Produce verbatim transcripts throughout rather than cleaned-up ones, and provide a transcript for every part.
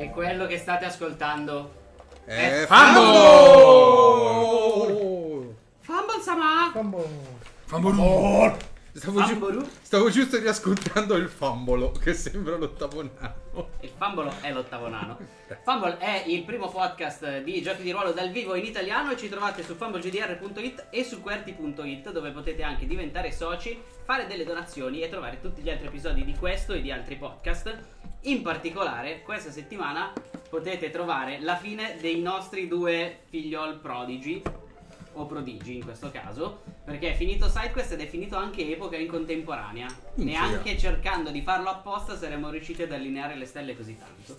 E quello che state ascoltando è, è Fumble! Fumble-sama! Fumble! Stavo, gi stavo giusto riascoltando il Fumbolo, che sembra l'ottavo nano. Il Fumbolo è l'ottavo nano. Fumble è il primo podcast di giochi di ruolo dal vivo in italiano. Ci trovate su Fumble G D R punto it e su Qwerty punto it, dove potete anche diventare soci, fare delle donazioni e trovare tutti gli altri episodi di questo e di altri podcast. In particolare, questa settimana potete trovare la fine dei nostri due figliol prodigi, o prodigi in questo caso, perché è finito Sidequest ed è finito anche Epoca in contemporanea. Neanche cercando di farlo apposta saremmo riusciti ad allineare le stelle così tanto.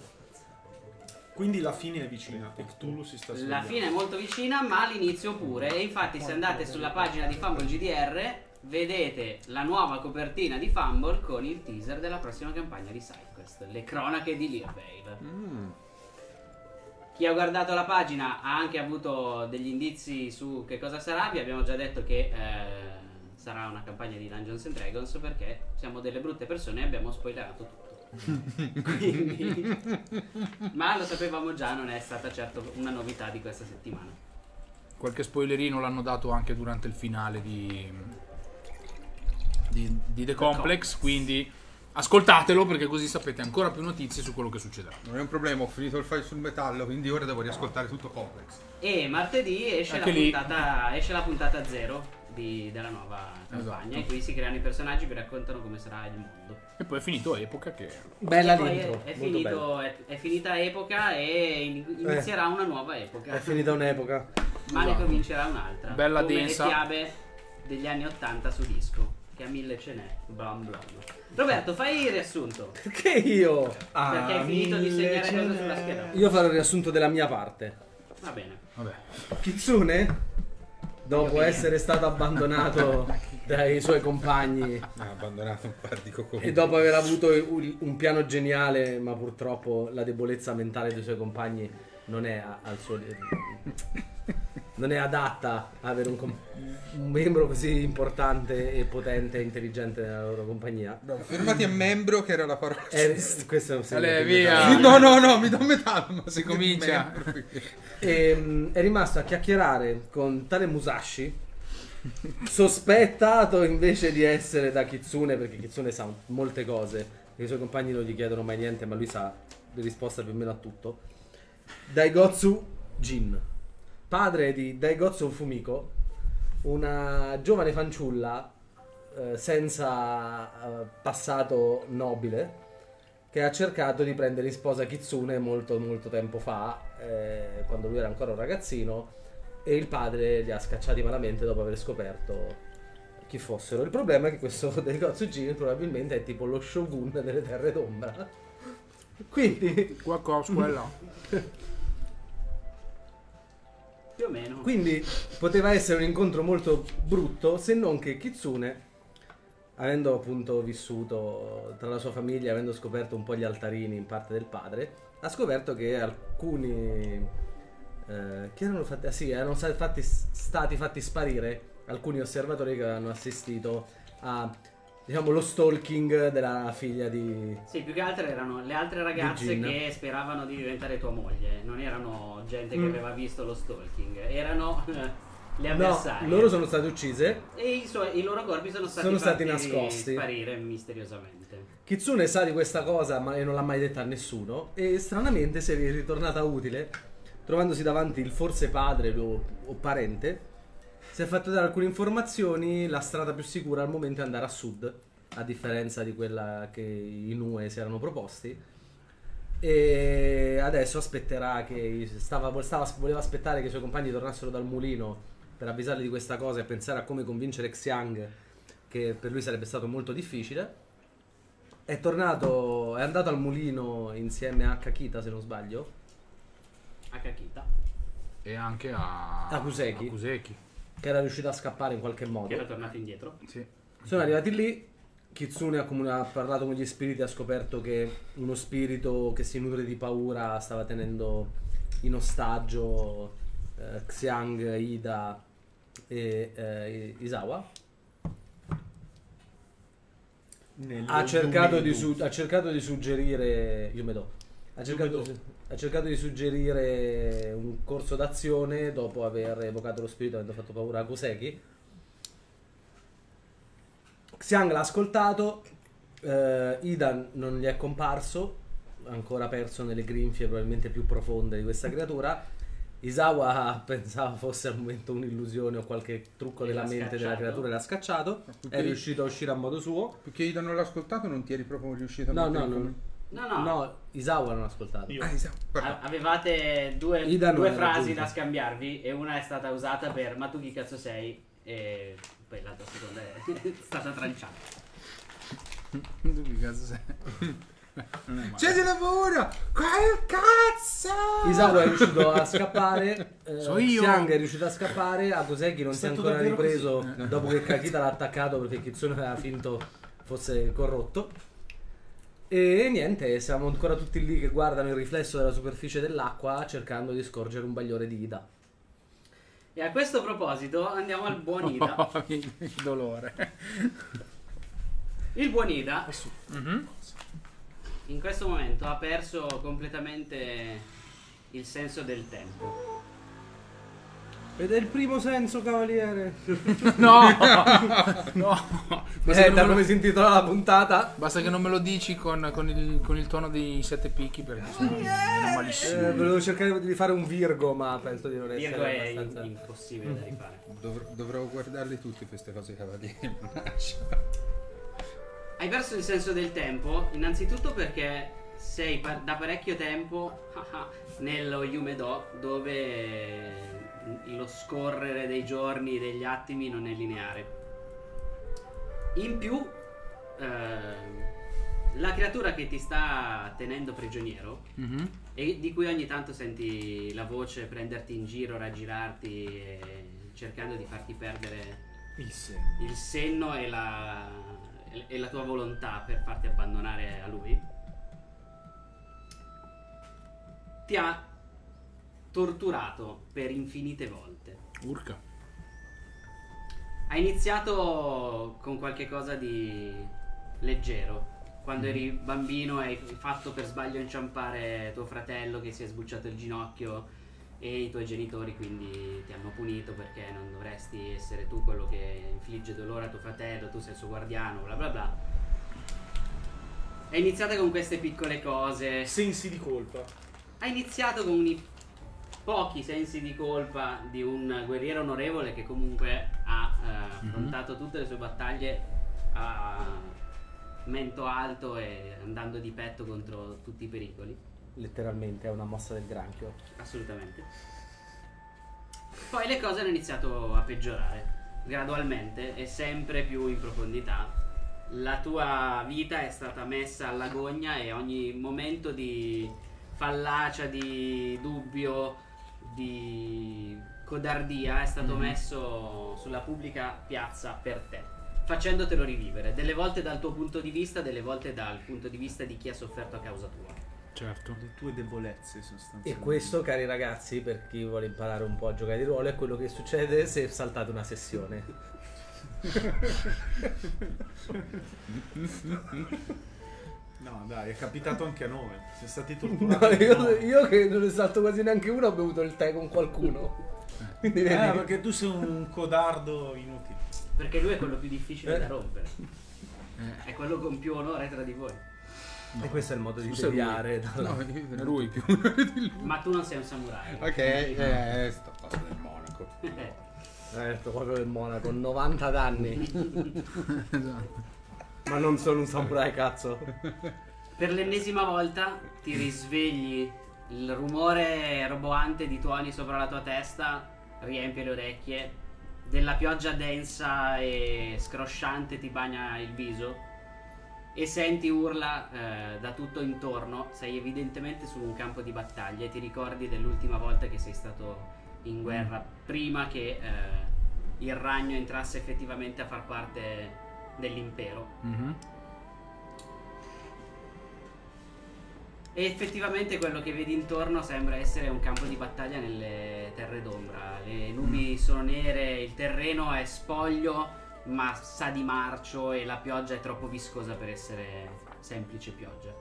Quindi la fine è vicina e Cthulhu si sta svegliando. La fine è molto vicina, ma l'inizio pure. E infatti se andate sulla pagina di FumbleGDR vedete la nuova copertina di Fumble con il teaser della prossima campagna di Sidequest, le cronache di Lirvale. Mm. Chi ha guardato la pagina ha anche avuto degli indizi su che cosa sarà. Vi abbiamo già detto che eh, sarà una campagna di Dungeons and Dragons, perché siamo delle brutte persone e abbiamo spoilerato tutto. Quindi... ma lo sapevamo già, non è stata certo una novità di questa settimana. Qualche spoilerino l'hanno dato anche durante il finale di... Di, di The Complex, quindi ascoltatelo, perché così sapete ancora più notizie su quello che succederà. Non è un problema, ho finito il file sul metallo, quindi ora devo riascoltare tutto Complex. E martedì esce, la puntata, esce la puntata zero di, della nuova campagna, esatto. In cui si creano i personaggi, vi raccontano come sarà il mondo. E poi è finito Epoca, che bella dentro. È, è, finito, è, è finita Epoca e inizierà eh. una nuova Epoca. È finita un'Epoca, ma esatto. Ne comincerà un'altra. Bella come densa. Le fiabe degli anni ottanta su disco. A mille ce n'è. Blam blam. Roberto, fai il riassunto. Perché io? Perché ah, hai finito di segnare cose sulla scheda. Io farò il riassunto della mia parte. Va bene. Vabbè. Kitsune, dopo essere stato abbandonato dai suoi compagni, ah, abbandonato un par di cocomini, e dopo aver avuto un piano geniale, ma purtroppo la debolezza mentale dei suoi compagni non è al suo... non è adatta ad avere un, un membro così importante e potente e intelligente nella loro compagnia. No, fermati a membro, che era la parola. Eh, questo è un segno. Via. No, no, no, mi do metà. Ma si comincia. E, è rimasto a chiacchierare con tale Musashi, sospettato invece di essere da Kitsune, perché Kitsune sa molte cose, i suoi compagni non gli chiedono mai niente, ma lui sa le risposte più o meno a tutto. Daigotsu Jin, padre di Daigotsu Fumiko, una giovane fanciulla eh, senza eh, passato nobile, che ha cercato di prendere in sposa Kitsune molto molto tempo fa, eh, quando lui era ancora un ragazzino, e il padre li ha scacciati malamente dopo aver scoperto chi fossero. Il problema è che questo Daigotsu Jin probabilmente è tipo lo shogun delle terre d'ombra. Quindi... qualcosa, quella... più o meno. Quindi poteva essere un incontro molto brutto, se non che Kitsune, avendo appunto vissuto tra la sua famiglia, avendo scoperto un po' gli altarini in parte del padre, ha scoperto che alcuni eh, che erano fatti, ah, sì, erano fatti, stati fatti sparire alcuni osservatori che avevano assistito a, diciamo, lo stalking della figlia di... Sì, più che altro erano le altre ragazze che speravano di diventare tua moglie. Non erano gente che mm. aveva visto lo stalking, erano le avversarie. No, loro sono state uccise. E i, i loro corpi sono stati, sono stati nascosti, sparire misteriosamente. Kitsune sa di questa cosa, ma non l'ha mai detta a nessuno. E stranamente si è ritornata utile, trovandosi davanti il forse padre o, o parente. Si è fatto dare alcune informazioni. La strada più sicura al momento è andare a sud, a differenza di quella che i Nue si erano proposti, E adesso aspetterà che stava, stava, voleva aspettare che i suoi compagni tornassero dal mulino per avvisarli di questa cosa e pensare a come convincere Xiang, che per lui sarebbe stato molto difficile. È tornato, è andato al mulino insieme a Kakita, se non sbaglio. A Kakita. E anche a... A Kuseki. A Kuseki. Che era riuscito a scappare in qualche modo. Che era tornato indietro. Sì. Sono arrivati lì, Kitsune ha, ha parlato con gli spiriti, ha scoperto che uno spirito che si nutre di paura stava tenendo in ostaggio eh, Xiang, Ida e eh, Isawa. Ha cercato, di ha cercato di suggerire Yume-dō ha, ha cercato di suggerire un corso d'azione dopo aver evocato lo spirito, avendo fatto paura a Kuseki. Xiang l'ha ascoltato, eh, Ida non gli è comparso, ancora perso nelle grinfie probabilmente più profonde di questa creatura. Isawa pensava fosse al momento un'illusione o qualche trucco della mente della creatura e l'ha scacciato. È riuscito a uscire a modo suo. Perché Ida non l'ha ascoltato, non ti eri proprio riuscito a no, no, no, no, no, no, Isawa non l'ha ascoltato. Ah, Isawa. Avevate due, due frasi da scambiarvi e una è stata usata per "ma tu chi cazzo sei" e poi l'altra seconda è stata tranciata. Tu chi cazzo sei? C'è di lavoro! Quel cazzo! Isawa è riuscito a scappare. eh, so io. Xiang è riuscito a scappare. A Kuseki non si è ancora ripreso così. Dopo che Kakita l'ha attaccato perché Kitsune aveva finto fosse corrotto. E niente, siamo ancora tutti lì che guardano il riflesso della superficie dell'acqua cercando di scorgere un bagliore di Ida. E a questo proposito andiamo al buon Ida. Oh, il dolore. Il buon Ida mm-hmm. in questo momento ha perso completamente il senso del tempo. Ed è il primo senso, cavaliere. No, no. Eh, da come si intitola la puntata? Basta che non me lo dici con, con, il, con il tono dei sette picchi, perché sono malissimo. Eh, volevo cercare di fare un virgo, ma penso di non essere virgo è abbastanza... impossibile da rifare. Dov dovrò guardarle tutte queste cose, cavaliere. Hai perso il senso del tempo, innanzitutto perché sei par da parecchio tempo nello Yume-dō, dove lo scorrere dei giorni, degli attimi non è lineare. In più, eh, la creatura che ti sta tenendo prigioniero, mm-hmm. e di cui ogni tanto senti la voce prenderti in giro, raggirarti, e cercando di farti perdere il senno, il senno e la... e la tua volontà per farti abbandonare a lui, ti ha torturato per infinite volte. Urca. Ha iniziato con qualche cosa di leggero. Quando mm. eri bambino hai fatto per sbaglio inciampare tuo fratello che si è sbucciato il ginocchio e i tuoi genitori quindi ti hanno punito perché non dovresti essere tu quello che infligge dolore a tuo fratello, tu sei il suo guardiano, bla bla bla. È iniziata con queste piccole cose, sensi di colpa. Ha iniziato con i pochi sensi di colpa di un guerriero onorevole che comunque ha eh, affrontato mm-hmm. tutte le sue battaglie a mento alto e andando di petto contro tutti i pericoli. Letteralmente è una mossa del granchio. Assolutamente. Poi le cose hanno iniziato a peggiorare gradualmente e sempre più in profondità. La tua vita è stata messa all'agonia e ogni momento di fallacia, di dubbio, di codardia è stato mm. messo sulla pubblica piazza per te, facendotelo rivivere, delle volte dal tuo punto di vista, delle volte dal punto di vista di chi ha sofferto a causa tua. Certo. Le tue debolezze sostanzialmente. E questo, cari ragazzi, per chi vuole imparare un po' a giocare di ruolo, è quello che succede se saltate una sessione. No dai, è capitato anche a noi. Siamo stati torturati. No, io, io che non ne salto quasi neanche uno, ho bevuto il tè con qualcuno. Quindi, eh, vedi... perché tu sei un codardo inutile. Perché lui è quello più difficile eh. da rompere. È quello con più onore tra di voi. No. E questo è il modo di deviare dalla... no, lui più di lui. Ma tu non sei un samurai. Ok, eh, sto cosa del monaco. Eh, sto proprio del monaco, novanta danni. Esatto. Ma non sono un samurai, cazzo. Per l'ennesima volta ti risvegli, il rumore roboante di tuoni sopra la tua testa riempie le orecchie, della pioggia densa e scrosciante ti bagna il viso e senti urla eh, da tutto intorno. Sei evidentemente su un campo di battaglia e ti ricordi dell'ultima volta che sei stato in guerra, prima che eh, il ragno entrasse effettivamente a far parte dell'impero. Mm-hmm. E effettivamente quello che vedi intorno sembra essere un campo di battaglia nelle terre d'ombra. Le nubi mm. sono nere, il terreno è spoglio ma sa di marcio e la pioggia è troppo viscosa per essere semplice pioggia.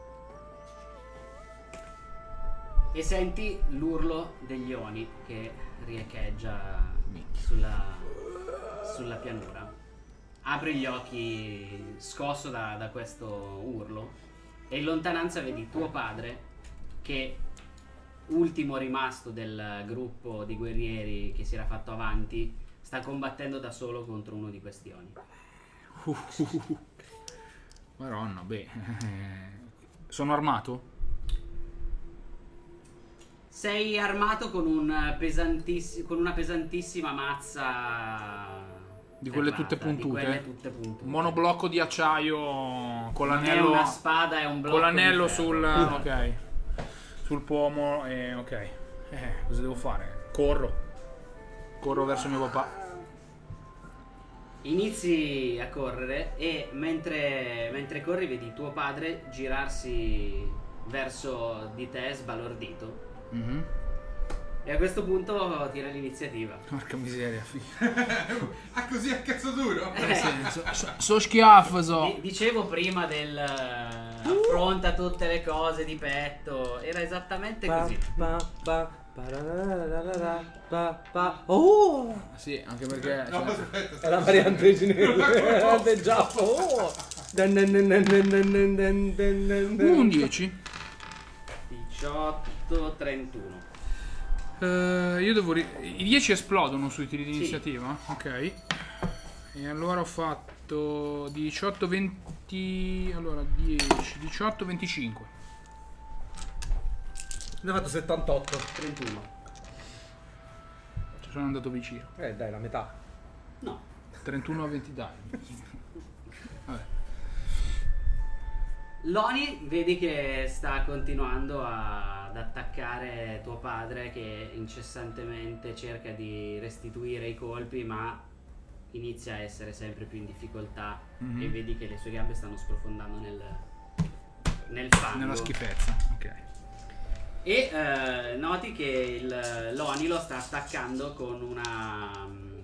E senti l'urlo degli Oni che riecheggia sulla, sulla pianura. Apri gli occhi scosso da, da questo urlo. E in lontananza vedi tuo padre, che ultimo rimasto del gruppo di guerrieri che si era fatto avanti, sta combattendo da solo contro uno di questi Oni. Uh, uh, uh, uh. Maronna, beh, sono armato? Sei armato con, un pesantiss- con una pesantissima mazza... Di quelle, fermata, tutte puntute, di quelle tutte puntute. Monoblocco di acciaio con l'anello. È una spada, è un blocco. Con l'anello sul, okay, sul pomo. E ok. Eh, cosa devo fare? Corro. Corro verso mio papà. Inizi a correre e mentre, mentre corri vedi tuo padre girarsi verso di te sbalordito. Mm-hmm. E a questo punto tira l'iniziativa. Porca miseria, figa. Ah, così a cazzo duro? Eh, so, so, so schiaffo, so. D dicevo prima del... Uh. Affronta tutte le cose di petto. Era esattamente ba, così. Ba, ba, ba, ba. Oh! Sì, anche perché... No, cioè, aspetta, è la variante originale del Giappone. Un dieci. diciotto, trentuno. Uh, io devo... I dieci esplodono sui tiri di iniziativa? Sì. Ok. E allora ho fatto diciotto, venti... Allora, dieci, diciotto, venticinque. Ne ho fatto settantotto, trentuno. Ci sono andato vicino. Eh dai, la metà. No. trentuno a venti, dai. Vabbè. Loni vedi che sta continuando a... ad attaccare tuo padre, che incessantemente cerca di restituire i colpi ma inizia a essere sempre più in difficoltà. Mm-hmm. E vedi che le sue gambe stanno sprofondando nel, nel fango, nella schifezza. Ok. E eh, noti che l'Oni lo sta attaccando con una um,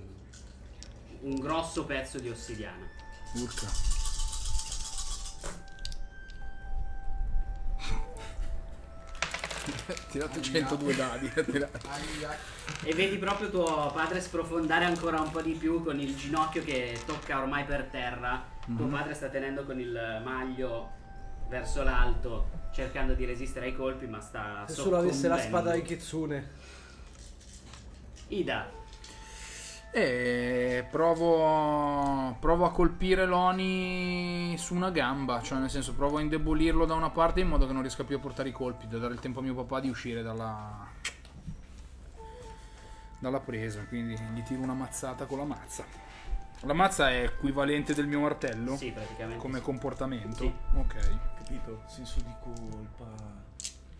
un grosso pezzo di ossidiana. Urca. Tirato centodue dadi. E vedi proprio tuo padre sprofondare ancora un po' di più, con il ginocchio che tocca ormai per terra. Mm-hmm. Tuo padre sta tenendo con il maglio verso l'alto, cercando di resistere ai colpi, ma sta... Se solo avesse la spada di Kitsune. Ida. E provo, provo a colpire l'Oni su una gamba, cioè nel senso provo a indebolirlo da una parte in modo che non riesca più a portare i colpi, da dare il tempo a mio papà di uscire dalla, dalla presa, quindi gli tiro una mazzata con la mazza. La mazza è equivalente del mio martello? Sì, praticamente. Come sì. Comportamento? Sì. Ok. Capito? Senso di colpa,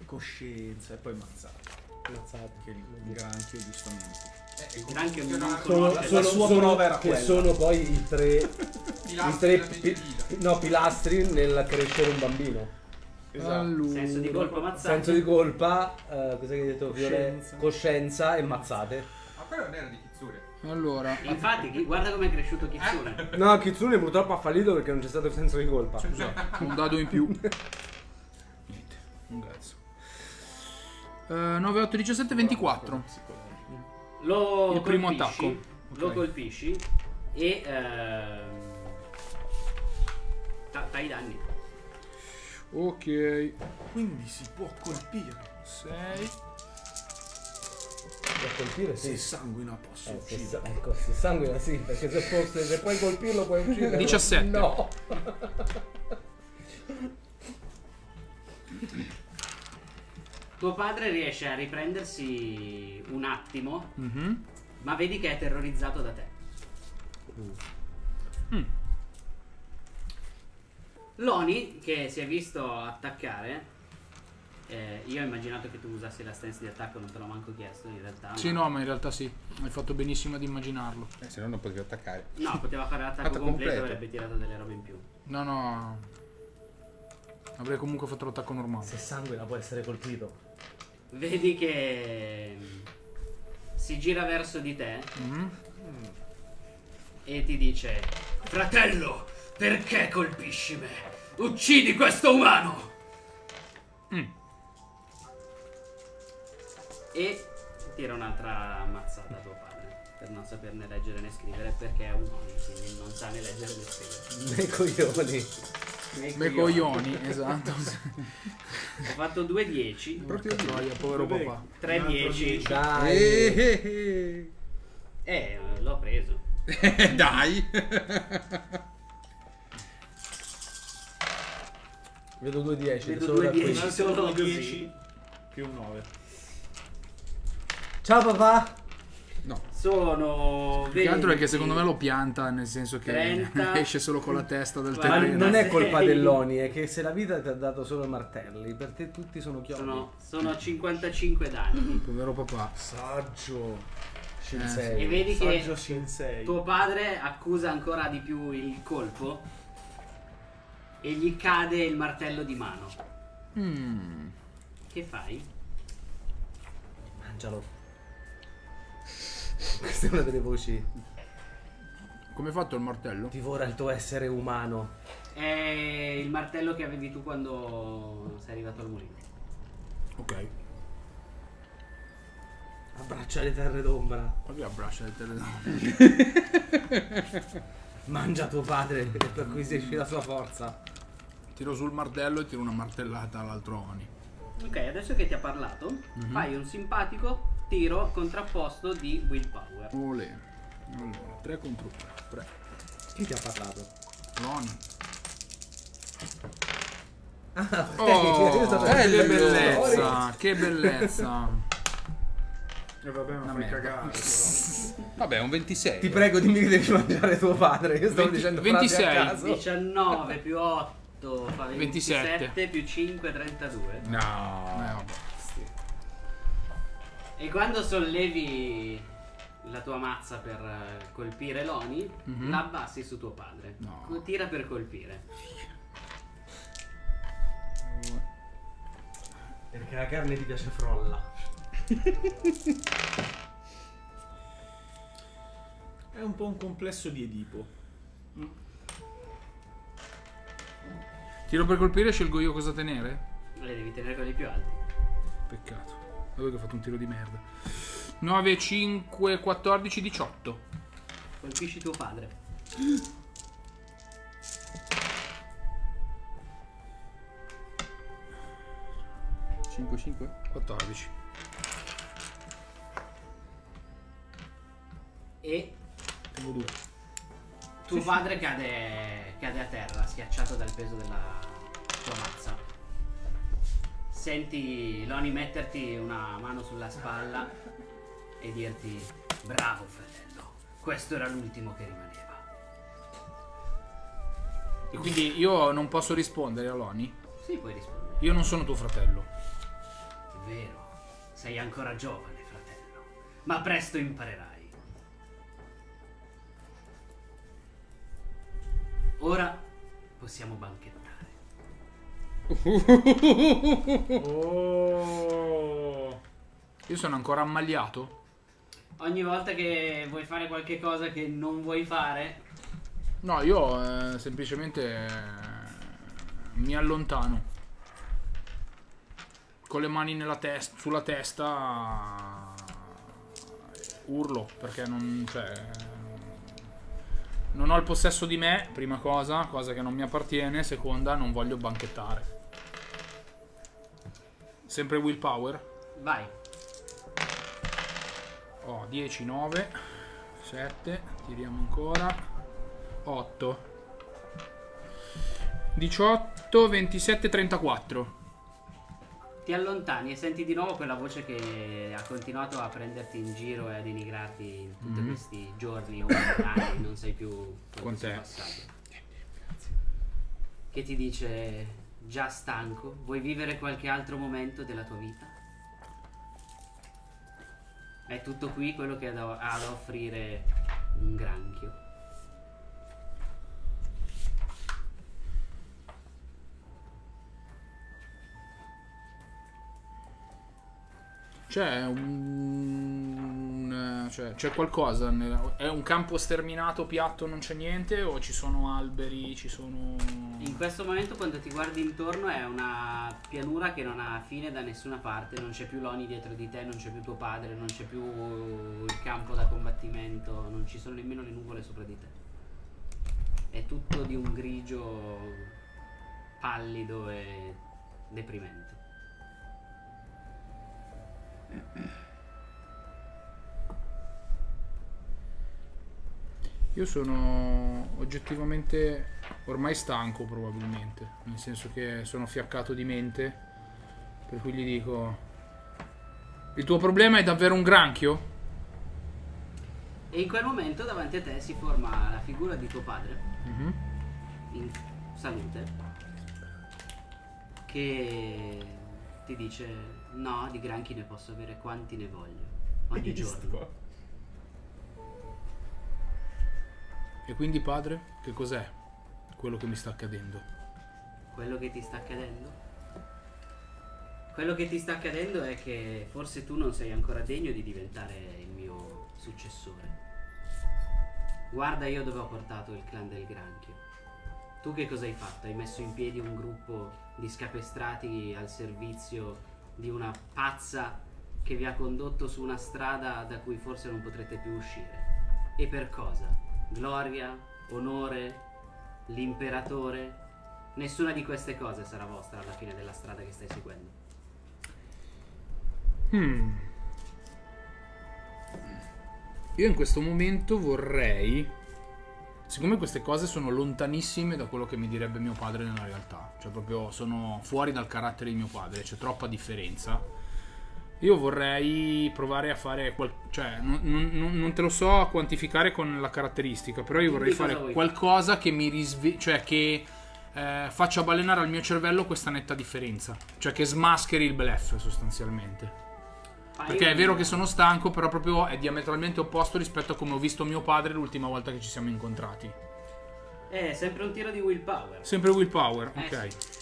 coscienza e poi mazzata. Mazzata che è il granchio giustamente. Eh, il granchio non conosce, la sua prova era quella. Che sono poi i tre, i tre pi, no, pilastri nel crescere un bambino. Esatto. Allora, senso di colpa, mazzate. Senso di colpa, eh, cosa che hai detto? Coscienza. Coscienza e mazzate. Ma quello non era di Kitsune. Allora, infatti, guarda come è cresciuto Kitsune. Eh? No, Kitsune purtroppo ha fallito perché non c'è stato il senso di colpa. Scusa, un dado in più. Niente, un cazzo. Uh, nove, otto, diciassette, ventiquattro. Lo il colpisci, primo attacco. Okay. Lo colpisci e uh, fai i danni. Ok. Quindi si può colpire. sei. Si può colpire? Sì. Se sanguina posso eh, uccidere. Se, ecco, se sanguina sì, perché se, fosse, se puoi colpirlo puoi uccidere. diciassette. No. Tuo padre riesce a riprendersi un attimo, mm-hmm. ma vedi che è terrorizzato da te. Uh. Mm. L'Oni, che si è visto attaccare, eh, io ho immaginato che tu usassi la stance di attacco, non te l'ho manco chiesto in realtà. Sì, ma... no, ma in realtà sì, hai fatto benissimo ad immaginarlo. Eh, se no non potevi attaccare. No, poteva fare l'attacco completo, completo e avrebbe tirato delle robe in più. No, no, avrei comunque fatto l'attacco normale. Se sanguina può essere colpito. Vedi che si gira verso di te, mm-hmm. e ti dice: fratello, perché colpisci me? Uccidi questo umano! Mm. E tira un'altra mazzata a tuo padre, per non saperne leggere né scrivere, perché è un Oni, quindi non sa né leggere né scrivere. Nei coglioni. Me coglioni, esatto. Ho fatto due dieci. Porca troia, povero papà. tre dieci. Dai. Eh, eh l'ho preso. Dai. Vedo due dieci. Vedo solo due dieci. Solo dieci più nove. Ciao papà. No. Sono più che altro è che secondo me lo pianta, nel senso che trenta, esce solo con la testa del terreno. Non è colpa dell'Oni, è che se la vita ti ha dato solo martelli, per te tutti sono chiodi. No, sono cinquantacinque danni. Povero papà. Saggio Shinsei. Eh. E vedi Saggio che Shinsei. Tuo padre accusa ancora di più il colpo e gli cade il martello di mano. Mm. Che fai? Mangialo. Questa è una delle voci. Come hai fatto il martello? Divora il tuo essere umano. È il martello che avevi tu quando sei arrivato al mulino. Ok. Abbraccia le terre d'ombra. Ma che abbraccia le terre d'ombra? Mangia tuo padre, per cui si esce la sua forza. Tiro sul martello e tiro una martellata all'altro Oni. Ok, adesso che ti ha parlato, mm-hmm. fai un simpatico tiro contrapposto di Willpower. Olè. Allora, tre contro tre. Chi ti ha parlato? L'Oni. Ah, oh, eh, che bellezza, che bellezza. E eh, vabbè, ma fai cagare. Vabbè, un ventisei. Ti eh. prego, dimmi che devi mangiare tuo padre. Io stavo dicendo ventisei. A caso. diciannove più otto fa ventisette, ventisette più cinque trentadue. No, no. E quando sollevi la tua mazza per colpire l'Oni, mm-hmm. la abbassi su tuo padre. No. Tira per colpire. Perché la carne ti piace frolla. È un po' un complesso di Edipo. Mm. Tiro per colpire, scelgo io cosa tenere? Le devi tenere quelli più alti. Peccato. Dove che ho fatto un tiro di merda. Nove, cinque, quattordici, diciotto. Colpisci tuo padre. Cinque, cinque, quattordici. E Tengo due. Tuo sì, padre sì. cade Cade a terra, schiacciato dal peso della tua mazza. Senti l'Oni metterti una mano sulla spalla e dirti: bravo fratello, questo era l'ultimo che rimaneva. E quindi io non posso rispondere all'Oni? Sì, puoi rispondere. Io non sono tuo fratello. È vero, sei ancora giovane fratello, ma presto imparerai. Ora possiamo banchettare. Oh. Io sono ancora ammaliato. Ogni volta che vuoi fare qualche cosa che non vuoi fare. No, io eh, semplicemente eh, mi allontano con le mani nella testa, sulla testa, urlo perché non, cioè, non ho il possesso di me, prima cosa, cosa che non mi appartiene, seconda non voglio banchettare. Sempre Willpower. Vai. Oh, dieci, nove, sette. Tiriamo ancora. otto, diciotto, ventisette, trentaquattro. ti allontani e senti di nuovo quella voce che ha continuato a prenderti in giro e a denigrarti in tutti mm-hmm. questi giorni o anni, non sai più con te passato. Che ti dice: già stanco, vuoi vivere qualche altro momento della tua vita? È tutto qui quello che ha da, ha da offrire un granchio. C'è un... c'è cioè, qualcosa nella, è un campo sterminato piatto, non c'è niente, o ci sono alberi, ci sono... In questo momento quando ti guardi intorno è una pianura che non ha fine da nessuna parte, non c'è più l'Oni dietro di te, non c'è più tuo padre, non c'è più il campo da combattimento, non ci sono nemmeno le nuvole sopra di te. È tutto di un grigio pallido e deprimente. Io sono oggettivamente ormai stanco, probabilmente, nel senso che sono fiaccato di mente, per cui gli dico: il tuo problema è davvero un granchio? E in quel momento davanti a te si forma la figura di tuo padre mm-hmm. in salute, che ti dice: no, di granchi ne posso avere quanti ne voglio, ogni giorno. E quindi, padre, che cos'è quello che mi sta accadendo? Quello che ti sta accadendo? Quello che ti sta accadendo è che forse tu non sei ancora degno di diventare il mio successore. Guarda io dove ho portato il clan del granchio. Tu che cosa hai fatto? Hai messo in piedi un gruppo di scapestrati al servizio di una pazza che vi ha condotto su una strada da cui forse non potrete più uscire. E per cosa? Gloria? Onore? L'imperatore? Nessuna di queste cose sarà vostra alla fine della strada che stai seguendo. hmm. Io in questo momento vorrei, siccome queste cose sono lontanissime da quello che mi direbbe mio padre nella realtà, cioè proprio sono fuori dal carattere di mio padre, c'è troppa differenza, io vorrei provare a fare qual... cioè non, non, non te lo so quantificare con la caratteristica, però io vorrei fare qualcosa che mi risve... cioè che eh, faccia balenare al mio cervello questa netta differenza, cioè che smascheri il bluff sostanzialmente. Perché è vero che sono stanco, però proprio è diametralmente opposto rispetto a come ho visto mio padre l'ultima volta che ci siamo incontrati. È sempre un tiro di willpower. Sempre willpower, eh, ok. Sì.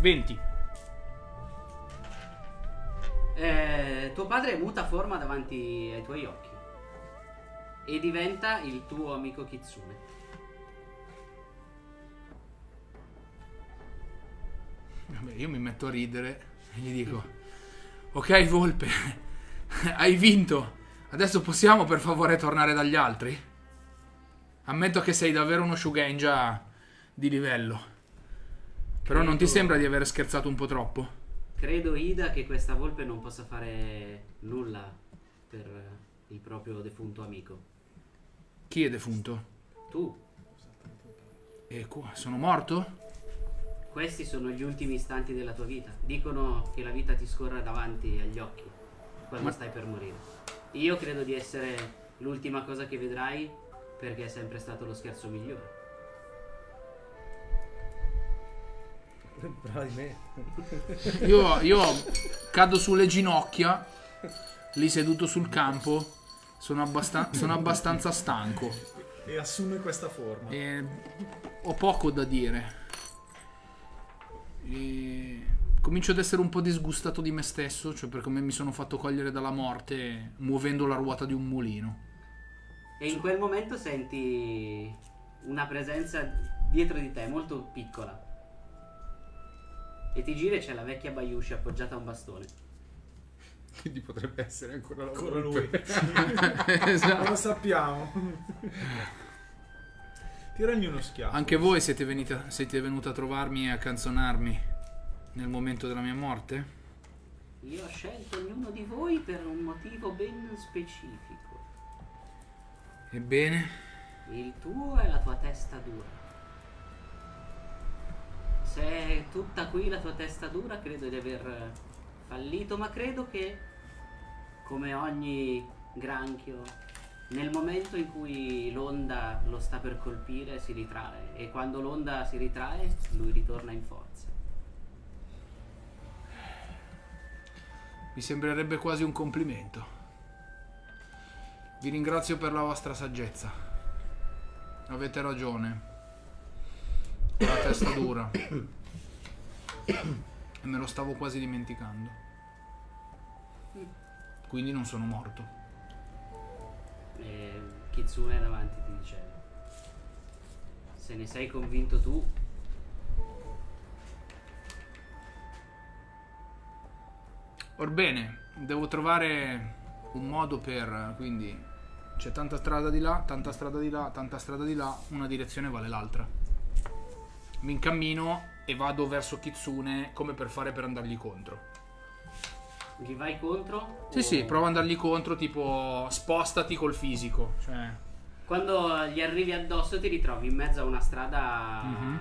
venti. Eh, tuo padre muta forma davanti ai tuoi occhi e diventa il tuo amico Kitsune. Vabbè, io mi metto a ridere e gli dico: ok Volpe, hai vinto, adesso possiamo per favore tornare dagli altri? Ammetto che sei davvero uno shugenja di livello, però credo... non ti sembra di aver scherzato un po' troppo? Credo, Ida, che questa Volpe non possa fare nulla per il proprio defunto amico. Chi è defunto? Tu. E qua, sono morto? Questi sono gli ultimi istanti della tua vita. Dicono che la vita ti scorra davanti agli occhi quando stai per morire. Io credo di essere l'ultima cosa che vedrai, perché è sempre stato lo scherzo migliore. Bravo di me. Io, io cado sulle ginocchia, lì seduto sul campo. Sono, abbastan- sono abbastanza stanco. E assume questa forma. E ho poco da dire. E comincio ad essere un po' disgustato di me stesso, cioè per come mi sono fatto cogliere dalla morte muovendo la ruota di un mulino. E in quel momento senti una presenza dietro di te molto piccola e ti giri e c'è la vecchia Bayushi appoggiata a un bastone. Quindi potrebbe essere ancora, ancora lui. Esatto. Non lo sappiamo. Tiragli uno schiaffo. Anche voi siete venuti siete venuti a trovarmi e a canzonarmi nel momento della mia morte? Io ho scelto ognuno di voi per un motivo ben specifico. Ebbene? Il tuo è la tua testa dura. Se è tutta qui la tua testa dura, credo di aver fallito, ma credo che, come ogni granchio, nel momento in cui l'onda lo sta per colpire si ritrae, e quando l'onda si ritrae lui ritorna in forza. Mi sembrerebbe quasi un complimento. Vi ringrazio per la vostra saggezza. Avete ragione. La testa dura. E me lo stavo quasi dimenticando. Quindi non sono morto. E Kitsune davanti ti diceva: se ne sei convinto tu, orbene, devo trovare un modo per... Quindi c'è tanta strada di là, tanta strada di là, tanta strada di là, una direzione vale l'altra. Mi incammino e vado verso Kitsune, come per fare per andargli contro. Gli vai contro? Sì, o... sì, prova ad andargli contro, tipo spostati col fisico. Cioè... Quando gli arrivi addosso ti ritrovi in mezzo a una strada mm-hmm.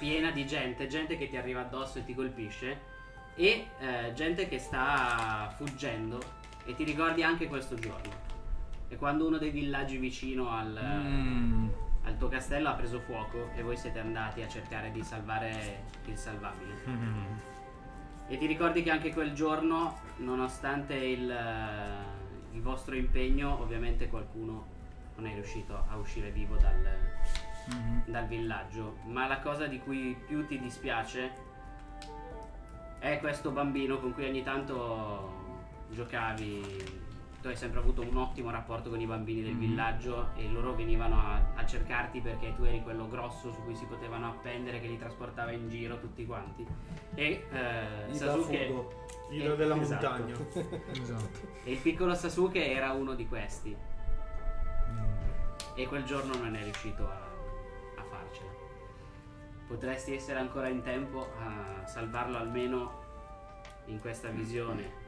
piena di gente, gente che ti arriva addosso e ti colpisce, e eh, gente che sta fuggendo. E ti ricordi anche questo giorno, e quando uno dei villaggi vicino al, mm. al tuo castello ha preso fuoco e voi siete andati a cercare di salvare il salvabile. Mm. E ti ricordi che anche quel giorno, nonostante il, il vostro impegno, ovviamente qualcuno non è riuscito a uscire vivo dal, mm. dal villaggio. Ma la cosa di cui più ti dispiace è questo bambino con cui ogni tanto... giocavi. Tu hai sempre avuto un ottimo rapporto con i bambini del mm. villaggio, e loro venivano a, a cercarti perché tu eri quello grosso su cui si potevano appendere, che li trasportava in giro tutti quanti. E eh, Sasuke, l'ira della esatto, montagna esatto. E il piccolo Sasuke era uno di questi mm. e quel giorno non è riuscito a, a farcela. Potresti essere ancora in tempo a salvarlo, almeno in questa visione.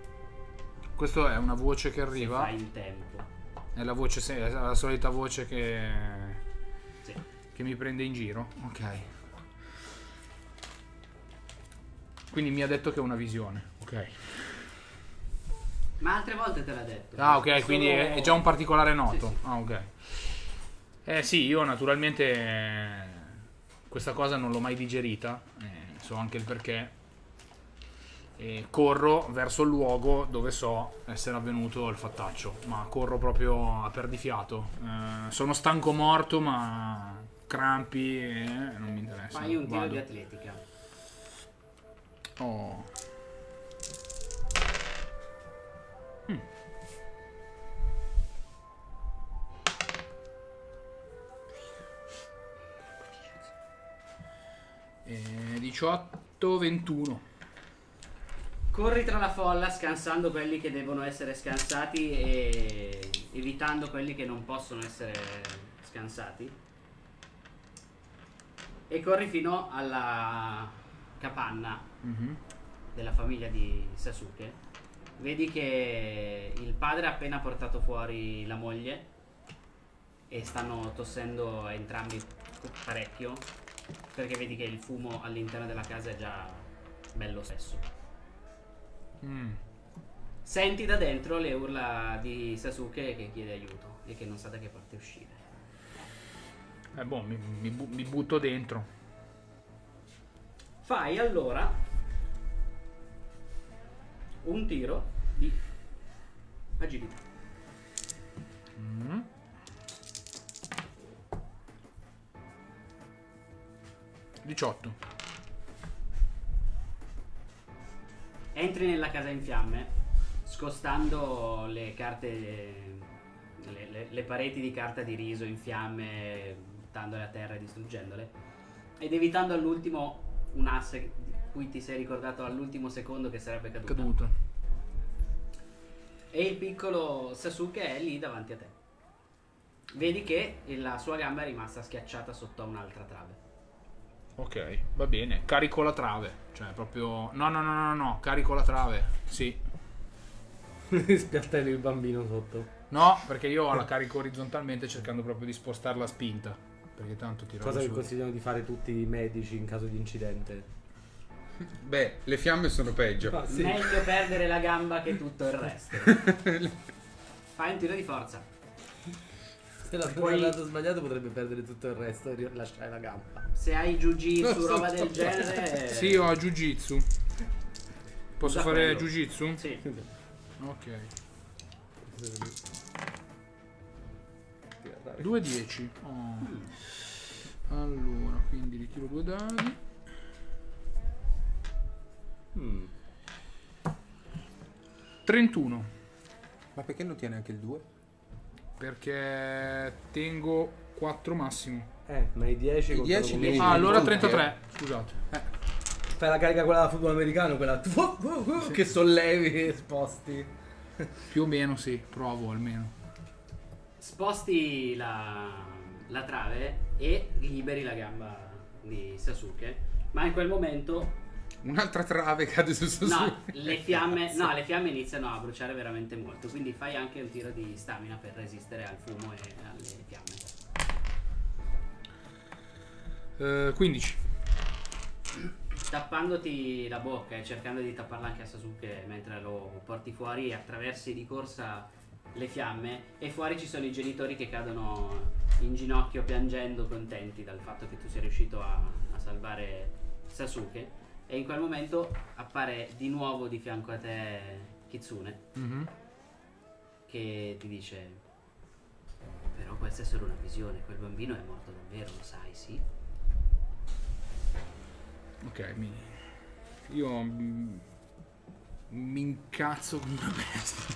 Questo è una voce che arriva. Si fa in tempo. È la voce, è la solita voce che sì. che mi prende in giro. Ok. Quindi mi ha detto che è una visione. Ok. Ma altre volte te l'ha detto. Ah, ok, solo... quindi è già un particolare noto. Sì, sì. Ah, ok. Eh sì, io naturalmente questa cosa non l'ho mai digerita. Eh, so anche il perché. E corro verso il luogo dove so essere avvenuto il fattaccio, ma corro proprio a perdifiato. Eh, sono stanco morto, ma crampi eh, non mi interessa. Fai un tiro di atletica. Oh. Mm. E diciotto ventuno. Corri tra la folla, scansando quelli che devono essere scansati e evitando quelli che non possono essere scansati. E corri fino alla capanna mm-hmm. della famiglia di Sasuke. Vedi che il padre ha appena portato fuori la moglie e stanno tossendo entrambi parecchio, perché vedi che il fumo all'interno della casa è già bello spesso. Mm. Senti da dentro le urla di Sasuke che chiede aiuto e che non sa da che parte uscire. Eh boh, mi, mi, mi butto dentro. Fai allora un tiro di agilità. Mm. diciotto. Entri nella casa in fiamme, scostando le carte, le, le, le pareti di carta di riso in fiamme, buttandole a terra e distruggendole, ed evitando all'ultimo un asse di cui ti sei ricordato all'ultimo secondo che sarebbe caduto. Caduto. E il piccolo Sasuke è lì davanti a te. Vedi che la sua gamba è rimasta schiacciata sotto a un'altra trave. Ok, va bene, carico la trave. Cioè proprio... No, no, no, no, no, carico la trave. Sì. Spiattelli il bambino sotto. No, perché io la carico orizzontalmente cercando proprio di spostare la spinta. Perché tanto tiravo cosa su. Che consigliano di fare tutti i medici in caso di incidente? Beh, le fiamme sono peggio. Oh, sì. Meglio perdere la gamba che tutto il resto. Fai un tiro di forza. Se la puoi... lato sbagliato potrebbe perdere tutto il resto e lasciare la gamba. Se hai jiu-jitsu, no, roba sto, del sto, genere. Sì, io ho jiu-jitsu. Posso da fare jiu-jitsu? Sì. Ok. due dieci. Oh. Allora, quindi ritiro due dadi. Hmm. trentuno. Ma perché non tiene anche il due? Perché tengo quattro massimo. Eh, ma i dieci, dieci, dieci. Ah, allora trentatré. Scusate. Eh. Fai la carica quella da football americano, quella sì. Che sollevi e sposti. Più o meno sì, provo almeno. Sposti la, la trave e liberi la gamba di Sasuke. Ma in quel momento un'altra trave cade su Sasuke. No, le fiamme, no, le fiamme iniziano a bruciare veramente molto. Quindi fai anche un tiro di stamina per resistere al fumo e alle fiamme. uh, quindici. Tappandoti la bocca e cercando di tapparla anche a Sasuke mentre lo porti fuori, attraversi di corsa le fiamme. E fuori ci sono i genitori che cadono in ginocchio piangendo, contenti dal fatto che tu sei riuscito a, a salvare Sasuke. E in quel momento appare di nuovo di fianco a te Kitsune, mm-hmm. che ti dice: però questa è solo una visione, quel bambino è morto davvero, lo sai, sì? Ok, mi... io mi, mi incazzo con una bestia.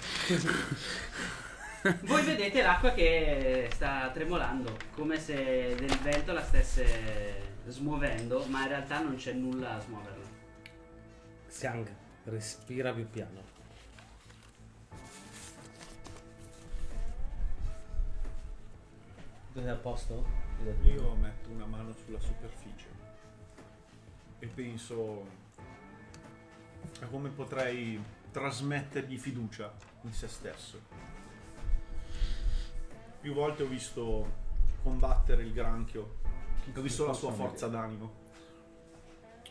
Voi vedete l'acqua che sta tremolando, come se del vento la stesse smuovendo, ma in realtà non c'è nulla a smuoverla. Xiang, respira più piano. Dove è a posto? Io metto una mano sulla superficie e penso a come potrei trasmettergli fiducia in se stesso. Più volte ho visto combattere il granchio, ho visto la sua forza d'animo,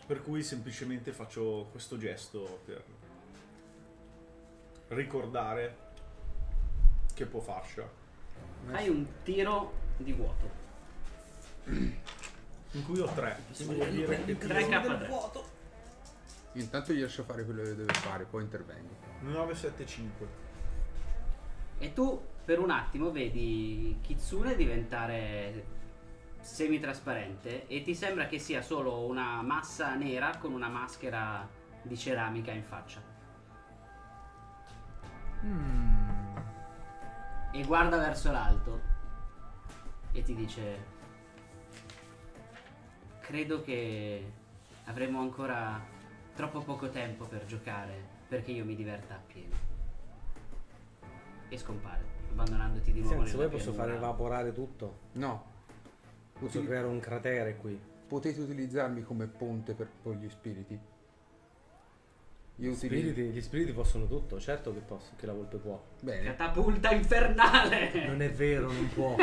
per cui semplicemente faccio questo gesto per ricordare che può farcela. Hai un tiro di vuoto in cui ho tre, tre K vuoto. Intanto gli lascio fare quello che deve fare, poi intervengo. Nove sette cinque. E tu per un attimo vedi Kitsune diventare semitrasparente e ti sembra che sia solo una massa nera con una maschera di ceramica in faccia. Mm. E guarda verso l'alto e ti dice: credo che avremo ancora troppo poco tempo per giocare perché io mi diverta appieno. E scompare, abbandonandoti di nuovo. Se vuoi posso far evaporare tutto? No. Posso Util... creare un cratere qui. Potete utilizzarmi come ponte per poi gli spiriti? Io gli, utilizzo... spiriti gli spiriti possono tutto, certo che posso, che la volpe può. Bene. Catapulta infernale! Non è vero, non può.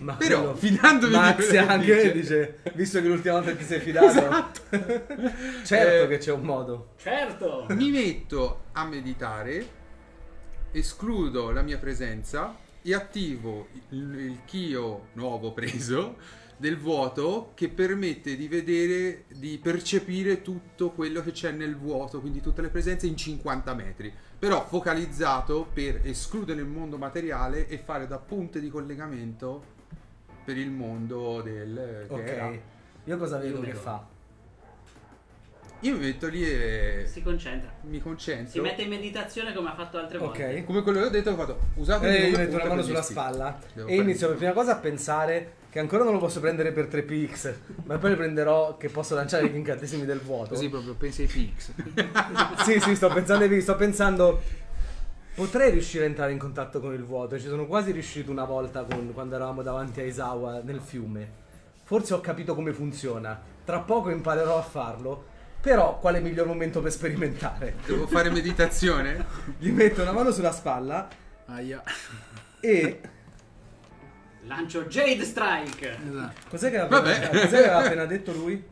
Ma però, quello... fidandomi Max di anche dice, visto che l'ultima volta ti sei fidato. Esatto. Certo eh, che c'è un modo. Certo! Mi metto a meditare, escludo la mia presenza e attivo il, il Kyo nuovo preso del vuoto, che permette di vedere, di percepire tutto quello che c'è nel vuoto, quindi tutte le presenze in cinquanta metri, però focalizzato per escludere il mondo materiale e fare da punte di collegamento per il mondo del che okay. era. Io cosa vedo che fa? Io mi metto lì e... si concentra. Mi concentro. Si mette in meditazione come ha fatto altre volte. Ok. Come quello che ho detto, ho fatto... usate eh, io metto la mano sulla spalla. Devo e inizio per prima cosa a pensare che ancora non lo posso prendere per tre P X, ma poi lo prenderò che posso lanciare gli incantesimi del vuoto. Così proprio, pensi ai P X. Sì, sì, sto pensando ai P X, sto pensando... potrei riuscire a entrare in contatto con il vuoto. Ci sono quasi riuscito una volta con, quando eravamo davanti a Isawa nel fiume. Forse ho capito come funziona. Tra poco imparerò a farlo. Però, qual è il miglior momento per sperimentare? Devo fare meditazione? Gli metto una mano sulla spalla. Aia. E Lancio Jade Strike. Esatto. Cos'è che aveva appena, appena detto lui?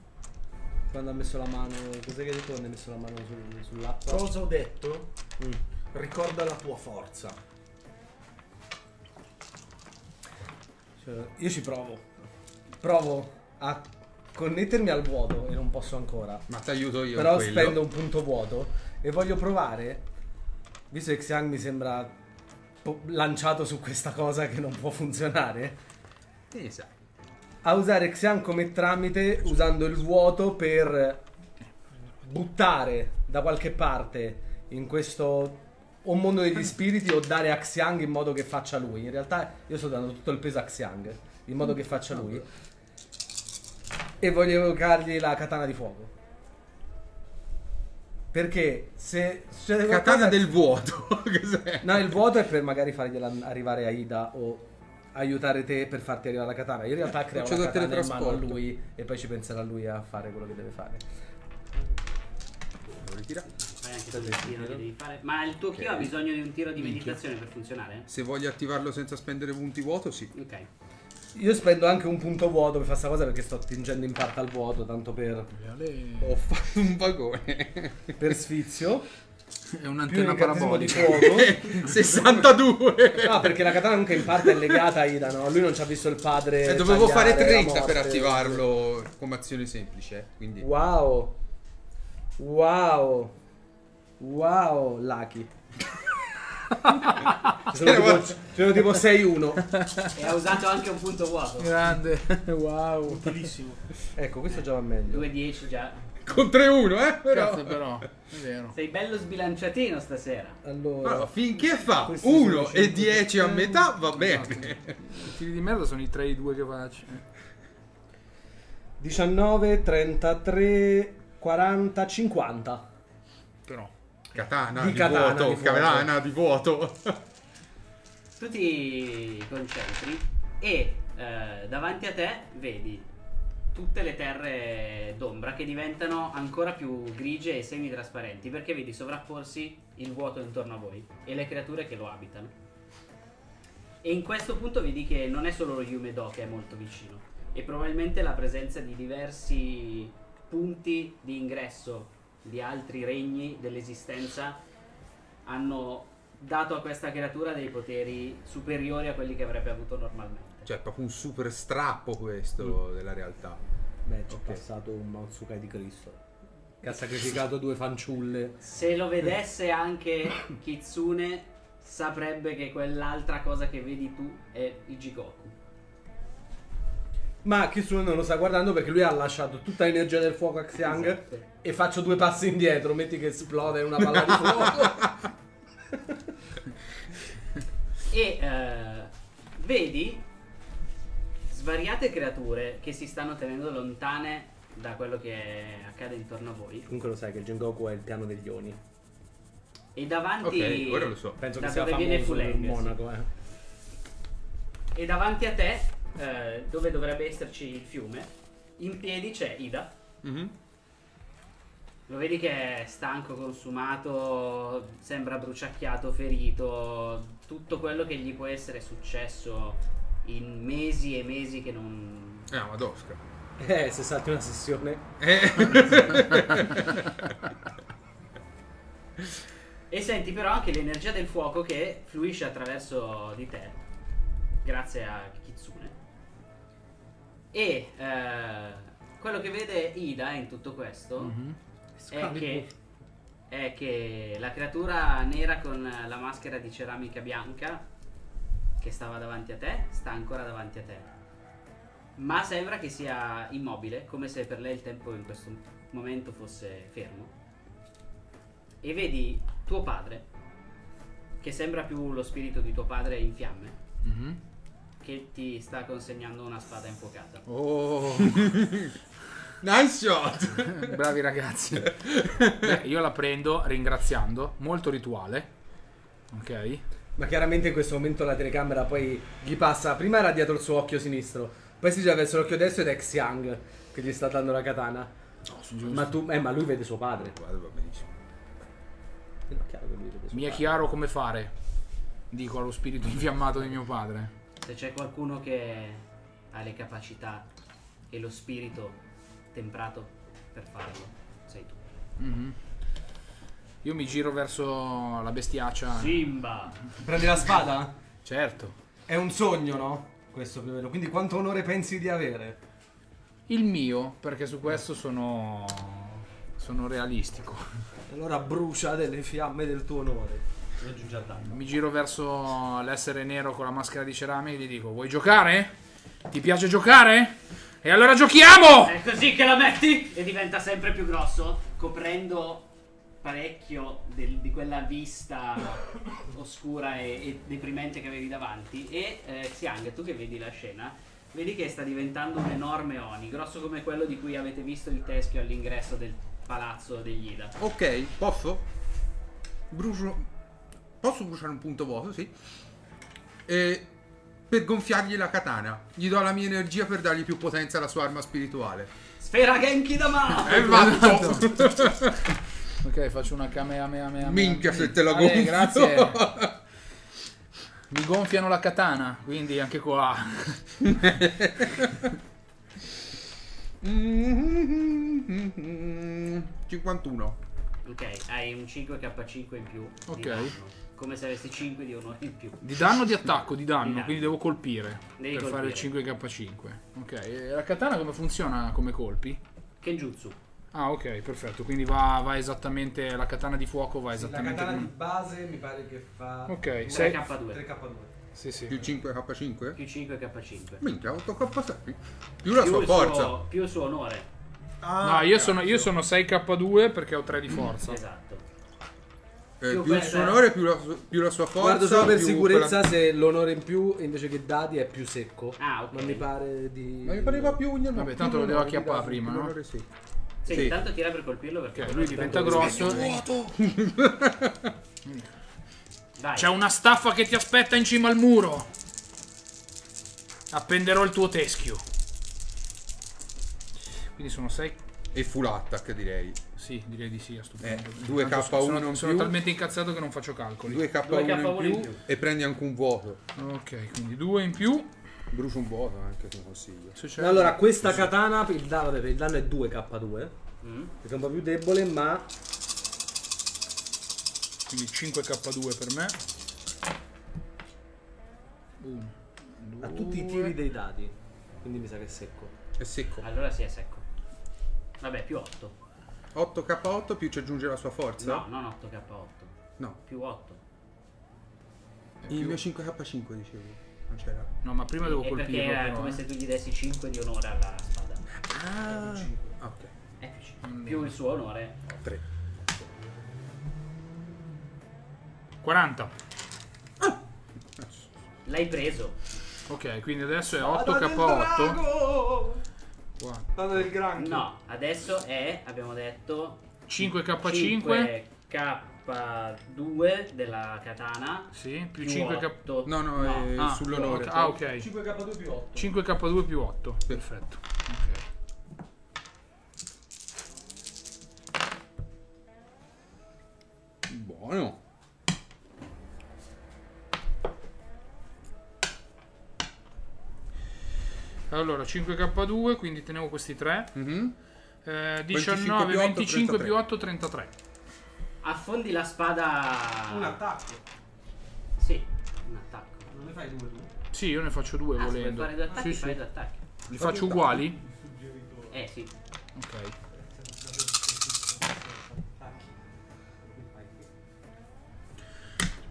Quando ha messo la mano. Cos'è che ha detto quando ha messo la mano sul, sull'acqua? Cosa ho detto? Mm. Ricorda la tua forza. Cioè, io ci provo. Provo a connettermi al vuoto e non posso ancora. Ma ti aiuto io. Però spendo un punto vuoto e voglio provare. Visto che Xiang mi sembra lanciato su questa cosa che non può funzionare, esatto, a usare Xiang come tramite usando il vuoto per buttare da qualche parte in questo o mondo degli spiriti o dare a Xiang in modo che faccia lui. In realtà io sto dando tutto il peso a Xiang in modo che faccia lui e voglio evocargli la katana di fuoco. Perché se succede qualcosa... Katana del vuoto. No, il vuoto è per magari fargliela arrivare a Ida o aiutare te per farti arrivare la katana. Io in realtà creo la katana in mano a lui e poi ci penserà lui a fare quello che deve fare. Lo ritira. Fai anche tu il tiro che devi fare. Ma il tuo Kyo ha bisogno di un tiro di meditazione per funzionare? Se voglio attivarlo senza spendere punti vuoto, sì. Ok. Io spendo anche un punto vuoto per fare sta cosa perché sto attingendo in parte al vuoto, tanto per... Ho fatto un vagone. Per sfizio. È un'antenna parabolica. Di sessantadue. No, perché la katana anche in parte è legata a Ida, no? Lui non ci ha visto il padre. E eh, dovevo fare trenta per attivarlo come azione semplice, quindi... Wow. Wow. Wow, Lucky. C'erano tipo, tipo sei uno. E ha usato anche un punto vuoto. Grande. Wow. Utilissimo. Ecco, questo eh, già va meglio. due dieci già. Con tre uno, eh? Però. Cazzo, però. È vero. Sei bello sbilanciatino stasera. Allora, allora finché fa uno e dieci a metà va bene. I tiri di merda sono i tre e i due che faccio. diciannove, trentatré, quaranta, cinquanta. Però. Katana di, di katana, vuoto, di katana di vuoto. Tu ti concentri e eh, davanti a te vedi tutte le terre d'ombra che diventano ancora più grigie e semitrasparenti perché vedi sovrapporsi il vuoto intorno a voi e le creature che lo abitano. E in questo punto vedi che non è solo lo Yume-dō che è molto vicino, e probabilmente la presenza di diversi punti di ingresso di altri regni dell'esistenza hanno dato a questa creatura dei poteri superiori a quelli che avrebbe avuto normalmente. Cioè, è proprio un super strappo questo mm. della realtà. Beh, c'è okay. passato un Maotsukai di Cristo che ha sacrificato due fanciulle. Se lo vedesse anche Kitsune saprebbe che quell'altra cosa che vedi tu è il Jigoku. Ma Kitsune non lo sta guardando perché lui ha lasciato tutta l'energia del fuoco a Xiang. Esatto. E faccio due passi indietro, metti che esplode una palla di fuoco. E uh, vedi svariate creature che si stanno tenendo lontane da quello che accade intorno a voi. Comunque lo sai che il Gengoku è il piano degli Oni. E davanti... Ok, ora lo so. Penso che sia famoso nel Monaco, eh. E davanti a te... Eh, dove dovrebbe esserci il fiume, in piedi c'è Ida. Mm-hmm. Lo vedi che è stanco, consumato, sembra bruciacchiato, ferito, tutto quello che gli può essere successo in mesi e mesi che non... Eh, ma dosca. Eh, se salti una sessione... Eh. E senti però anche l'energia del fuoco che fluisce attraverso di te, grazie a Kitsune. E eh, quello che vede Ida in tutto questo mm-hmm. è, che, è che la creatura nera con la maschera di ceramica bianca che stava davanti a te sta ancora davanti a te, ma sembra che sia immobile, come se per lei il tempo in questo momento fosse fermo. E vedi tuo padre, che sembra più lo spirito di tuo padre in fiamme, mm-hmm. che ti sta consegnando una spada infuocata. Oh. Nice shot. Bravi ragazzi. Beh, io la prendo ringraziando. Molto rituale. Ok. Ma chiaramente in questo momento la telecamera poi gli passa. Prima era dietro il suo occhio sinistro, poi si gira verso l'occhio destro ed è Xiang che gli sta dando la katana. No, ma, tu, eh, ma lui vede suo padre. Guarda, va benissimo. Mi è chiaro come fare, dico allo spirito infiammato di mio padre. Se c'è qualcuno che ha le capacità e lo spirito temprato per farlo, sei tu. Mm-hmm. Io mi giro verso la bestiaccia. Simba! Prendi la spada? Certo. È un sogno, no? Questo più o meno. Quindi quanto onore pensi di avere? Il mio, perché su questo sono, sono realistico. Allora brucia delle fiamme del tuo onore. Mi giro verso l'essere nero con la maschera di cerame e gli dico: vuoi giocare? Ti piace giocare? E allora giochiamo! È così che la metti? E diventa sempre più grosso, coprendo parecchio del, di quella vista oscura e, e deprimente che avevi davanti. E eh, Xiang, tu che vedi la scena, vedi che sta diventando un enorme Oni, grosso come quello di cui avete visto il teschio all'ingresso del palazzo degli Ida. Ok, posso? Brucio... Posso bruciare un punto vuoto, sì. E per gonfiargli la katana. Gli do la mia energia per dargli più potenza alla sua arma spirituale. Sfera Genki Dama! E vado! Ok, faccio una kamehameha. Minchia se te la gonfio. Grazie. Mi gonfiano la katana, quindi anche qua. cinquantuno. Ok, hai un cinque K cinque in più. Ok. Di danno. Come se avessi cinque di onore in più. Di danno di attacco, di danno, di danno. Quindi devo colpire. Devi per colpire. Fare il cinque K cinque. Ok, e la katana come funziona come colpi? Kenjutsu. Ah, ok, perfetto. Quindi va, va esattamente. La katana di fuoco va esattamente. La katana di base mi pare che fa. Ok, sei K due. Sì, sì. Più cinque K cinque? Più cinque K cinque. Minchia, otto K sei. Più la più sua forza. Suo, più suo onore. Ah, no, io sono, io sono sei K due perché ho tre di forza. Esatto. Eh, più, più il suo onore, più la, più la sua forza. Guardo solo per sicurezza quella... se l'onore in più invece che dadi è più secco. Ah, ok. Non mi pare di. Ma mi pareva più un. Vabbè, tanto lo devo acchiappare prima, no? Sì. Sì, sì, intanto tira per colpirlo perché okay, lui diventa grosso. C'è una staffa che ti aspetta in cima al muro. Appenderò il tuo teschio. Quindi sono sei. E full attack direi. Sì, direi di sì a sto punto. due K uno sono, in sono più. Talmente incazzato che non faccio calcoli. due K uno in, in più. E prendi anche un vuoto. Ok, quindi due in più. Brucio un vuoto anche, ti consiglio. Allora, questa così. Katana, il danno, vabbè, il danno è due K due. Mm. Perché è un po' più debole, ma... Quindi cinque K due per me. uno, due. A tutti i tiri dei dadi. Quindi mi sa che è secco. È secco. Allora sì, è secco. Vabbè, più otto. otto K otto più ci aggiunge la sua forza? No, non otto K otto. No. Più otto. E il più... mio cinque K cinque dicevo. Non c'era. No, ma prima sì, devo colpire. Perché era come eh. se tu gli dessi cinque di onore alla spada. Ah, ah ok. È più, mm. più il suo onore. tre. quaranta. Ah. L'hai preso. Ok, quindi adesso è otto K otto. Wow. No, adesso è, abbiamo detto, cinque K cinque, cinque K due della katana. Sì, più, più cinque K otto. No, no, no. È ah, sull'onore. Ah, ok. cinque K due più otto. cinque K due più otto. Perfetto. Ok. Buono. Allora cinque K due, quindi teniamo questi tre. Mm-hmm. eh, diciannove, venticinque più otto, trentatré. Affondi la spada. Un attacco. Sì, un attacco. Non ne fai due tu? Sì, io ne faccio due ah, volendo. Se vuoi fare due attacchi, sì, fai sì. Due attacchi. Li faccio uguali? Eh sì. Ok.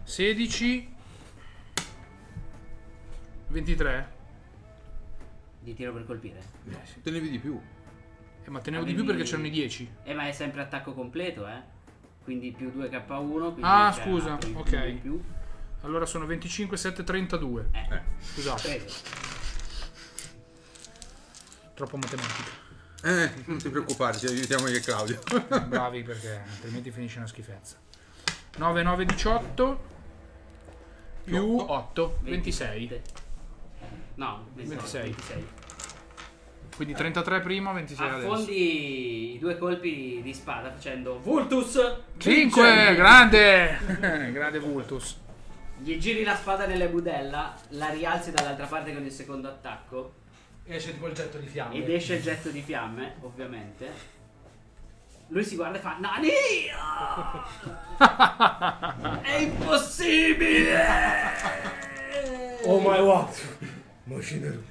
sedici, ventitré. Di tiro per colpire? No, sì. Tenevi di più. Eh, ma tenevo Avevi... di più perché c'erano i dieci. Eh, ma è sempre attacco completo, eh. Quindi più due K uno. Ah, scusa, ok. Più più. Allora sono venticinque, sette, trentadue. Eh, eh. Scusate. Credo. Troppo matematica. Eh, non ti preoccupare, ti aiutiamo io e Claudio. Bravi, perché altrimenti finisce una schifezza. nove, nove, diciotto. Più otto, ventisei. No, ventisei. ventisei. Quindi trentatré prima, ventisei affondi adesso. Affondi i due colpi di spada facendo Vultus cinque, grande! Grande Vultus. Gli giri la spada nelle budella, la rialzi dall'altra parte con il secondo attacco. Esce tipo il getto di fiamme. Ed esce il getto di fiamme, ovviamente. Lui si guarda e fa: Nani! Oh! È impossibile! Oh my what? Machineru.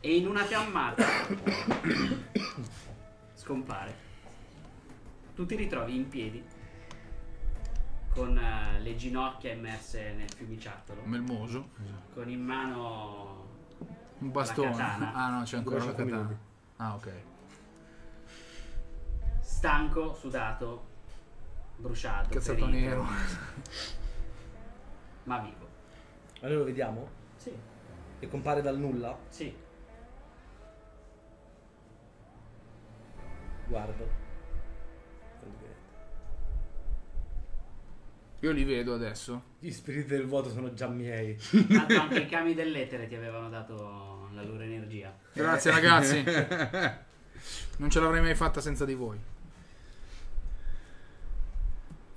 E in una fiammata scompare. Tu ti ritrovi in piedi con uh, le ginocchia immerse nel fiumiciattolo. Melmoso. Con in mano un bastone. La katana. Ah no, c'è ancora la katana. Minuti. Ah ok. Stanco, sudato, bruciato, cazzato nero, ma vivo. Allora lo vediamo? Sì. E compare dal nulla? Sì. Guardo. Io li vedo adesso. Gli spiriti del vuoto sono già miei. Tanto anche i kami dell'etere ti avevano dato la loro energia. Grazie ragazzi. Non ce l'avrei mai fatta senza di voi.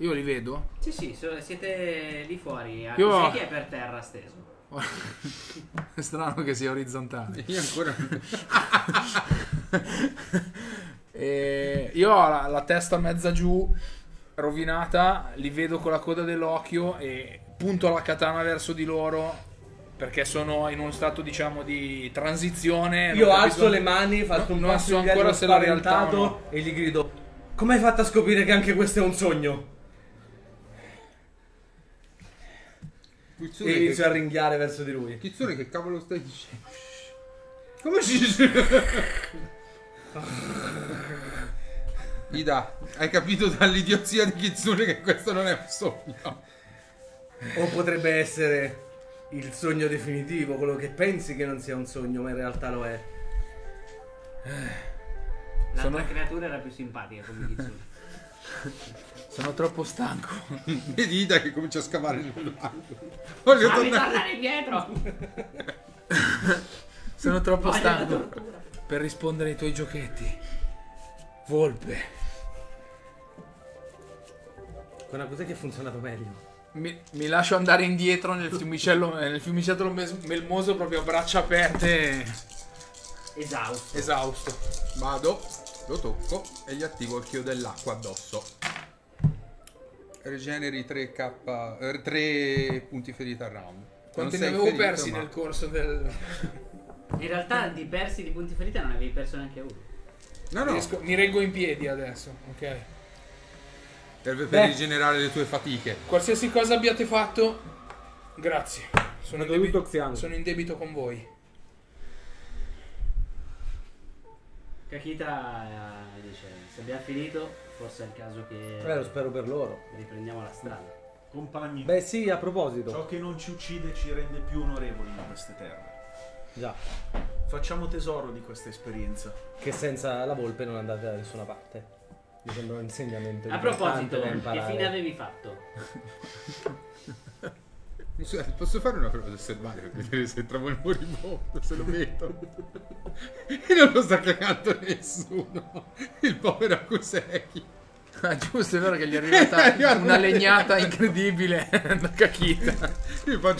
Io li vedo? Sì, sì, siete lì fuori. Io... Kuseki è per terra steso. È strano che sia orizzontale. Io ancora. E io ho la, la testa mezza giù, rovinata. Li vedo con la coda dell'occhio e punto la katana verso di loro. Perché sono in uno stato, diciamo, di transizione. Io alzo le mani, faccio un passo ancora se l'ho rialtato e gli grido: come hai fatto a scoprire che anche questo è un sogno? Kitsune, e inizio che... a ringhiare verso di lui. Kitsune, che cavolo stai dicendo? Come si dice? Ida, hai capito dall'idiozia di Kitsune che questo non è un sogno? O potrebbe essere... il sogno definitivo, quello che pensi che non sia un sogno, ma in realtà lo è. L'altra sono... creatura era più simpatica come Kitsune. Sono troppo stanco. Vedi Ida che comincia a scavare nell'angolo. Voglio ah, tornare... tornare indietro. Sono troppo Voglio stanco per rispondere ai tuoi giochetti. Volpe. Con una cosa che ha funzionato meglio. Mi, mi lascio andare indietro nel fiumicello, nel fiumiciattolo melmoso, proprio a braccia aperte. Esausto. Esausto. Vado, lo tocco e gli attivo il chio dell'acqua addosso. Regeneri tre K, tre punti ferita al round. Quanti ne avevo ferito, persi ma... nel corso del... In realtà di persi di punti ferita non avevi perso neanche uno. No, no. Riesco, mi reggo in piedi adesso, ok. Serve per Beh. rigenerare le tue fatiche. Qualsiasi cosa abbiate fatto, grazie. Sono in debito, sono in debito con voi. Kakita eh, dice: se abbiamo finito, forse è il caso che. Beh, lo spero per loro. Riprendiamo la strada. Compagni. Beh, sì, a proposito. Ciò che non ci uccide ci rende più onorevoli in queste terre. Già. Facciamo tesoro di questa esperienza. Che senza la volpe non andate da nessuna parte. Mi sembra un insegnamento. A proposito, che fine avevi fatto? Scusate, posso fare una prova di osservare per vedere se trovo il moribondo, se lo metto? E non lo sta cagando nessuno. Il povero Kuseki. Ah, giusto, è vero che gli è arrivata una legnata incredibile da Kakita.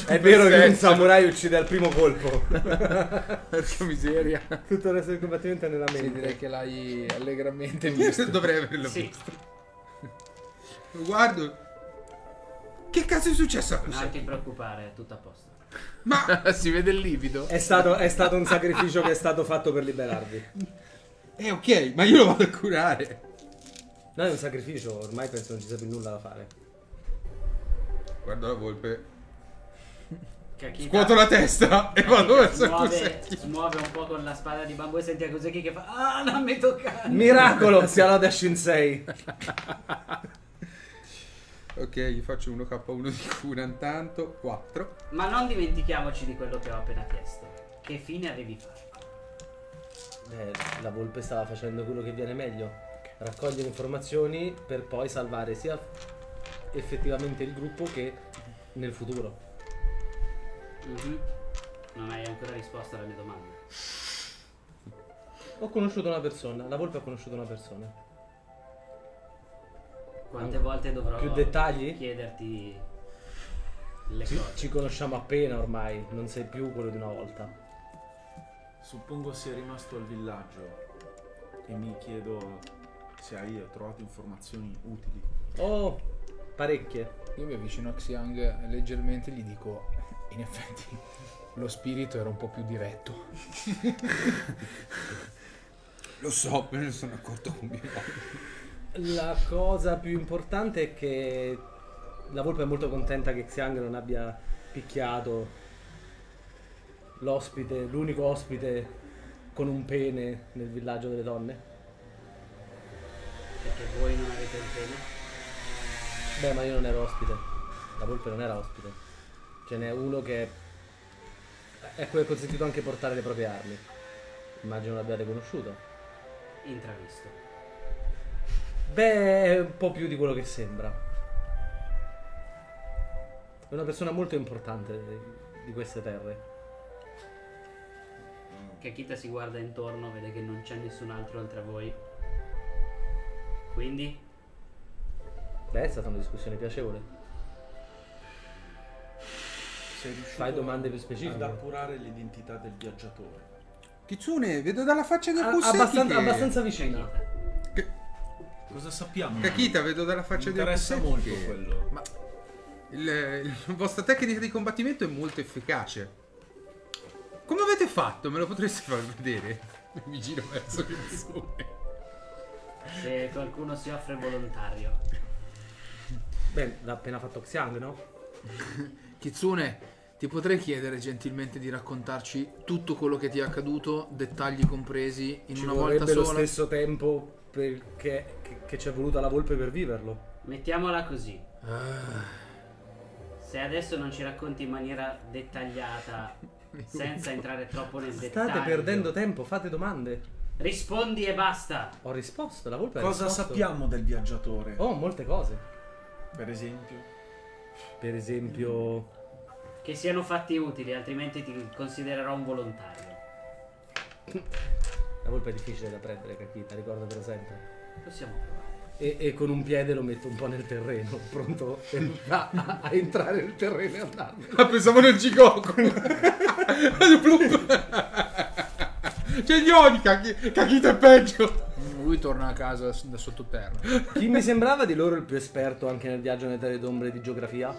È vero che un samurai uccide al primo colpo. Porca miseria. Tutto il resto del combattimento è nella mente. Sì, direi che l'hai allegramente visto. Dovrei averlo sì. visto. Lo guardo. Che cazzo è successo? Non ti preoccupare, è tutto a posto. Ma si vede il livido. È stato, è stato un sacrificio che è stato fatto per liberarvi. Eh ok, ma io lo vado a curare. No, è un sacrificio, ormai penso non ci sia più nulla da fare. Guarda la volpe. Kakita scuoto la testa e vado verso Kuseki. Si muove un po' con la spada di bambù e senti a Kuseki che fa: ah, non mi tocca! Miracolo, si alloda Shinsei. Ok, gli faccio uno K uno di cura intanto, quattro. Ma non dimentichiamoci di quello che ho appena chiesto. Che fine avevi fatto? Eh, la volpe stava facendo quello che viene meglio. Raccogliere informazioni per poi salvare sia effettivamente il gruppo che nel futuro. Mm-hmm. Non hai ancora risposto alla mia domanda. Ho conosciuto una persona, la volpe ha conosciuto una persona. Quante volte dovrò più dettagli? Chiederti le cose. Ci conosciamo appena ormai, non sei più quello di una volta. Suppongo sia rimasto al villaggio e mi chiedo se hai trovato informazioni utili. Oh, parecchie. Io mi avvicino a Xiang leggermente e gli dico, in effetti lo spirito era un po' più diretto. Lo so, me ne sono accorto con mio padre. La cosa più importante è che la volpe è molto contenta che Xiang non abbia picchiato l'ospite, l'unico ospite con un pene nel villaggio delle donne. Perché voi non avete il pene? Beh, ma io non ero ospite. La volpe non era ospite. Ce n'è uno che è quello consentito anche portare le proprie armi. Immagino l'abbiate conosciuto. Intravisto. Beh, un po' più di quello che sembra. È una persona molto importante di queste terre. Kakita si guarda intorno, vede che non c'è nessun altro oltre a voi. Quindi? Beh, è stata una discussione piacevole. Sei riuscito Fai domande più specifiche ad appurare l'identità del viaggiatore. Kitsune, vedo dalla faccia del Kuseki abbastanza, che... abbastanza vicina. Che... Cosa sappiamo? Kakita, vedo dalla faccia del Kuseki molto che... quello. Ma il, il, la vostra tecnica di combattimento è molto efficace. Come avete fatto? Me lo potreste far vedere? Mi giro verso Kitsune. Se qualcuno si offre volontario. Beh, l'ha appena fatto Xiang, no? Kitsune, ti potrei chiedere gentilmente di raccontarci tutto quello che ti è accaduto, dettagli compresi, in ci una volta sola? Ci vorrebbe lo stesso tempo perché, che, che ci è voluta la volpe per viverlo. Mettiamola così. Ah. Se adesso non ci racconti in maniera dettagliata, senza entrare troppo nel State dettaglio... State perdendo tempo, fate domande. Rispondi e basta. Ho risposto, la volpe ha risposto. Cosa sappiamo del viaggiatore? Oh, molte cose. Per esempio? Per esempio... Che siano fatti utili, altrimenti ti considererò un volontario. La volpe è difficile da prendere, Kakita, ricordatelo sempre. Possiamo provare. E, e con un piede lo metto un po' nel terreno, pronto a, a, a entrare nel terreno e andarmene. Ah, pensavo nel gigocco. C'è Ioni, Kakita è peggio. Lui torna a casa da sottoterra. Chi mi sembrava di loro il più esperto anche nel viaggio nelle terre d'ombre di geografia?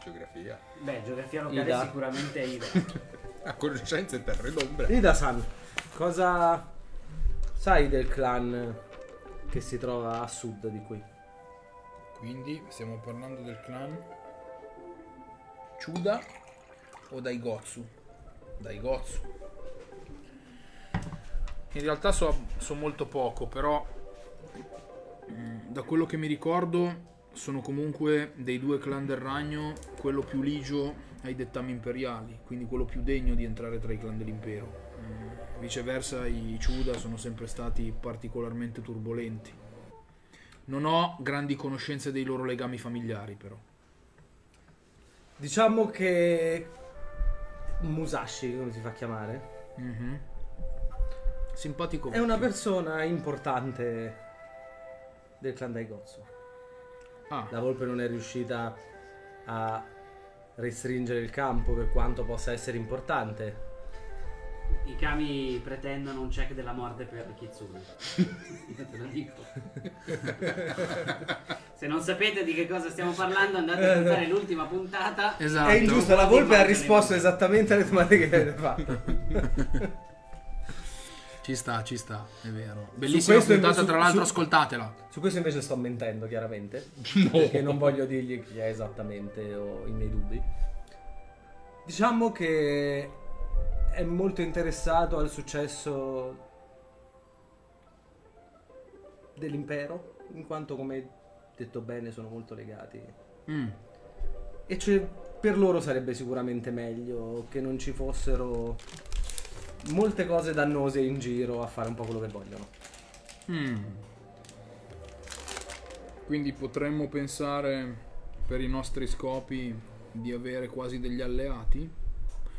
Geografia. Beh, geografia locale Ida. Sicuramente è Ida. A conoscenza e terre d'ombra. Ida-san, cosa sai del clan che si trova a sud di qui? Quindi stiamo parlando del clan Chuda o Daigotsu? Daigotsu. In realtà so, so molto poco, però da quello che mi ricordo sono comunque dei due clan del ragno quello più ligio ai dettami imperiali, quindi quello più degno di entrare tra i clan dell'impero. Viceversa i Chuda sono sempre stati particolarmente turbolenti. Non ho grandi conoscenze dei loro legami familiari, però diciamo che Musashi, come si fa a chiamare, mm-hmm. simpatico è una persona importante del clan Daigotsu. Ah. La volpe non è riuscita a restringere il campo per quanto possa essere importante. I Kami pretendono un check della morte per Kitsune. Io te lo dico. Se non sapete di che cosa stiamo parlando, andate a guardare l'ultima puntata. Esatto. È ingiusto, la volpe ha risposto esattamente alle domande che avete fatto. Ci sta, ci sta, è vero. Bellissima puntata, su, tra l'altro ascoltatela. Su questo invece sto mentendo, chiaramente. No. Perché non voglio dirgli chi è esattamente, ho i miei dubbi. Diciamo che è molto interessato al successo dell'impero, in quanto, come detto bene, sono molto legati. Mm. E cioè, per loro sarebbe sicuramente meglio che non ci fossero molte cose dannose in giro a fare un po' quello che vogliono. Mm. Quindi potremmo pensare per i nostri scopi di avere quasi degli alleati?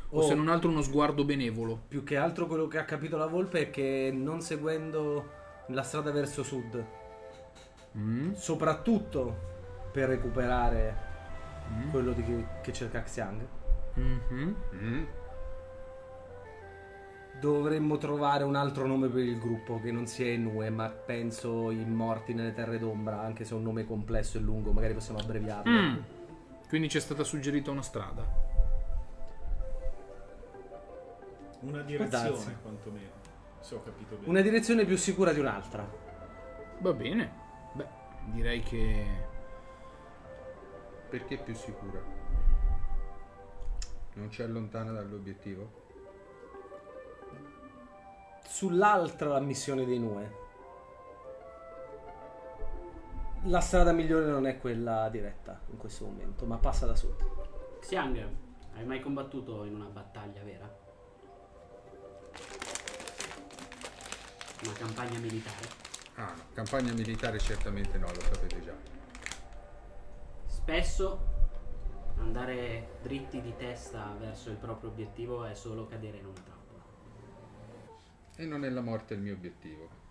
O, o se non altro uno sguardo benevolo? Più che altro quello che ha capito la volpe è che non seguendo la strada verso sud, mm. soprattutto per recuperare mm. quello di che, che cerca Xiang. Mm-hmm. Mm. Dovremmo trovare un altro nome per il gruppo che non sia Nue, ma penso i morti nelle terre d'ombra, anche se è un nome complesso e lungo, magari possiamo abbreviarlo. Mm. Quindi ci è stata suggerita una strada, una direzione quantomeno, se ho capito bene. Una direzione più sicura di un'altra. Va bene. Beh, direi che... Perché più sicura? Non ci allontana dall'obiettivo? Sull'altra missione dei Nue la strada migliore non è quella diretta in questo momento, ma passa da sud. Xiang, hai mai combattuto in una battaglia vera? Una campagna militare? Ah, no. Campagna militare certamente no, lo sapete già. Spesso andare dritti di testa verso il proprio obiettivo è solo cadere in una trappola. E non è la morte il mio obiettivo.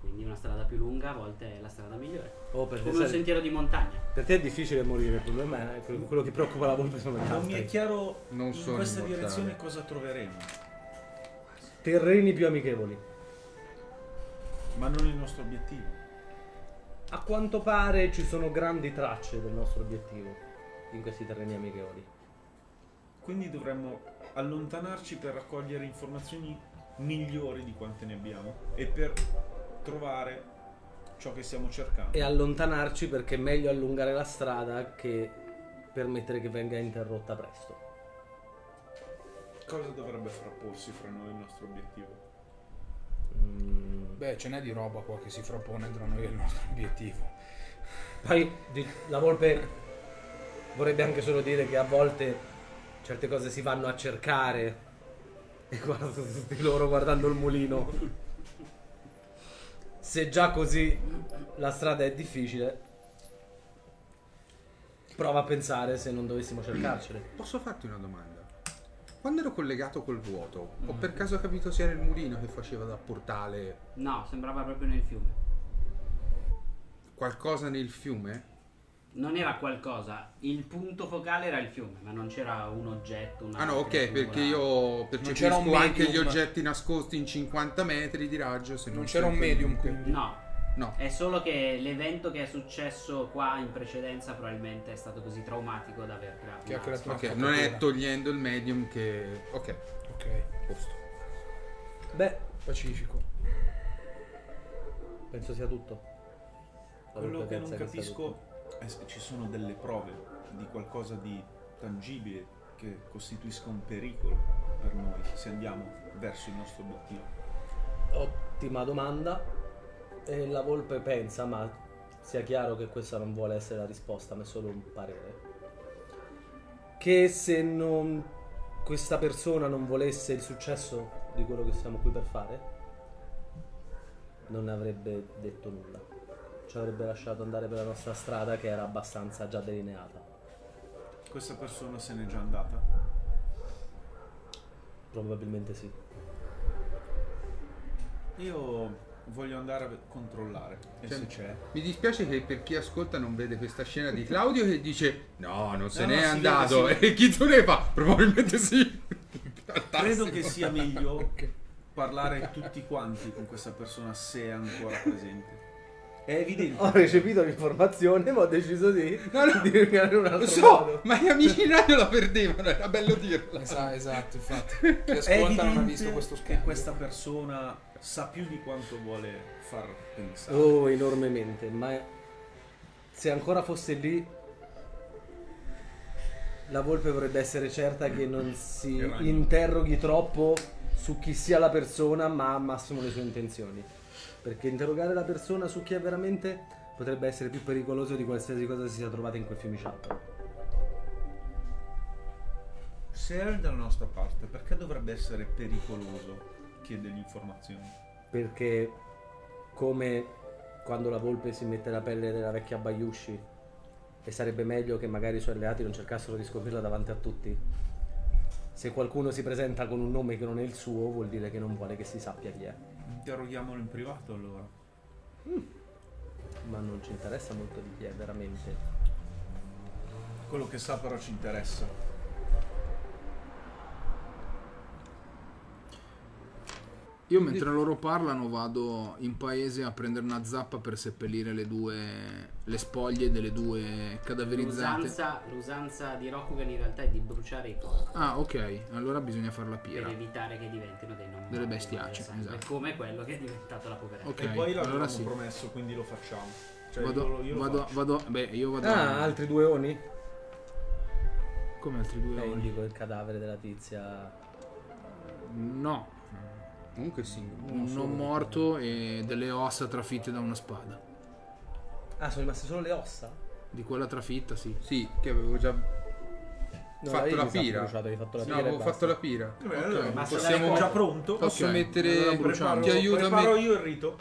Quindi una strada più lunga a volte è la strada migliore. Oh, per Come un sei... sentiero di montagna. Per te è difficile morire, il problema è quello che preoccupa la volpe. Sono non mi è chiaro non in sono questa immortale. direzione cosa troveremo. Terreni più amichevoli. Ma non il nostro obiettivo. A quanto pare ci sono grandi tracce del nostro obiettivo in questi terreni amichevoli. Quindi dovremmo allontanarci per raccogliere informazioni migliori di quante ne abbiamo e per trovare ciò che stiamo cercando. E allontanarci perché è meglio allungare la strada che permettere che venga interrotta presto. Cosa dovrebbe frapporsi fra noi e il nostro obiettivo? Mm. Beh, ce n'è di roba qua che si frappone tra noi e il nostro obiettivo. Poi la volpe vorrebbe anche solo dire che a volte certe cose si vanno a cercare e guardano tutti loro guardando il mulino. Se già così la strada è difficile, prova a pensare se non dovessimo cercarcele. Posso farti una domanda? Quando ero collegato col vuoto, mm. ho per caso capito se era il mulino che faceva da portale? No, sembrava proprio nel fiume. Qualcosa nel fiume? Non era qualcosa, il punto focale era il fiume, ma non c'era un oggetto. Una ah no, ok, perché io percepisco anche gli oggetti nascosti in cinquanta metri di raggio. Se non, non c'era un medium quindi. No, no, è solo che l'evento che è successo qua in precedenza probabilmente è stato così traumatico da aver creato, che ha creato una okay, non è togliendo il medium che... Ok, ok, posto. Beh, pacifico. Penso sia tutto. Quello che non capisco... Ci sono delle prove di qualcosa di tangibile che costituisca un pericolo per noi se andiamo verso il nostro obiettivo? Ottima domanda. E la volpe pensa, ma sia chiaro che questa non vuole essere la risposta, ma è solo un parere, che se non questa persona non volesse il successo di quello che siamo qui per fare, non avrebbe detto nulla. Ci avrebbe lasciato andare per la nostra strada che era abbastanza già delineata. Questa persona se n'è già andata? Probabilmente sì. Io voglio andare a controllare. E cioè, se c'è. Mi dispiace che per chi ascolta non vede questa scena di Claudio che dice no, non se eh, n'è no, andato. Vede, e chi tu ne fa? Probabilmente sì. Credo che sia meglio okay. parlare tutti quanti con questa persona se è ancora presente. È evidente. Ho recepito l'informazione, ma ho deciso di no, no. di creare un altro. Lo so, modo. Ma gli amici in radio la perdevano, era bello dirlo. Esatto, esatto, infatti. Chi ascolta non ha visto questo scambio. Che questa persona sa più di quanto vuole far pensare. Oh, enormemente, ma se ancora fosse lì, la volpe dovrebbe essere certa che non si interroghi troppo su chi sia la persona, ma al massimo le sue intenzioni. Perché interrogare la persona su chi è veramente potrebbe essere più pericoloso di qualsiasi cosa si sia trovata in quel fiumiciattolo. Se era dalla nostra parte, perché dovrebbe essere pericoloso chiedere informazioni? Perché come quando la volpe si mette la pelle della vecchia Bayushi e sarebbe meglio che magari i suoi alleati non cercassero di scoprirla davanti a tutti. Se qualcuno si presenta con un nome che non è il suo, vuol dire che non vuole che si sappia chi è. Interroghiamolo in privato allora. Mm. Ma non ci interessa molto di chi è veramente. Quello che sa però ci interessa. Io mentre loro parlano vado in paese a prendere una zappa per seppellire le due le spoglie delle due cadaverizzate. L'usanza, l'usanza di Rokugan in realtà è di bruciare i corpi. Ah, ok, allora bisogna far la pira. Per evitare che diventino dei non delle bestiacce, esatto. Come quello che è diventato la poveretta. Ok, e poi l'abbiamo allora sì. promesso, quindi lo facciamo. Cioè, vado, io lo, io vado, vado, beh, io vado. Ah, a... altri due Oni? Come altri due Oni? Dico il cadavere della tizia. No. Comunque sì, un non morto e delle ossa trafitte da una spada. Ah, sono rimaste solo le ossa? Di quella trafitta, sì. Sì, che avevo già no, fatto, la pira. Bruciato, fatto la pira. No, avevo fatto la pira. Vabbè, okay. Allora, ma possiamo già pronto. Posso okay. mettere allora, preparo, ti aiuta preparo io il rito.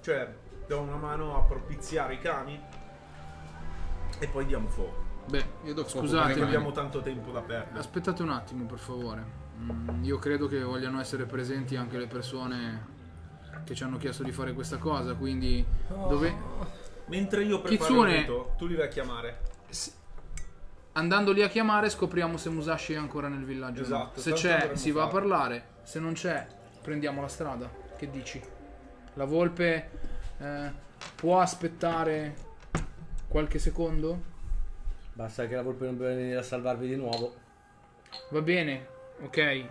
Cioè, do una mano a propiziare i Kami e poi diamo fuoco. Beh, io do fuoco. Scusate, non abbiamo tanto tempo da perdere. Aspettate un attimo, per favore. Io credo che vogliano essere presenti anche le persone che ci hanno chiesto di fare questa cosa, quindi oh. dove... Mentre io preparo Kitsune, il rito, tu li vai a chiamare. Andando lì a chiamare scopriamo se Musashi è ancora nel villaggio. Esatto, se c'è si va a parlare, se non c'è prendiamo la strada. Che dici? La volpe eh, può aspettare qualche secondo? Basta che la volpe non deve venire a salvarvi di nuovo. Va bene. Ok, eh,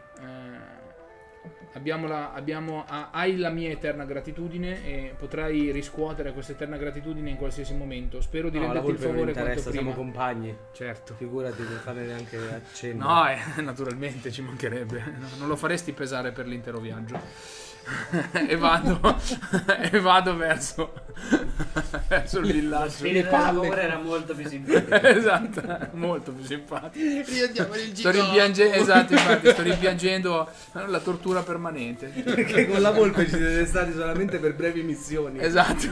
abbiamo la, abbiamo, ah, hai la mia eterna gratitudine e potrai riscuotere questa eterna gratitudine in qualsiasi momento. Spero di no, renderti il favore quanto prima. Siamo compagni. Certo. Figurati, non fare neanche accenno. No, eh, naturalmente, ci mancherebbe. No, non lo faresti pesare per l'intero viaggio. e vado e vado verso verso il villaggio. Il favore era molto più simpatico. Esatto, molto più simpatico. il sto rimpiangendo, esatto, infatti sto rimpiangendo la tortura permanente. Perché con la volpe ci siete stati solamente per brevi missioni. Esatto.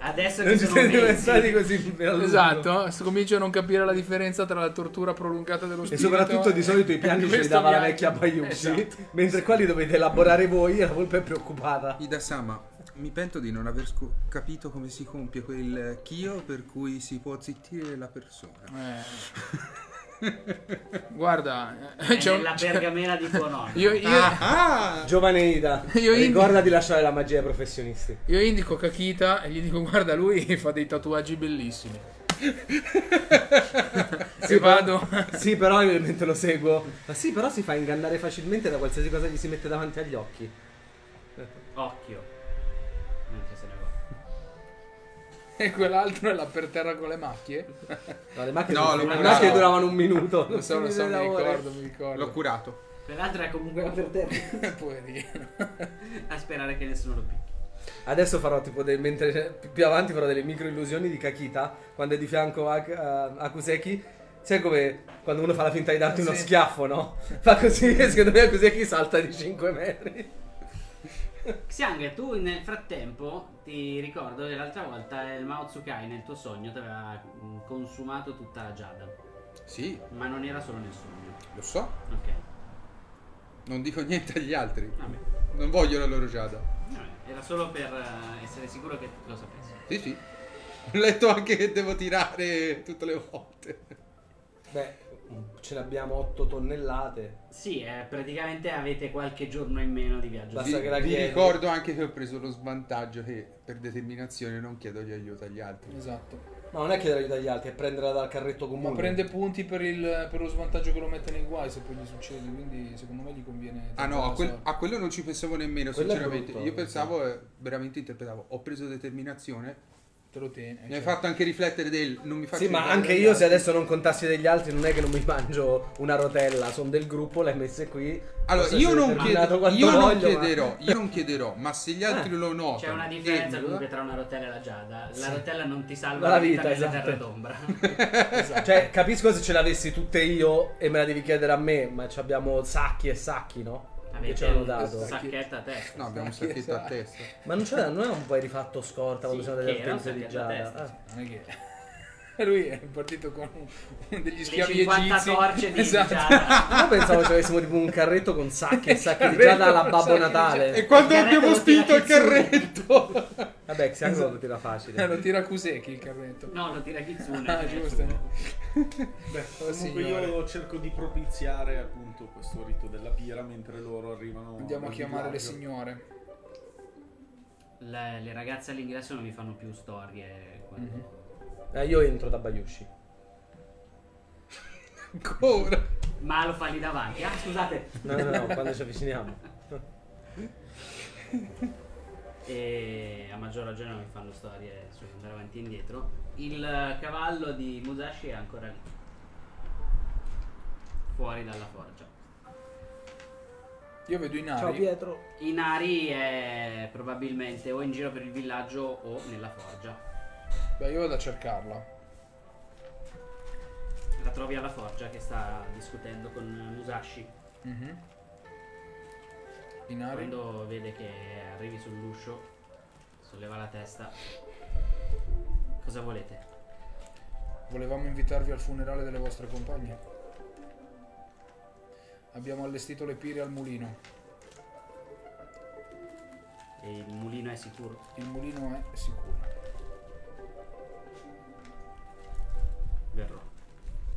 Adesso non che ci siete stati così esatto, comincio a non capire la differenza tra la tortura prolungata dello spirito. E soprattutto di solito i piani ce li dava la vecchia Bayushi, esatto. Mentre qua li dovete elaborare voi. La volpe è preoccupata. Ida-sama, mi pento di non aver capito come si compie quel Kyo per cui si può zittire la persona. Eh. Guarda, è nella pergamena di tuo nonno. Io, io... Ah, ah. Giovane Ida, io ricorda indico... di lasciare la magia ai professionisti. Io indico Kakita e gli dico guarda, lui fa dei tatuaggi bellissimi. Sì, vado. Sì, però io mentre lo seguo. Ma sì, però si fa ingannare facilmente da qualsiasi cosa gli si mette davanti agli occhi. Occhio. Non se ne va. E quell'altro è là per terra con le macchie. No, le macchie, no, le macchie duravano un minuto. Lo so, lo so, mi ricordo, mi ricordo. L'ho curato. Quell'altro è comunque là per terra. Poverino. A sperare che nessuno lo picchi. Adesso farò tipo del, mentre più avanti farò delle micro illusioni di Kakita quando è di fianco a, a, a Kuseki. Sai come quando uno fa la finta di darti uno sì. schiaffo, no? Fa così e secondo me Kuseki salta di cinque metri. Xiang, tu nel frattempo ti ricordo che l'altra volta il Maotsukai nel tuo sogno ti aveva consumato tutta la giada. Sì. Ma non era solo nel sogno. Lo so. Ok. Non dico niente agli altri. Vabbè. Non voglio la loro giada. Era solo per essere sicuro che lo sapessi. Sì, sì. Ho letto anche che devo tirare tutte le volte. Beh, ce l'abbiamo otto tonnellate. Sì, eh, praticamente avete qualche giorno in meno di viaggio. Basta sì, che la vi ricordo anche che ho preso lo svantaggio che per determinazione non chiedo gli aiuto agli altri. Esatto. Ma non è chiedere aiuto agli altri, è prenderla dal carretto comune. Ma prende punti per, il, per lo svantaggio che lo mette nei guai se poi gli succede, quindi secondo me gli conviene... Ah no, a, quel, a quello non ci pensavo nemmeno, quello sinceramente. Brutto, io pensavo, sì. veramente interpretavo, ho preso determinazione... Te lo tieni, mi cioè. hai fatto anche riflettere del... Non mi faccio sì, ma anche io se adesso non contassi degli altri non è che non mi mangio una rotella, sono del gruppo, le hai messe qui... Allora, so io, non chiedo, io, non voglio, chiederò, ma... io non chiederò, ma se gli altri ah, lo notano... C'è una differenza e... comunque tra una rotella e la giada. La sì. rotella non ti salva la vita, vita esatto. terra d'ombra. Esatto. Cioè, capisco se ce l'avessi tutte io e me la devi chiedere a me, ma abbiamo sacchi e sacchi, no? Che ci hanno dato un sacchetto a testa. No, abbiamo un sacchetto a testa. Ma non c'era, non è un po' rifatto scorta quando sono delle attese di giada. Non è che... E lui è partito con degli schiavi egizi. Torce di giada. Io pensavo che avessimo tipo un carretto con sacchi e sacchi di giada alla Babbo Natale. E quando abbiamo spinto il carretto Vabbè, Xiang esatto. Lo tira facile. Lo tira Kuseki il carretto. No, lo tira Kitsune. Ah, giusto. Beh, comunque io cerco di propiziare appunto questo rito della pira mentre loro arrivano. Andiamo a chiamare le signore. Le, le ragazze all'ingresso non mi fanno più storie quando... mm-hmm. Eh, io entro da Bayushi. Ancora? Ma lo fa lì davanti. Ah, scusate. No, no, no, quando ci avviciniamo. E a maggior ragione non mi fanno storie su andare avanti e indietro. Il cavallo di Musashi è ancora lì, fuori dalla forgia. Io vedo Inari. Ciao Pietro. Inari è probabilmente o in giro per il villaggio o nella forgia. Beh, io vado a cercarla. La trovi alla forgia che sta discutendo con Musashi. Mm-hmm. Inari. Quando vede che arrivi sull'uscio, solleva la testa. Cosa volete? Volevamo invitarvi al funerale delle vostre compagne. Abbiamo allestito le pire al mulino. E il mulino è sicuro? Il mulino è sicuro. Verrò.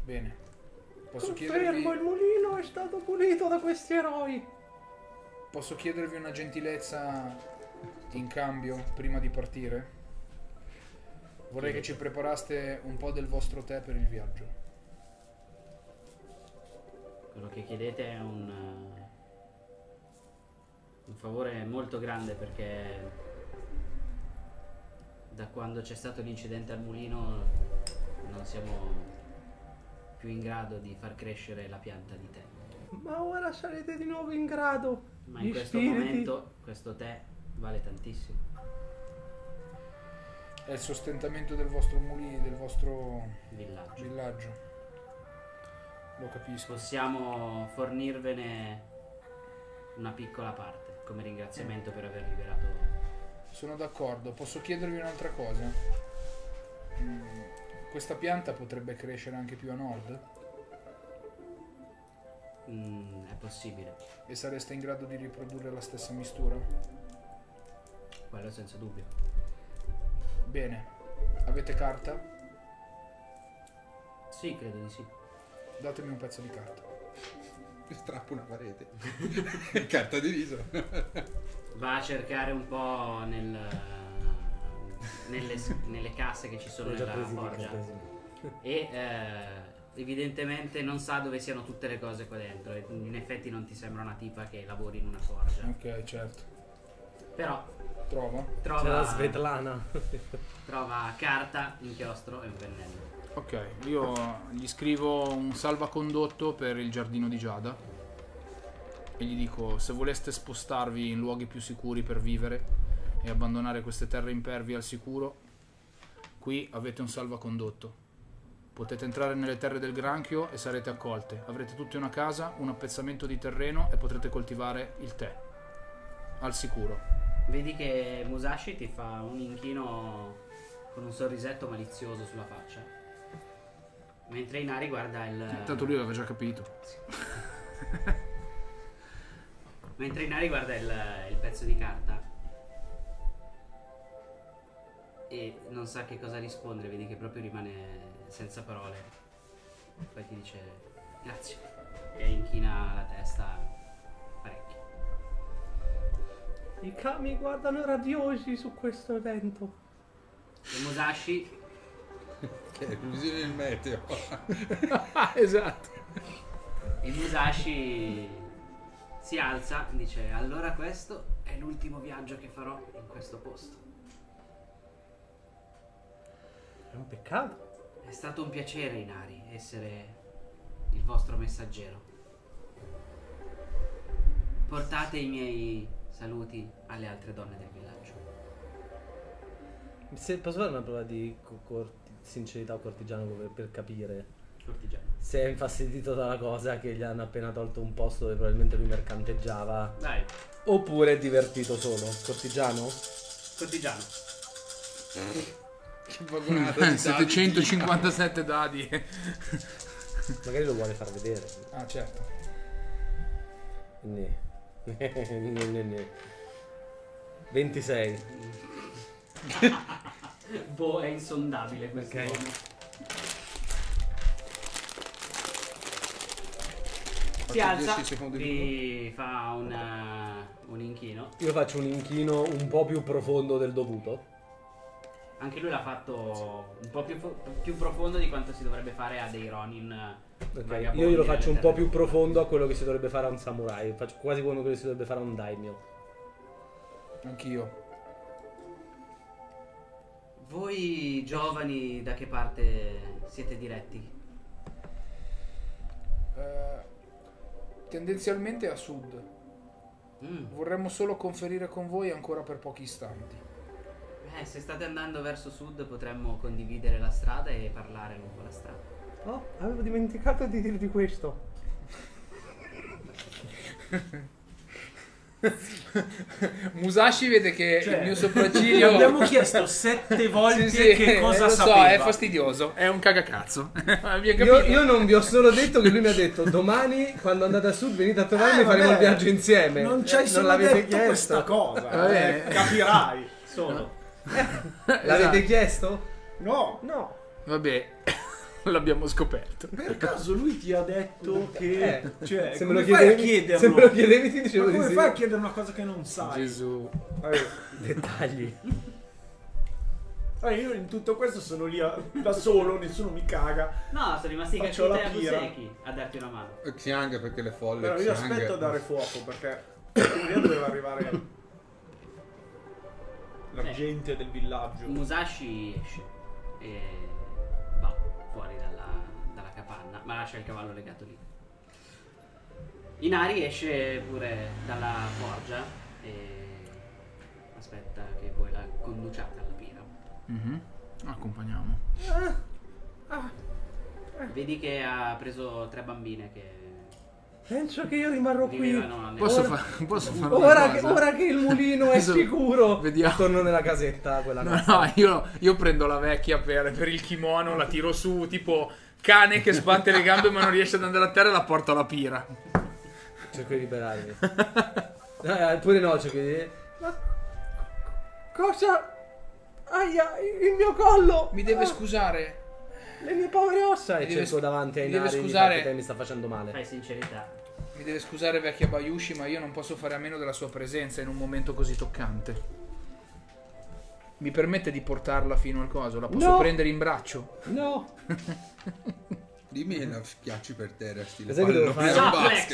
Bene. Posso chiedervi... Confermo, il mulino è stato pulito da questi eroi. Posso chiedervi una gentilezza in cambio prima di partire? Vorrei che ci preparaste un po' del vostro tè per il viaggio. Quello che chiedete è un, un favore molto grande, perché da quando c'è stato l'incidente al mulino non siamo più in grado di far crescere la pianta di tè. Ma ora sarete di nuovo in grado. Ma in questo spiriti. momento questo tè vale tantissimo. È il sostentamento del vostro mulino, del vostro villaggio. villaggio. Lo capisco. Possiamo fornirvene una piccola parte come ringraziamento per aver liberato. Sono d'accordo. Posso chiedervi un'altra cosa? Mm, questa pianta potrebbe crescere anche più a nord? Mm, è possibile. E sareste in grado di riprodurre la stessa mistura? Quello senza dubbio. Bene. Avete carta? Sì, credo di sì. Datemi un pezzo di carta. Strappo una parete. Carta di riso. Va a cercare un po' nel, nelle, nelle casse che ci sono nella forgia. E eh, evidentemente non sa dove siano tutte le cose qua dentro. E in effetti non ti sembra una tipa che lavori in una forgia. Ok, certo. Però Trova Trova C'è la Svetlana. Trova carta, inchiostro e un pennello. Ok, io gli scrivo un salvacondotto per il giardino di Giada. E gli dico: se voleste spostarvi in luoghi più sicuri per vivere e abbandonare queste terre impervi al sicuro, qui avete un salvacondotto. Potete entrare nelle terre del granchio e sarete accolte. Avrete tutti una casa, un appezzamento di terreno e potrete coltivare il tè. Al sicuro. Vedi che Musashi ti fa un inchino con un sorrisetto malizioso sulla faccia. Mentre Inari guarda il... Tanto lui l'aveva già capito. Sì. Mentre Inari guarda il, il pezzo di carta. E non sa che cosa rispondere, vedi che proprio rimane senza parole. Poi ti dice grazie e inchina la testa parecchio. I Kami guardano radiosi su questo evento. E Musashi che è visione del meteo. Esatto. E Musashi si alza e dice: allora questo è l'ultimo viaggio che farò in questo posto. È un peccato. È stato un piacere, Inari, essere il vostro messaggero. Portate i miei saluti alle altre donne del villaggio. Se posso fare una prova di sincerità o cortigiano per, per capire? Cortigiano. Se è infastidito dalla cosa che gli hanno appena tolto un posto dove probabilmente lui mercanteggiava. Dai. Oppure è divertito solo? Cortigiano? Cortigiano. Mm. Che settecentocinquantasette dadi. Magari lo vuole far vedere. Ah, certo. Ne. Ne, ne, ne. ventisei. Boh, è insondabile questo. Okay. Si alza e fa una, un inchino. Io faccio un inchino un po' più profondo del dovuto. Anche lui l'ha fatto un po' più, più profondo di quanto si dovrebbe fare a dei Ronin. Okay. Io glielo faccio un po' più profondo a quello che si dovrebbe fare a un samurai. Faccio quasi quello che si dovrebbe fare a un daimyo. Anch'io. Voi giovani da che parte siete diretti? Uh, tendenzialmente a sud. Mm. Vorremmo solo conferire con voi ancora per pochi istanti. Eh, se state andando verso sud potremmo condividere la strada e parlare lungo la strada. Oh, avevo dimenticato di dirvi questo. Musashi vede che cioè, il mio sopracciglio... Abbiamo chiesto sette volte sì, sì, che cosa eh, sapeva. Lo so, è fastidioso, è un cagacazzo. io, io non vi ho solo detto che lui mi ha detto domani quando andate a sud venite a trovarmi e eh, faremo il viaggio insieme. Non c'hai eh, solo detto questa cosa, eh, capirai. Solo. L'avete esatto. chiesto? No, no. Vabbè, l'abbiamo scoperto. Per caso lui ti ha detto che... Eh, cioè, se me lo chiedevi, se me lo chiedevi ti dicevo di sì. Ma come fai a chiedere una cosa che non sai? Gesù. Vabbè, dettagli. Vabbè, io in tutto questo sono lì a, da solo, nessuno mi caga. No, sono rimasti Kakita e Kuseki a darti una mano. E Xiang perché le folle... Però io Xiang... aspetto a dare fuoco perché... Io dovevo arrivare... A... la eh, gente del villaggio. Musashi esce e va fuori dalla, dalla capanna, ma lascia il cavallo legato lì. Inari esce pure dalla forgia e aspetta che voi la conduciate alla pira. Mm-hmm. Accompagniamo. Ah, ah, eh. Vedi che ha preso tre bambine che... Penso che io rimarrò qui. Posso, ora, fa, posso fare ora che, ora che il mulino è sicuro. Vediamo. Torno nella casetta. Quella no, no, io, io prendo la vecchia per, per il kimono, la tiro su, tipo cane che sbatte le gambe ma non riesce ad andare a terra e la porto alla pira. Cerco di liberarmi. Eh, pure no, cerco di... Ma... Cosa? Aia, il mio collo! Mi deve ah. scusare. Le mie povere ossa. E cerco davanti ai nari scusare... che mi sta facendo male. Fai sincerità. Mi deve scusare vecchia Bayushi, ma io non posso fare a meno della sua presenza in un momento così toccante. Mi permette di portarla fino al coso? La posso no. prendere in braccio? No. Dimmi che la schiacci per terra stile. Cos'è che devo fare? Cos'è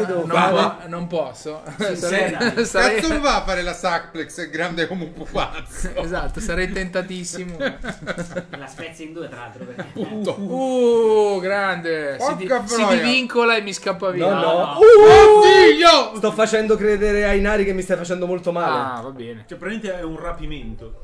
che devo fare? No, non posso. Sarei... Sarei... Cazzo va a fare la Sackplex, è grande come un pupazzo. Esatto, sarei tentatissimo. La spezzi in due tra l'altro. Perché... Punto. Uh, grande. Si, di... si divincola e mi scappa via. No, no. no. Uh, Oddio! Sto facendo credere ai nari che mi stai facendo molto male. Ah, va bene. Cioè, praticamente è un rapimento.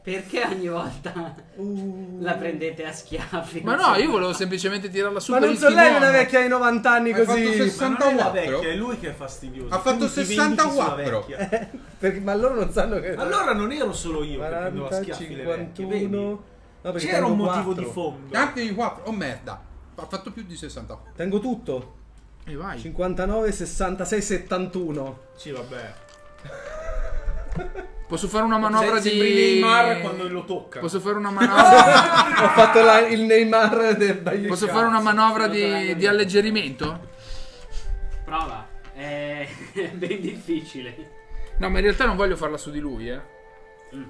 Perché ogni volta uh. la prendete a schiaffi? Ma no, io volevo semplicemente tirarla su. Ma non so, lei è una vecchia di novanta anni così. Ha fatto sessantaquattro. Ma non è la vecchia, è lui che è fastidioso. Ha fatto sessantaquattro. Eh, perché, ma loro non sanno che... Allora non ero solo io quaranta, che prendevo a schiaffi cinquantuno, le vecchie. No, c'era un motivo quattro. Di fondo. Anche di quattro. Oh merda. Ha fatto più di sessantaquattro. Tengo tutto. E vai. cinquantanove, sessantasei, settantuno. Sì, vabbè. Posso fare una manovra di Neymar quando lo tocca? Posso fare una manovra? Ho fatto la... il Neymar del... Posso fare una manovra di... di alleggerimento? Prova. È... è ben difficile. No, ma in realtà non voglio farla su di lui, eh.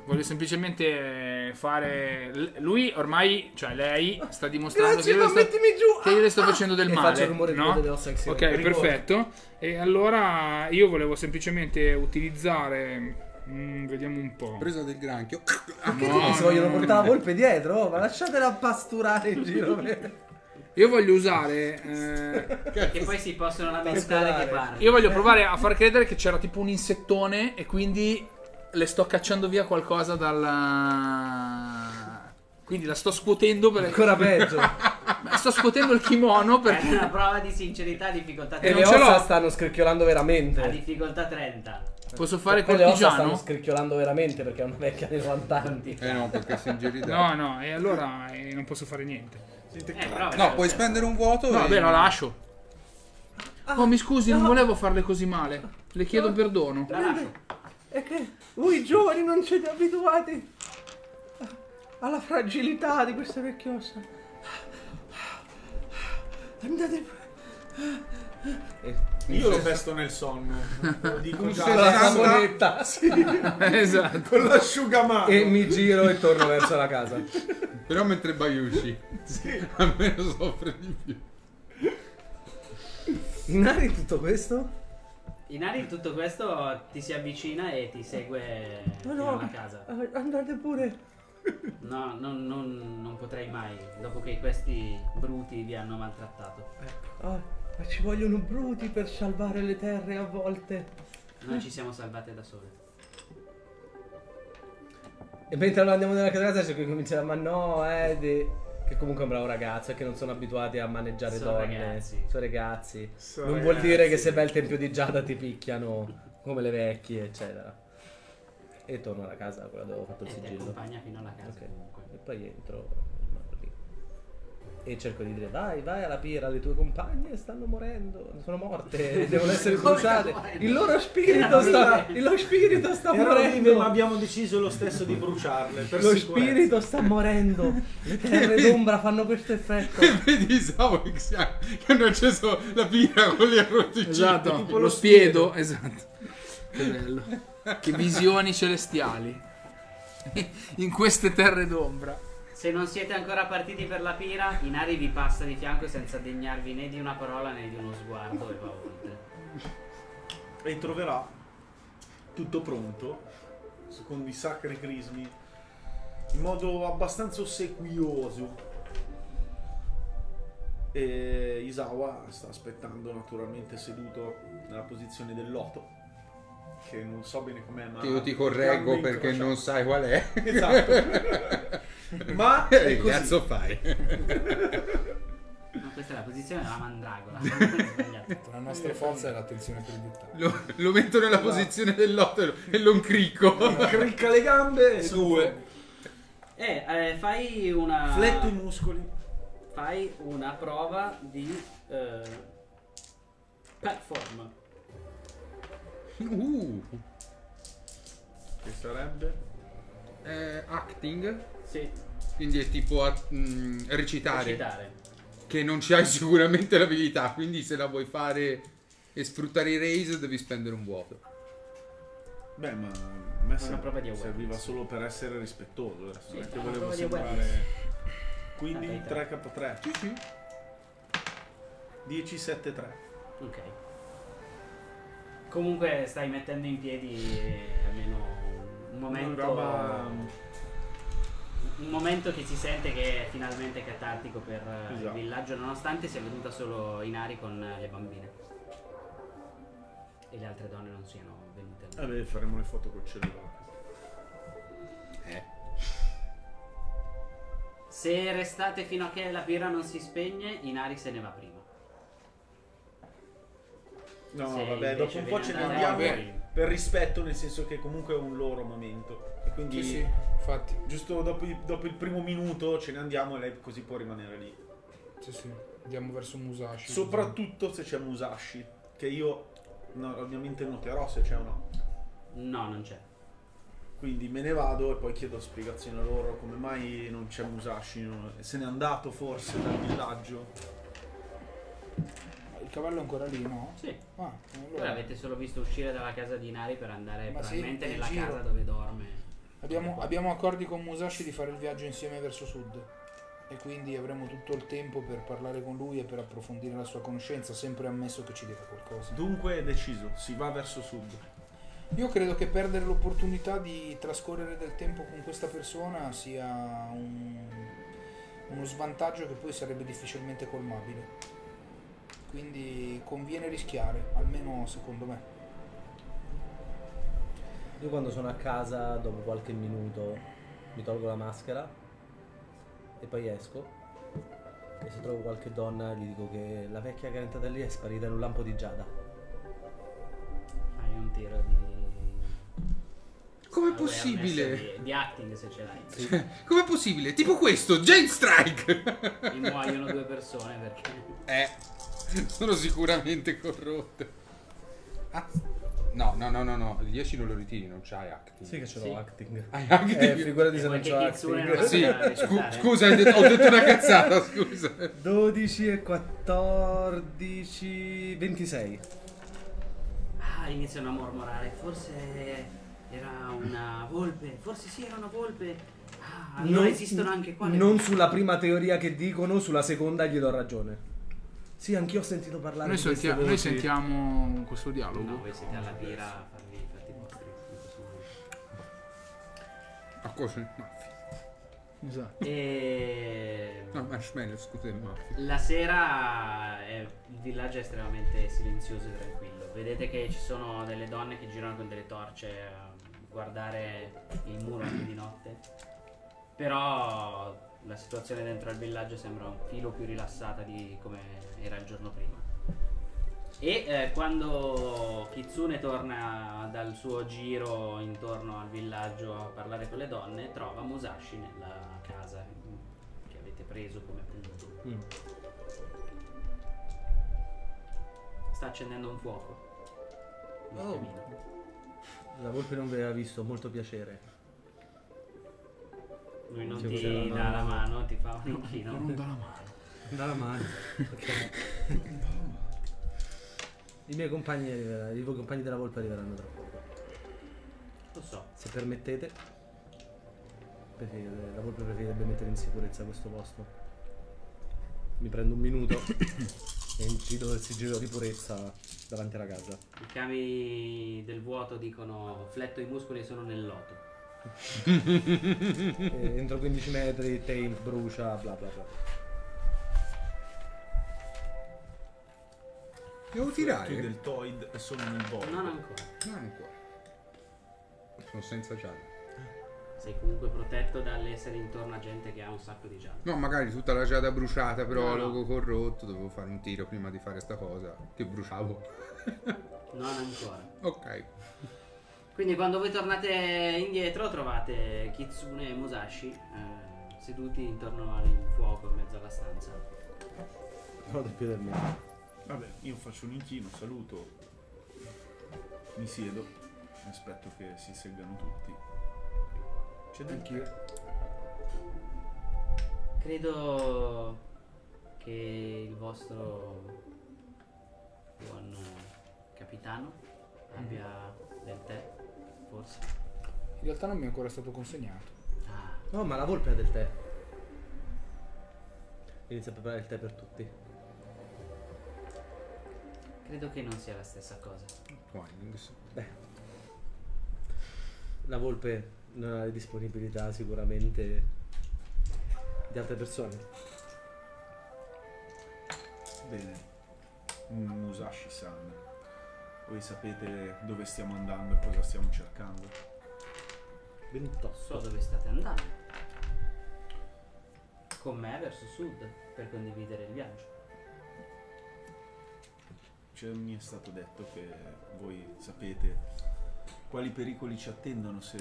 Voglio semplicemente fare... Lui ormai, cioè lei, sta dimostrando Grazie, che, io sto... giù. che io le sto facendo del e male. Faccio il rumore no? delle ossa che si ok, rigore. Perfetto. E allora io volevo semplicemente utilizzare... Mm, vediamo un po'. Presa del granchio. Ma che no, si vogliono portare la volpe dietro? Ma lasciatela pasturare in giro. Per... Io voglio usare. Eh... Perché poi si possono lamentare che parla. Io voglio provare a far credere che c'era tipo un insettone e quindi le sto cacciando via qualcosa dalla. Quindi la sto scuotendo per. Ancora peggio. Sto scuotendo il kimono perché. È una prova di sincerità, difficoltà trenta. E le ossa stanno scricchiolando veramente. A difficoltà trenta. Posso fare Cortigiano? Le ossa stanno scricchiolando veramente perché è una vecchia dei novanta anni. Eh no, perché si ingerirà. No, no, e allora eh, non posso fare niente. Senti, eh, no, no puoi spendere un vuoto. No, e... vabbè, lo lascio. Ah, oh, mi scusi, no. non volevo farle così male. Le chiedo no. perdono. La lascio. E che? Voi giovani non siete abituati alla fragilità di queste vecchie ossa. Andate. Eh, io lo festo nel sonno. Lo dico già. La moneta, sì. Esatto. Con l'asciugamano. E mi giro e torno verso la casa. Però mentre Bayushi sì. Almeno soffre di più. Inari tutto questo? Inari tutto questo ti si avvicina e ti segue no, fino alla casa. Andate pure. No, non, non, non potrei mai, dopo che questi bruti vi hanno maltrattato. Oh, ma ci vogliono bruti per salvare le terre a volte. Noi ci siamo salvate da sole. E mentre allora andiamo nella casa c'è chi comincia a ma no, Eddie. Che comunque è un bravo ragazzo e che non sono abituati a maneggiare so donne. Ragazzi. So ragazzi. So non ragazzi. Vuol dire che se vai al tempio di Giada ti picchiano come le vecchie, eccetera. E torno alla casa, quella dove ho fatto il e sigillo. E ti accompagna fino alla casa okay. Comunque. E poi entro lì. E cerco di dire, vai, vai alla pira, le tue compagne stanno morendo. Sono morte, devono essere bruciate. Il loro spirito sta, il loro spirito sta morendo. Ma abbiamo deciso lo stesso di bruciarle. Per lo sicurezza. Spirito sta morendo. Le terre d'ombra fanno questo effetto. E vedi Isawa e Xiang che hanno acceso la pira con gli arrosticini. Esatto, tipo lo, lo spiedo. Esatto. Che bello. Che visioni celestiali in queste terre d'ombra. Se non siete ancora partiti per la pira, Inari vi passa di fianco senza degnarvi né di una parola né di uno sguardo e va oltre. E troverà tutto pronto, secondo i sacri crismi, in modo abbastanza ossequioso. E Isawa sta aspettando naturalmente seduto nella posizione del loto. Che non so bene com'è, ma io ti correggo perché non sai qual è. Esatto. Ma che cazzo fai? No, questa è la posizione della mandragola. La nostra forza è l'attenzione per il dettaglio. Lo, lo metto nella posizione dell'ottero e lo incricco. Cricca le gambe e due. Eh, eh, fai una. Fletto i muscoli. Fai una prova di eh, platform. Uh. Che sarebbe? Eh, acting? Sì. Quindi è tipo a, mh, recitare. Recitare. Che non ci hai sicuramente l'abilità, quindi se la vuoi fare e sfruttare i raise devi spendere un vuoto. Beh, ma a me serv serviva solo per essere rispettoso. Adesso, sì, perché volevo sembrare. Quindi ah, tre K tre. Sì, sì. dieci sette tre. Ok. Comunque stai mettendo in piedi almeno un momento roba... un momento che si sente che è finalmente catartico per esatto. Il villaggio, nonostante sia venuta solo Inari con le bambine e le altre donne non siano venute. Vabbè, faremo le foto col cellulare. Eh. Se restate fino a che la pira non si spegne, Inari se ne va prima. No, se vabbè, dopo un po' ce ne andiamo per rispetto, nel senso che comunque è un loro momento. E quindi, sì, sì, infatti. Giusto dopo, dopo il primo minuto ce ne andiamo e lei così può rimanere lì. Sì, sì, andiamo verso Musashi. Soprattutto se c'è Musashi, che io no, ovviamente noterò se c'è o no. No, non c'è. Quindi me ne vado e poi chiedo spiegazione a loro come mai non c'è Musashi. Non... Se n'è andato forse dal villaggio. Il cavallo è ancora lì, no? Sì. Ah, allora. L'avete solo visto uscire dalla casa di Inari per andare ma probabilmente sì, nella giro. Casa dove dorme. Abbiamo, abbiamo accordi con Musashi di fare il viaggio insieme verso sud e quindi avremo tutto il tempo per parlare con lui e per approfondire la sua conoscenza, sempre ammesso che ci dica qualcosa. Dunque è deciso, si va verso sud. Io credo che perdere l'opportunità di trascorrere del tempo con questa persona sia un, uno svantaggio che poi sarebbe difficilmente colmabile. Quindi conviene rischiare, almeno secondo me. Io quando sono a casa, dopo qualche minuto, mi tolgo la maschera e poi esco. E se trovo qualche donna gli dico che la vecchia che è entrata lì è sparita in un lampo di Giada. Hai un tiro di... Com'è possibile? Di, di acting se ce l'hai. Sì. Com'è possibile? Tipo questo, Jane Strike! Mi muoiono due persone perché... Eh... Sono sicuramente corrotte. Ah. No, no, no, no, no, il dieci non lo ritiri, non c'hai acting. Sì che ce l'ho, sì. Acting. Hai acting? Eh, figurati se non c'ho acting. Sì, scu scusa, ho detto, ho detto una cazzata, scusa. dodici e quattordici, ventisei. Ah, iniziano a mormorare, forse era una volpe, forse sì, era una volpe. Ah, allora non esistono anche qua. Non volpe. Sulla prima teoria che dicono, sulla seconda gli do ragione. Sì, anch'io ho sentito parlare. Noi, sentia, noi sentiamo questo dialogo. No, voi siete alla birra a farvi i fatti vostri. A cosa? Maffi. Esatto. E... No, marshmallow, scusate, maffi. La sera è, il villaggio è estremamente silenzioso e tranquillo. Vedete che ci sono delle donne che girano con delle torce a guardare il muro anche di notte. Però... la situazione dentro al villaggio sembra un filo più rilassata di come era il giorno prima. E eh, quando Kitsune torna dal suo giro intorno al villaggio a parlare con le donne, trova Musashi nella casa che avete preso come appunto. Mm. Sta accendendo un fuoco. Oh. La volpe non ve l'ha visto, molto piacere. Lui non ti dà la mano. la mano, ti fa un occhino. Non dà la mano. Dà la mano. Okay. I miei compagni i voi compagni della volpe arriveranno tra poco. Lo so. Se permettete. Perché la volpe preferirebbe mettere in sicurezza questo posto. Mi prendo un minuto e incido il sigillo di purezza davanti alla casa. I cami del vuoto dicono: fletto i muscoli e sono nel loto. E entro quindici metri tail brucia bla bla bla. Devo tirare? Il deltoid è solo nel volto. Non ancora. Non ancora. Sono senza giallo. Sei comunque protetto dall'essere intorno a gente che ha un sacco di giallo. No, magari tutta la giada bruciata, però no, no. Logo corrotto. Dovevo fare un tiro prima di fare sta cosa. Che bruciavo. Non ancora. Ok. Quindi quando voi tornate indietro trovate Kitsune e Musashi eh, seduti intorno al fuoco in mezzo alla stanza. Vado più del mio. Vabbè, io faccio un inchino, saluto, mi siedo, aspetto che si seguano tutti. C'è da anch'io. Credo che il vostro buon capitano abbia del tè. Forse. In realtà non mi è ancora stato consegnato. Ah. No, ma la volpe ha del tè. Inizia a preparare il tè per tutti. Credo che non sia la stessa cosa. Beh. La volpe non ha le disponibilità sicuramente di altre persone. Bene. Musashi-san. Voi sapete dove stiamo andando e cosa stiamo cercando? Benissimo. So dove state andando. Con me verso sud per condividere il viaggio. Cioè, mi è stato detto che voi sapete quali pericoli ci attendono se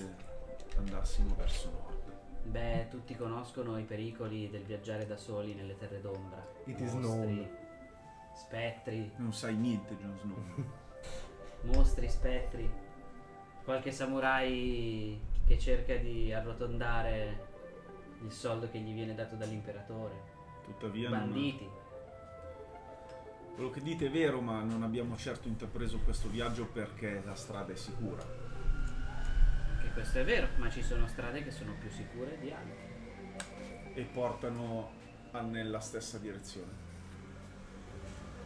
andassimo verso nord. Beh, tutti conoscono i pericoli del viaggiare da soli nelle terre d'ombra. It is known. Spettri. Non sai niente, Jon Snow. Mostri, spettri, qualche samurai che cerca di arrotondare il soldo che gli viene dato dall'imperatore. Tuttavia banditi. Non... Quello che dite è vero, ma non abbiamo certo intrapreso questo viaggio perché la strada è sicura. Che questo è vero, ma ci sono strade che sono più sicure di altre. E portano nella stessa direzione.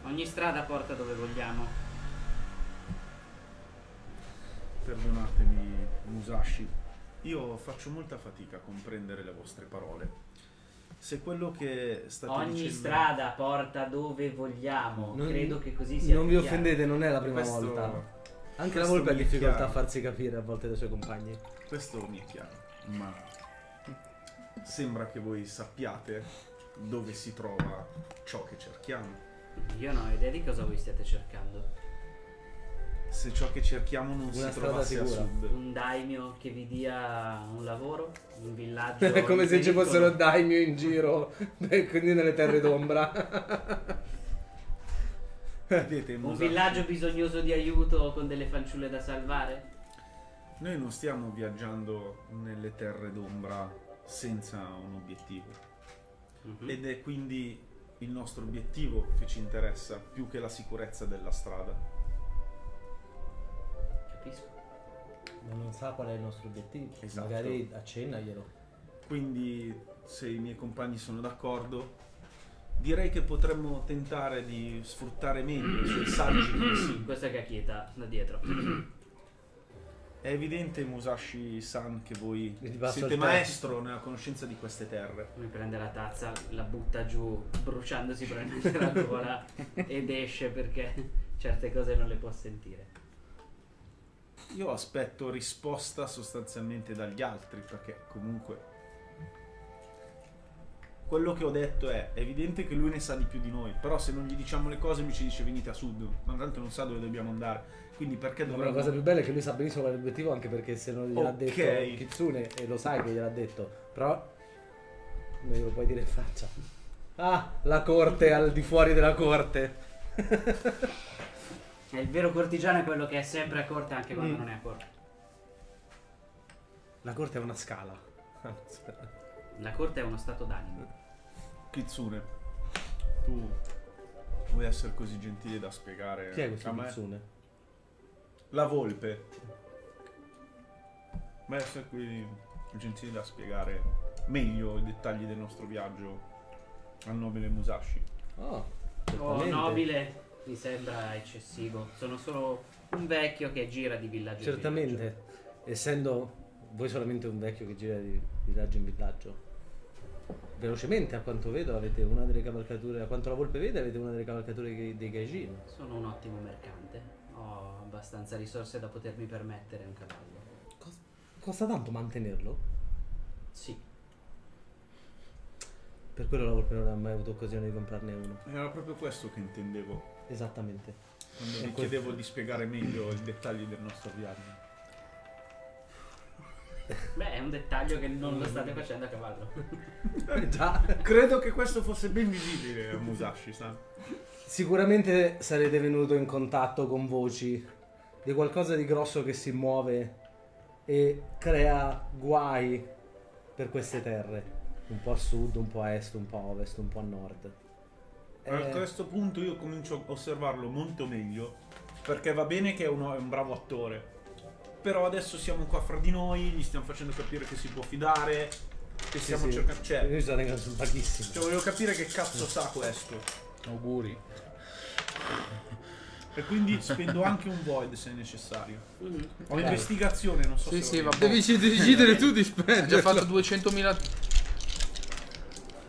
Ogni strada porta dove vogliamo. Perdonatemi, Musashi, io faccio molta fatica a comprendere le vostre parole. Se quello che state Ogni dicendo... strada porta dove vogliamo, non, credo che così sia. Non vi offendete, non è la prima questo, volta. Anche la volpe ha difficoltà chiaro. a farsi capire a volte dai suoi compagni. Questo mi è chiaro, ma sembra che voi sappiate dove si trova ciò che cerchiamo. Io non ho idea di cosa voi stiate cercando. Se ciò che cerchiamo non Una si trovasse a sud. Un daimyo che vi dia un lavoro, un villaggio. È come se pericolo. ci fossero daimyo in giro, quindi nelle terre d'ombra. Un villaggio bisognoso di aiuto con delle fanciulle da salvare? Noi non stiamo viaggiando nelle terre d'ombra senza un obiettivo. Mm-hmm. Ed è quindi il nostro obiettivo che ci interessa più che la sicurezza della strada. Capisco. Ma non sa qual è il nostro obiettivo. Esatto. Magari accennaglielo. Quindi, se i miei compagni sono d'accordo, direi che potremmo tentare di sfruttare meglio i suoi saggi consigli. Questa è Kakita, da dietro. È evidente, Musashi-san, che voi siete maestro nella conoscenza di queste terre. Lui prende la tazza, la butta giù, bruciandosi probabilmente la gola, ed esce perché certe cose non le può sentire. Io aspetto risposta sostanzialmente dagli altri, perché comunque... Quello che ho detto è, è evidente che lui ne sa di più di noi, però se non gli diciamo le cose lui ci dice venite a sud, ma tanto non sa dove dobbiamo andare, quindi perché dovremmo... La cosa più bella è che lui sa benissimo qual è l'obiettivo, anche perché se non gliel'ha okay. detto Kitsune, e lo sai che gliel'ha detto, però non glielo puoi dire in faccia. Ah, la corte al di fuori della corte. Il vero cortigiano è quello che è sempre a corte anche quando mm. non è a corte. La corte è una scala. La corte è uno stato d'animo. Kitsune, tu vuoi essere così gentile da spiegare chi è questo Kitsune? La volpe. Vuoi essere qui gentile da spiegare meglio i dettagli del nostro viaggio al nobile Musashi? Oh, oh, nobile mi sembra eccessivo. Sono solo un vecchio che gira di villaggio. Certamente, villaggio. essendo voi solamente un vecchio che gira di villaggio in villaggio. Velocemente, a quanto vedo, avete una delle cavalcature, a quanto la volpe vede, avete una delle cavalcature dei gaijin. Sono un ottimo mercante, ho abbastanza risorse da potermi permettere un cavallo. Cosa, costa tanto mantenerlo? Sì. Per quello la volpe non ha mai avuto occasione di comprarne uno. Era proprio questo che intendevo. Esattamente. Quando vi chiedevo di spiegare meglio i dettagli del nostro viaggio. Beh, è un dettaglio che non lo state facendo a cavallo. Eh, già. Credo che questo fosse ben visibile a Musashi, sa? Sicuramente sarete venuto in contatto con voci di qualcosa di grosso che si muove e crea guai per queste terre. Un po' a sud, un po' a est, un po' a ovest, un po' a nord. E... A questo punto io comincio a osservarlo molto meglio, perché va bene che è, uno, è un bravo attore. Però adesso siamo qua fra di noi, gli stiamo facendo capire che si può fidare, che sì, stiamo sì. cercando... Cioè, io sono arrivato pochissimo. Cioè, volevo capire che cazzo sa questo. Auguri. E quindi spendo anche un void se necessario. Mm-hmm. Ho eh. investigazione, non so sì, se... Sì, sì, vabbè. Devi decidere tu di spendere. Ho già fatto duecentomila...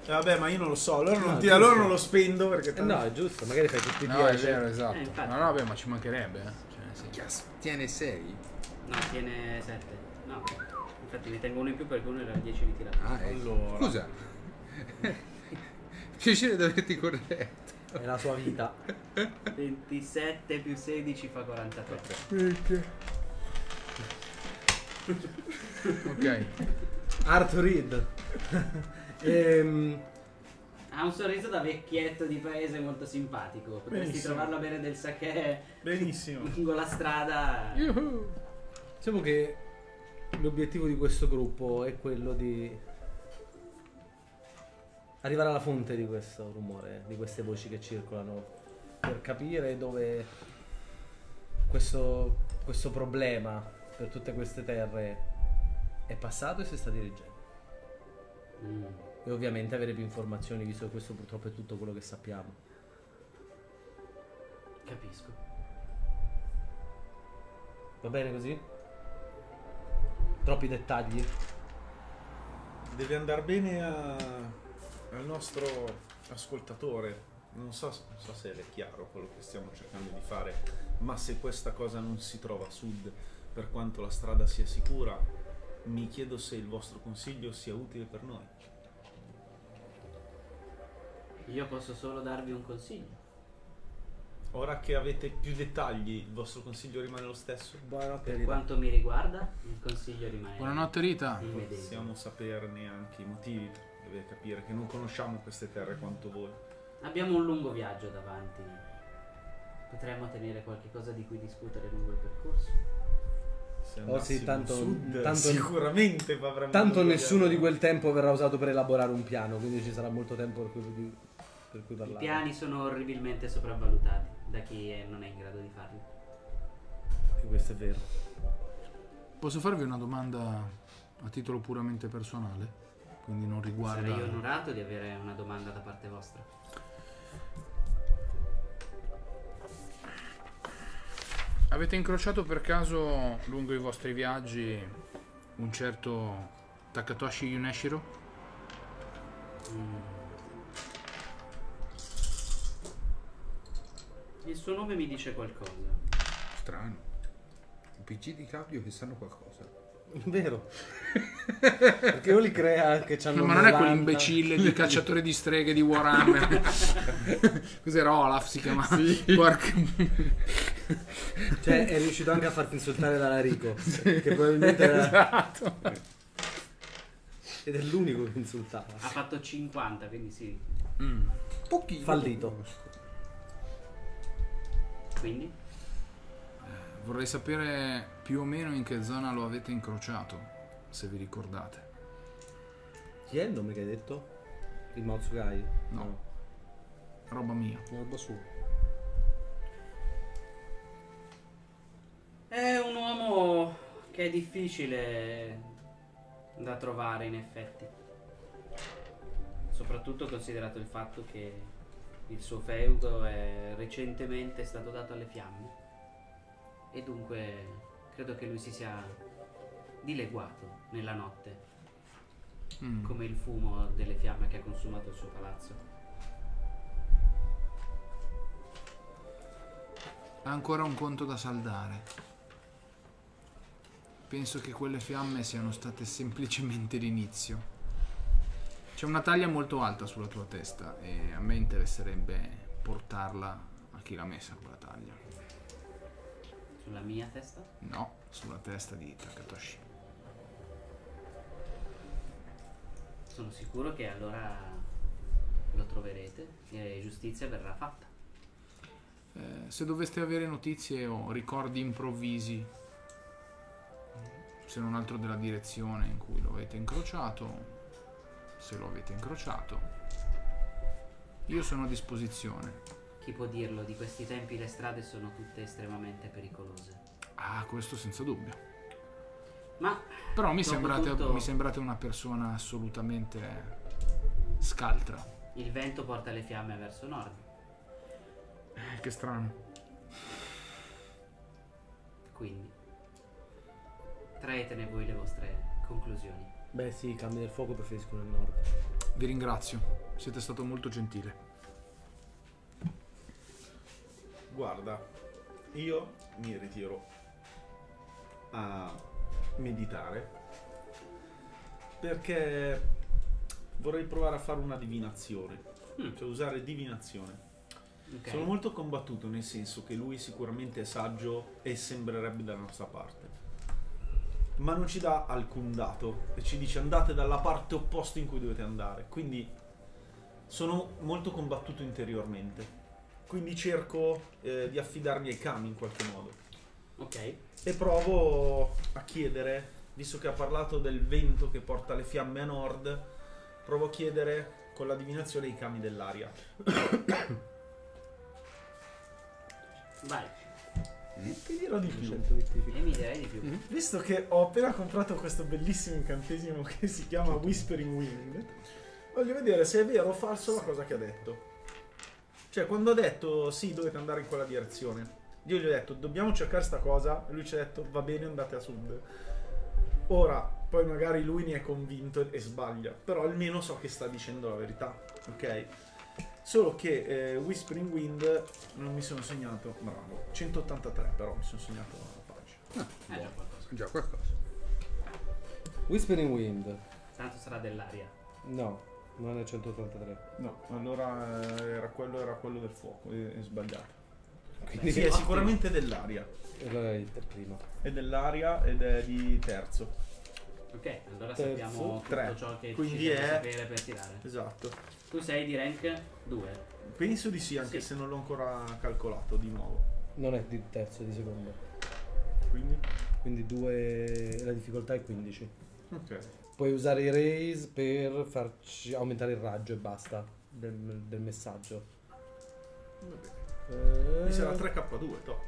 Eh, vabbè, ma io non lo so, allora non, no, ti... allora non lo spendo perché... Eh, no, è giusto, magari fai tutti i no, dieci. No, è vero, esatto. Eh, no, no, vabbè, ma ci mancherebbe. Eh. Cioè, sì. Tiene sei. No, tiene sette. No, infatti ne tengo uno in più perché uno era dieci di tirato. Ah, allora. Scusa. Piacere di averti corretto. È la sua vita. ventisette più sedici fa quarantatré. Perché? Ok. Arthur Reed. ehm... Ha un sorriso da vecchietto di paese molto simpatico. Potresti Benissimo. trovarlo a bere del sake Benissimo. lungo la strada. Yuhu. Diciamo che l'obiettivo di questo gruppo è quello di arrivare alla fonte di questo rumore, di queste voci che circolano, per capire dove questo, questo problema per tutte queste terre è passato e si sta dirigendo. Mm. E ovviamente avere più informazioni, visto che questo purtroppo è tutto quello che sappiamo. Capisco. Va bene così? Troppi dettagli. Deve andare bene a, al nostro ascoltatore. Non so, non so se è chiaro quello che stiamo cercando di fare, ma se questa cosa non si trova a sud, per quanto la strada sia sicura, mi chiedo se il vostro consiglio sia utile per noi. Io posso solo darvi un consiglio. Ora che avete più dettagli, il vostro consiglio rimane lo stesso? Buonanotte, per Rita. Quanto mi riguarda, il consiglio rimane. Buonanotte, Rita. Non possiamo saperne anche i motivi. Dovete capire che non conosciamo queste terre quanto voi. Abbiamo un lungo viaggio davanti. Potremmo tenere qualche cosa di cui discutere lungo il percorso. Oh sì, tanto, sud, tanto sicuramente tanto nessuno di quel tempo verrà usato per elaborare un piano, quindi ci sarà molto tempo per cui, per cui parlare. I piani sono orribilmente sopravvalutati da chi è, non è in grado di farli. E questo è vero. Posso farvi una domanda a titolo puramente personale? Quindi non riguarda... Sarei onorato di avere una domanda da parte vostra. Avete incrociato per caso lungo i vostri viaggi un certo Takatoshi Yuneshiro? Mm. Il suo nome mi dice qualcosa. Strano. I P C di Claudio che sanno qualcosa. Vero. Perché io li crea anche... No, ma non è quell'imbecille di Cacciatore di Streghe di Warhammer. Cos'era? Olaf si chiamava. Sì. Porca... Cioè è riuscito anche a farti insultare dall'Arico, sì, che probabilmente era... Esatto. Ed è l'unico che insultava. Ha fatto cinquanta, quindi sì. Mm. Pochino. Fallito. Quindi? Eh, vorrei sapere più o meno in che zona lo avete incrociato, se vi ricordate. Chi è il nome che hai detto? Il Maotsukai? No. No. Roba mia. Roba sua. È un uomo che è difficile da trovare in effetti, soprattutto considerato il fatto che il suo feudo è recentemente stato dato alle fiamme e dunque credo che lui si sia dileguato nella notte, mm. come il fumo delle fiamme che ha consumato il suo palazzo. Ha ancora un conto da saldare. Penso che quelle fiamme siano state semplicemente l'inizio. C'è una taglia molto alta sulla tua testa e a me interesserebbe portarla a chi l'ha messa quella taglia. Sulla mia testa? No, sulla testa di Takatoshi. Sono sicuro che allora lo troverete e giustizia verrà fatta. Eh, se doveste avere notizie o ricordi improvvisi, se non altro della direzione in cui lo avete incrociato, se lo avete incrociato, io sono a disposizione. Chi può dirlo? Di questi tempi le strade sono tutte estremamente pericolose. Ah, questo senza dubbio. Ma però mi sembrate, tutto, mi sembrate una persona assolutamente scaltra. Il vento porta le fiamme verso nord. Eh, che strano. Quindi traetene voi le vostre conclusioni. Beh sì, i cambi del fuoco preferiscono il nord. Vi ringrazio, siete stato molto gentile. Guarda, io mi ritiro a meditare perché vorrei provare a fare una divinazione, mm. cioè usare divinazione. Okay. Sono molto combattuto, nel senso che lui sicuramente è saggio e sembrerebbe dalla nostra parte, ma non ci dà alcun dato e ci dice andate dalla parte opposta in cui dovete andare, quindi sono molto combattuto interiormente, quindi cerco eh, di affidarmi ai Kami in qualche modo. Ok. E provo a chiedere, visto che ha parlato del vento che porta le fiamme a nord, provo a chiedere con la divinazione ai Kami dell'aria. Vai. Ti dirò di più. E mi direi di più. Mm-hmm. Visto che ho appena comprato questo bellissimo incantesimo che si chiama Whispering Wind, voglio vedere se è vero o falso la cosa che ha detto. Cioè, quando ha detto sì, dovete andare in quella direzione, io gli ho detto dobbiamo cercare sta cosa, e lui ci ha detto va bene, andate a sud. Ora, poi magari lui ne è convinto e sbaglia, però almeno so che sta dicendo la verità, ok? Solo che eh, Whispering Wind non mi sono segnato, bravo, centottantatré però mi sono segnato la pagina. Ah, è già qualcosa. Già qualcosa. Whispering Wind. Tanto sarà dell'aria. No, non è centottantatré. No, allora era quello, era quello del fuoco, è, è sbagliato. Quindi sì, è sicuramente dell'aria. Allora è primo. È dell'aria ed è di terzo. Ok, allora terzo, sappiamo tre. Tutto ciò che quindi ci deve è... sapere per tirare. Esatto. Tu sei di rank due. Penso di sì, anche sì. se non l'ho ancora calcolato di nuovo. Non è di terzo, è di secondo. Quindi? Quindi due, la difficoltà è quindici. Ok. Puoi usare i raise per farci aumentare il raggio e basta del, del messaggio. Va bene. E... mi sarà tre K due, top.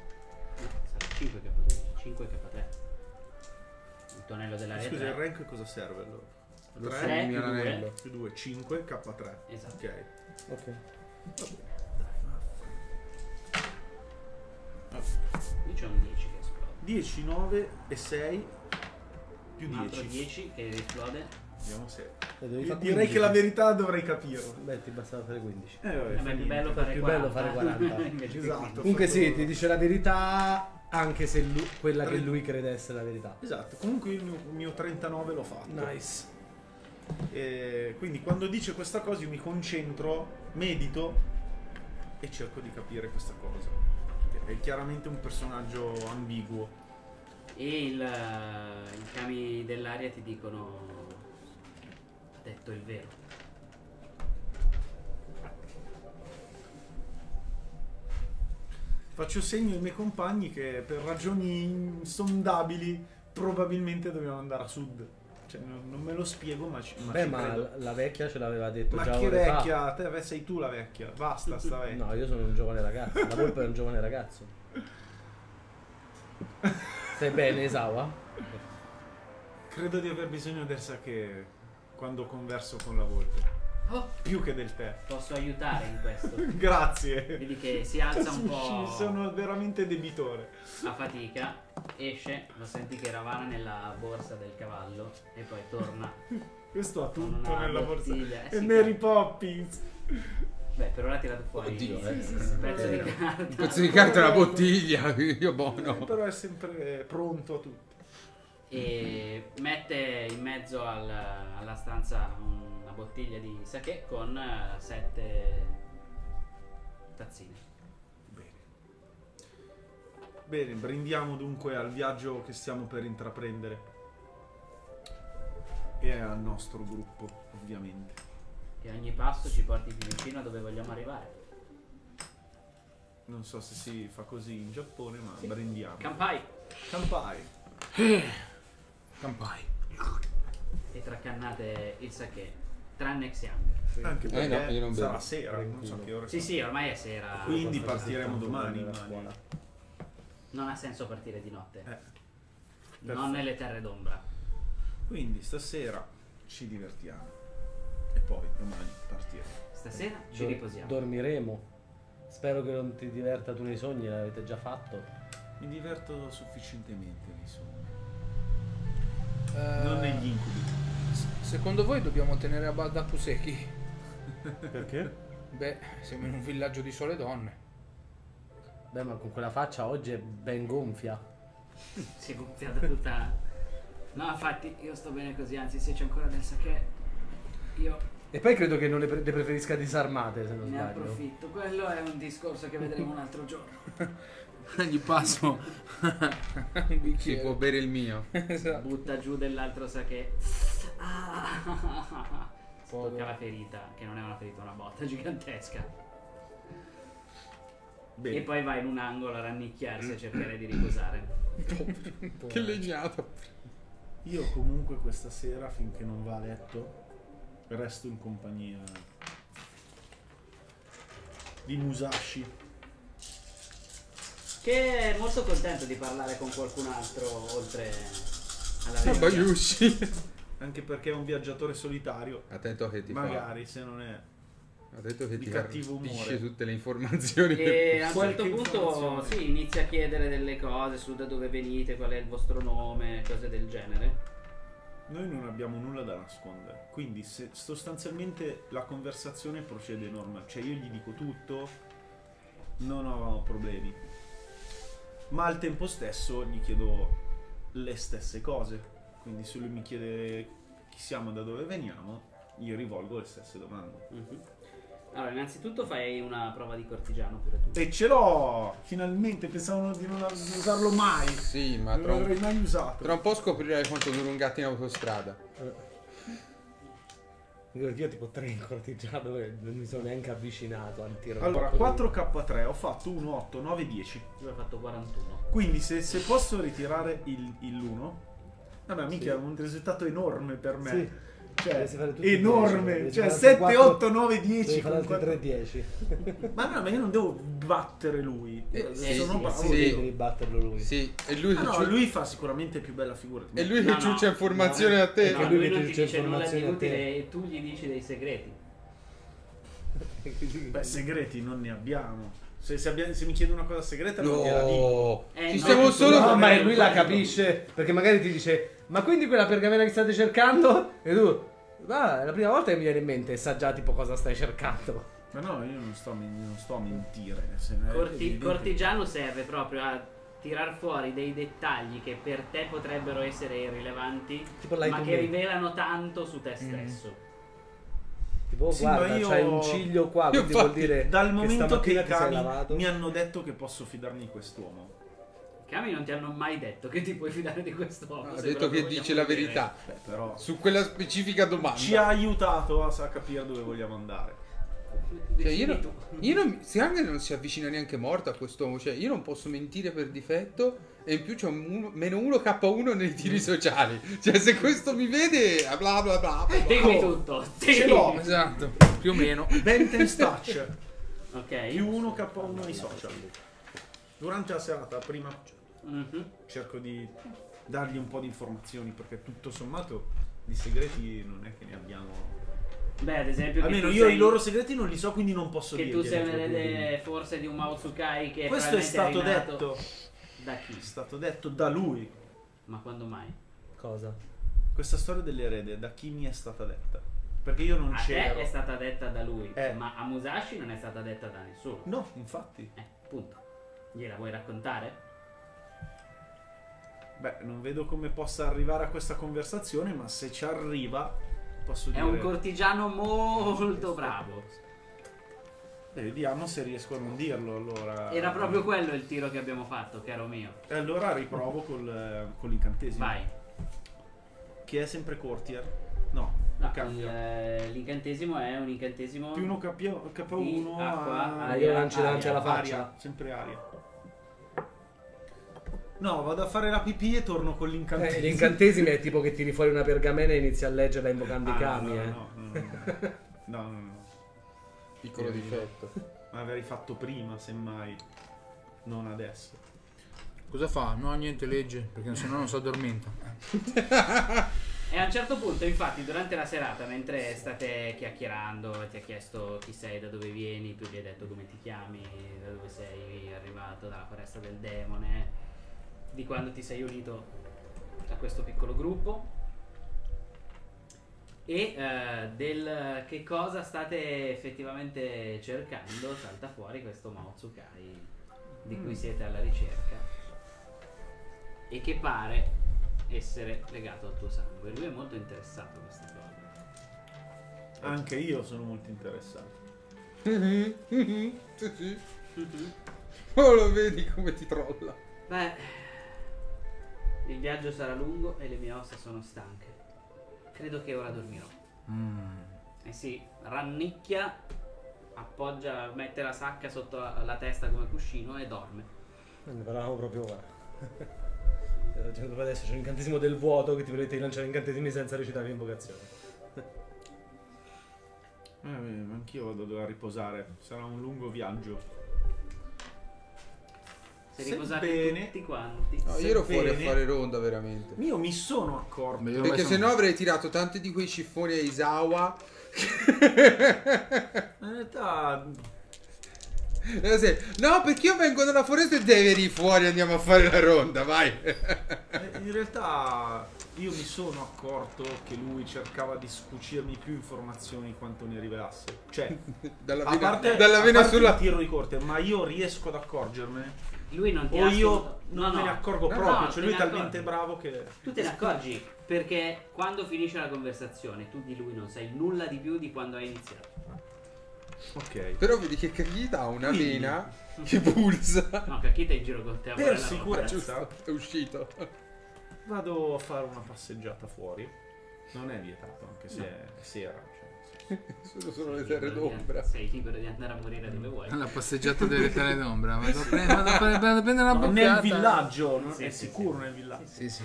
Sarà cinque K due, cinque K tre. Il tonello della rete. Scusa, il rank cosa serve allora? Lo tre, tre più due, cinque K tre. Esatto. Ok. Ok. Va bene. Dai, qui c'è un dieci che esplode. dieci, nove e sei. Più dieci. dieci che esplode. Vediamo se. Io direi che la verità dovrei capirlo. Beh, ti bastava fare quindici. Eh, vabbè, vabbè, più bello fare più quaranta. Bello fare quaranta. Esatto. Comunque sì, ti dice la verità anche se lui, quella tre. Che lui crede essere la verità. Esatto. Comunque il mio, mio trentanove l'ho fatto. Nice. E quindi quando dice questa cosa io mi concentro, medito e cerco di capire questa cosa. È chiaramente un personaggio ambiguo. E il, uh, i Kami dell'aria ti dicono: ha detto il vero. Faccio segno ai miei compagni che per ragioni insondabili probabilmente dobbiamo andare a sud. Cioè, non, non me lo spiego, ma ci, ma beh, ci ma credo. La vecchia ce l'aveva detto ma già. Ma che vecchia? Fa. Te sei tu la vecchia. Basta sta vecchia. No, io sono un giovane ragazzo. La volpe è un giovane ragazzo. Stai bene, Isawa? Credo di aver bisogno adesso che quando converso con la volpe. Oh, più che del tè. Posso aiutare in questo? Grazie. Vedi che si alza un po'. Sono veramente debitore. A fatica. Esce, lo senti che ravana nella borsa del cavallo e poi torna. Questo ha tutto nella borsa. Eh, e sì, Mary Poppins. Beh, per ora ha tirato fuori. Oddio, sì, eh. sì, sì, un pezzo eh, di carta. Un pezzo di carta e una bottiglia. Io buono. Eh, però è sempre pronto a tutto. E mette in mezzo al, alla stanza una bottiglia di sake con sette tazzine. Bene. Bene, brindiamo dunque al viaggio che stiamo per intraprendere. E al nostro gruppo, ovviamente. Che ogni passo ci porti più vicino a dove vogliamo arrivare. Non so se si fa così in Giappone, ma sì. Brindiamo. Kanpai! Kanpai! Kanpai! E tracannate il sake, tranne Xiang. Sì. Anche perché eh no, sarà sera, non so che ora. Sì, sì, ormai è sera. Quindi partiremo domani. domani. Non ha senso partire di notte. Eh. Non nelle terre d'ombra. Quindi stasera ci divertiamo. E poi domani partiremo. Stasera ci Dor riposiamo. Dormiremo. Spero che non ti diverta tu nei sogni, l'avete già fatto. Mi diverto sufficientemente nei sogni. Uh, non negli incubi. Secondo voi dobbiamo tenere a bada Kuseki? Perché? Beh, siamo in un villaggio di sole donne. Beh, ma con quella faccia oggi è ben gonfia. Si è gonfiata tutta. No, infatti io sto bene così, anzi se c'è ancora del sake. Io. E poi credo che non le, pre le preferisca disarmate, se non ne sbaglio. Ne approfitto, quello è un discorso che vedremo un altro giorno. Gli passo un bicchiere. Si può bere il mio. Esatto. Butta giù dell'altro sake. Ah, tocca la ferita, che non è una ferita, una botta gigantesca. Bene. E poi vai in un angolo a rannicchiarsi e cercare di riposare. Che legnata. Io comunque questa sera, finché non va a letto, resto in compagnia di Musashi, che è molto contento di parlare con qualcun altro oltre alla vecchia. Bayushi. Anche perché è un viaggiatore solitario. Attento che ti magari fa. Se non è attento che di ti cattivo umore tutte le informazioni. E a un certo punto si sì, inizia a chiedere delle cose su da dove venite, qual è il vostro nome, cose del genere. Noi non abbiamo nulla da nascondere, quindi se sostanzialmente la conversazione procede normale, cioè io gli dico tutto, non ho problemi, ma al tempo stesso gli chiedo le stesse cose, quindi se lui mi chiede chi siamo, da dove veniamo, io rivolgo le stesse domande. Mm-hmm. Allora, innanzitutto fai una prova di cortigiano pure tu. E ce l'ho! Finalmente, pensavo di non usarlo mai. Sì, ma non l'avrei mai usato. Tra un po' scoprirai quanto dura un gatto in autostrada. Eh. Io tipo tre in cortigiano, non mi sono neanche avvicinato al tiro. Allora, quattro K tre, ho fatto uno, otto, nove, dieci. Io ho fatto quarantuno. Quindi se, se posso ritirare l'uno. Vabbè, minchia, è un risultato enorme per me. Sì. Cioè, enorme, cioè sette, otto, nove, dieci. tre, dieci. Ma no, ma io non devo battere lui. Eh, sì, sono sì, sì. Devi batterlo lui. Sì. E lui, ah, no, lui fa sicuramente più bella figura. E lui che ciuccia informazioni a te. E lui che dice nulla di utile e tu gli dici dei segreti. Beh, segreti non ne abbiamo. Se, se, abbiamo, se mi chiede una cosa segreta, no, non gliela dico. Eh, ci no, siamo solo. No, ma lui la capisce. Perché magari ti dice: ma quindi quella pergamena che state cercando? E tu, ah, è la prima volta che mi viene in mente, sa già tipo cosa stai cercando. Ma no, io non sto, non sto a mentire. Il cortigiano serve proprio a tirar fuori dei dettagli che per te potrebbero essere irrilevanti, tipo ma che me. rivelano tanto su te stesso. Mm. Tipo, sì, guarda, io... c'hai un ciglio qua, quindi vuol dire dal momento che, che i Kami mi hanno detto che posso fidarmi di quest'uomo. I Kami non ti hanno mai detto che ti puoi fidare di quest'uomo. Ha detto che dice la dire. verità. Beh, però su quella specifica domanda ci ha aiutato a, a capire dove vogliamo andare. Cioè, io non, io non, Xiang non si avvicina neanche morta a quest'uomo. Cioè, io non posso mentire per difetto. E in più c'è un meno uno K uno nei tiri sociali. Cioè, se questo mi vede, bla bla bla. Dimmi tutto. Ce l'ho, esatto. Più o meno. Benten's touch. Ok. Più uno K uno nei social. Durante la serata, prima mm-hmm. cerco di dargli un po' di informazioni. Perché tutto sommato di segreti non è che ne abbiamo. Beh, ad esempio, almeno io sei... i loro segreti non li so, quindi non posso dire. Che tu sei una delle forze di un Maotsukai che questo è stato detto. Da chi? È stato detto da lui. Ma quando mai? Cosa? Questa storia dell'erede da chi mi è stata detta? Perché io non c'ero. A te è stata detta da lui, eh. ma a Musashi non è stata detta da nessuno. No, infatti. Eh, punto. Gliela vuoi raccontare? Beh, non vedo come possa arrivare a questa conversazione, ma se ci arriva, posso dire... È un cortigiano molto bravo. E vediamo se riesco a non dirlo, allora... Era proprio quello il tiro che abbiamo fatto, caro mio. E allora riprovo col, con l'incantesimo. Vai. Che è sempre Qwerty? No, no l'incantesimo è un incantesimo... Più uno K uno... Acqua, aria, lancia, lancia la faccia. Aria, sempre aria. No, vado a fare la pipì e torno con l'incantesimo. Eh, l'incantesimo è tipo che tiri fuori una pergamena e inizi a leggerla invocando ah, i Kami, no, eh. No, no, no, no. no, no, no. Piccolo difetto. Ma l'avrei fatto prima, semmai. Non adesso. Cosa fa? No, niente, legge. Perché sennò non si addormenta. E a un certo punto, infatti, durante la serata, mentre state chiacchierando, ti ha chiesto chi sei, da dove vieni, tu gli hai detto come ti chiami, da dove sei arrivato, dalla foresta del demone, di quando ti sei unito a questo piccolo gruppo. E uh, del che cosa state effettivamente cercando, salta fuori questo Maotsukai di cui mm. siete alla ricerca e che pare essere legato al tuo sangue. Lui è molto interessato a questa cosa. Anche io sono molto interessato. Oh, lo vedi come ti trolla. Beh, il viaggio sarà lungo e le mie ossa sono stanche. Credo che ora dormirò. Mm. E si rannicchia, appoggia, mette la sacca sotto la, la testa come cuscino e dorme. Ne parlavamo proprio ora. Adesso c'è l'incantesimo del vuoto che ti volete lanciare incantesimi senza recitare l'invocazione. eh, Anch'io vado a riposare. Sarà un lungo viaggio. Se sebbene, tutti quanti. No, io ero fuori a fare ronda veramente. Io mi sono accorto. Perché sono... sennò avrei tirato tanti di quei ciffoni a Isawa. In realtà... No, perché io vengo dalla foresta e devi fuori, andiamo a fare la ronda, vai. In realtà io mi sono accorto che lui cercava di scucirmi più informazioni quanto ne rivelasse. Cioè, dalla vena, a parte, dalla vena a parte sulla... il tiro di corte, ma io riesco ad accorgermene. Lui non ti o ascolta. io non no, me ne accorgo no, proprio, no, cioè lui è talmente bravo che... Tu te ne accorgi perché quando finisce la conversazione tu di lui non sai nulla di più di quando hai iniziato. Ok. Però vedi che Kakita ha una vena che pulsa. No, Kakita è in giro con te. Per sicurezza è uscito. Vado a fare una passeggiata fuori. Non è vietato, anche se no. È sera. Cioè, sono solo le terre d'ombra. Sei libero di andare a morire dove vuoi. La passeggiata delle terre d'ombra. Vado a prendere una no, bocciata. Nel villaggio, no? Sì, è sì, sicuro sì. Nel villaggio. Sì, sì.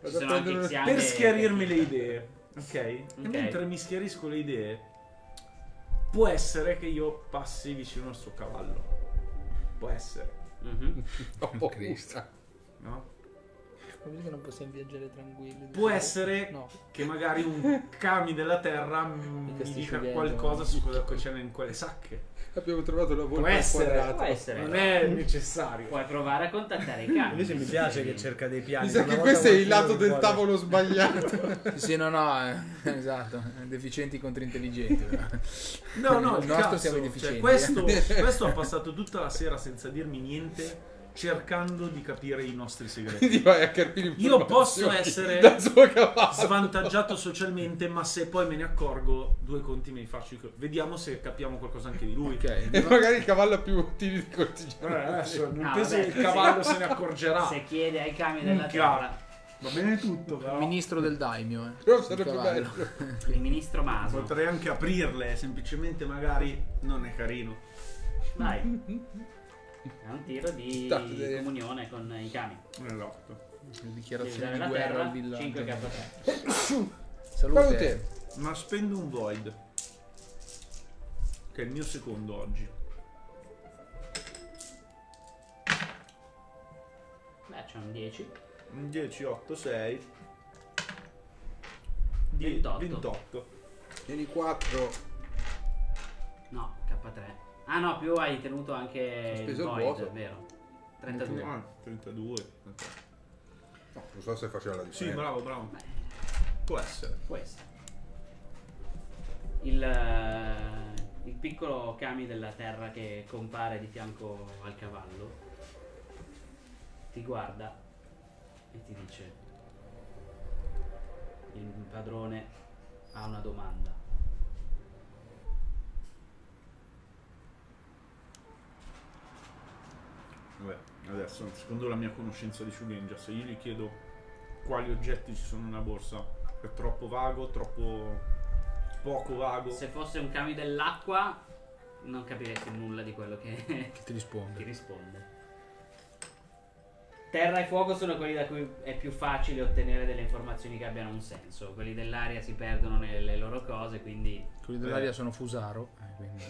Una... Per schiarirmi le idee. Okay? Ok? E mentre mi schiarisco le idee, può essere che io passi vicino al suo cavallo. Può essere. Mm-hmm. Oh, Cristo. No? Che non possiamo viaggiare tranquilli. Può essere no. Che magari un Kami della terra mi dica qualcosa su cosa c'è in quelle sacche. Abbiamo trovato la volta quadrata. Può essere, non è necessario. Puoi provare a contattare i Kami. Invece mi piace sì. Che cerca dei piani. Mi sa che questo è il lato del tavolo sbagliato. Sì, no, no, eh, esatto. Deficienti contro intelligenti. No, no, il nostro siamo deficienti. Cioè, questo, questo ha passato tutta la sera senza dirmi niente. Cercando di capire i nostri segreti. Io posso essere svantaggiato socialmente, ma se poi me ne accorgo, due conti me li faccio. Vediamo se capiamo qualcosa anche di lui. Okay, e no? Magari il cavallo è più utile di Cortigiano. Eh, adesso non no, penso vabbè, che il cavallo se ne accorgerà. Se chiede ai Kami della terra. Va bene tutto, però. Il ministro del Daimyo. Eh. Però sarebbe bello. Il ministro Maso. Potrei anche aprirle, semplicemente magari non è carino. Dai. È un tiro di State. Comunione con i Kami. Esatto. Dichiarazione di guerra al villaggio. cinque K tre. Salute. Ma spendo un Void, che è il mio secondo oggi. Beh, c'è un dieci. Un dieci, otto, sei. ventotto. Tieni quattro. No, K tre. Ah no, più hai tenuto anche ho speso il Void, il è vero. trentadue. Ah, trentadue. No, non so se faceva la differenza. Sì, bravo, bravo. Beh, può essere. Può essere. Il, il piccolo Kami della terra che compare di fianco al cavallo ti guarda e ti dice: il padrone ha una domanda. Beh, adesso, secondo la mia conoscenza di Shugenja, se io gli chiedo quali oggetti ci sono nella borsa, è troppo vago, troppo poco vago. Se fosse un Kami dell'acqua, non capiresti nulla di quello che, che ti, risponde. ti risponde. Terra e fuoco sono quelli da cui è più facile ottenere delle informazioni che abbiano un senso. Quelli dell'aria si perdono nelle loro cose, quindi... Quelli dell'aria sono Fusaro, eh, quindi...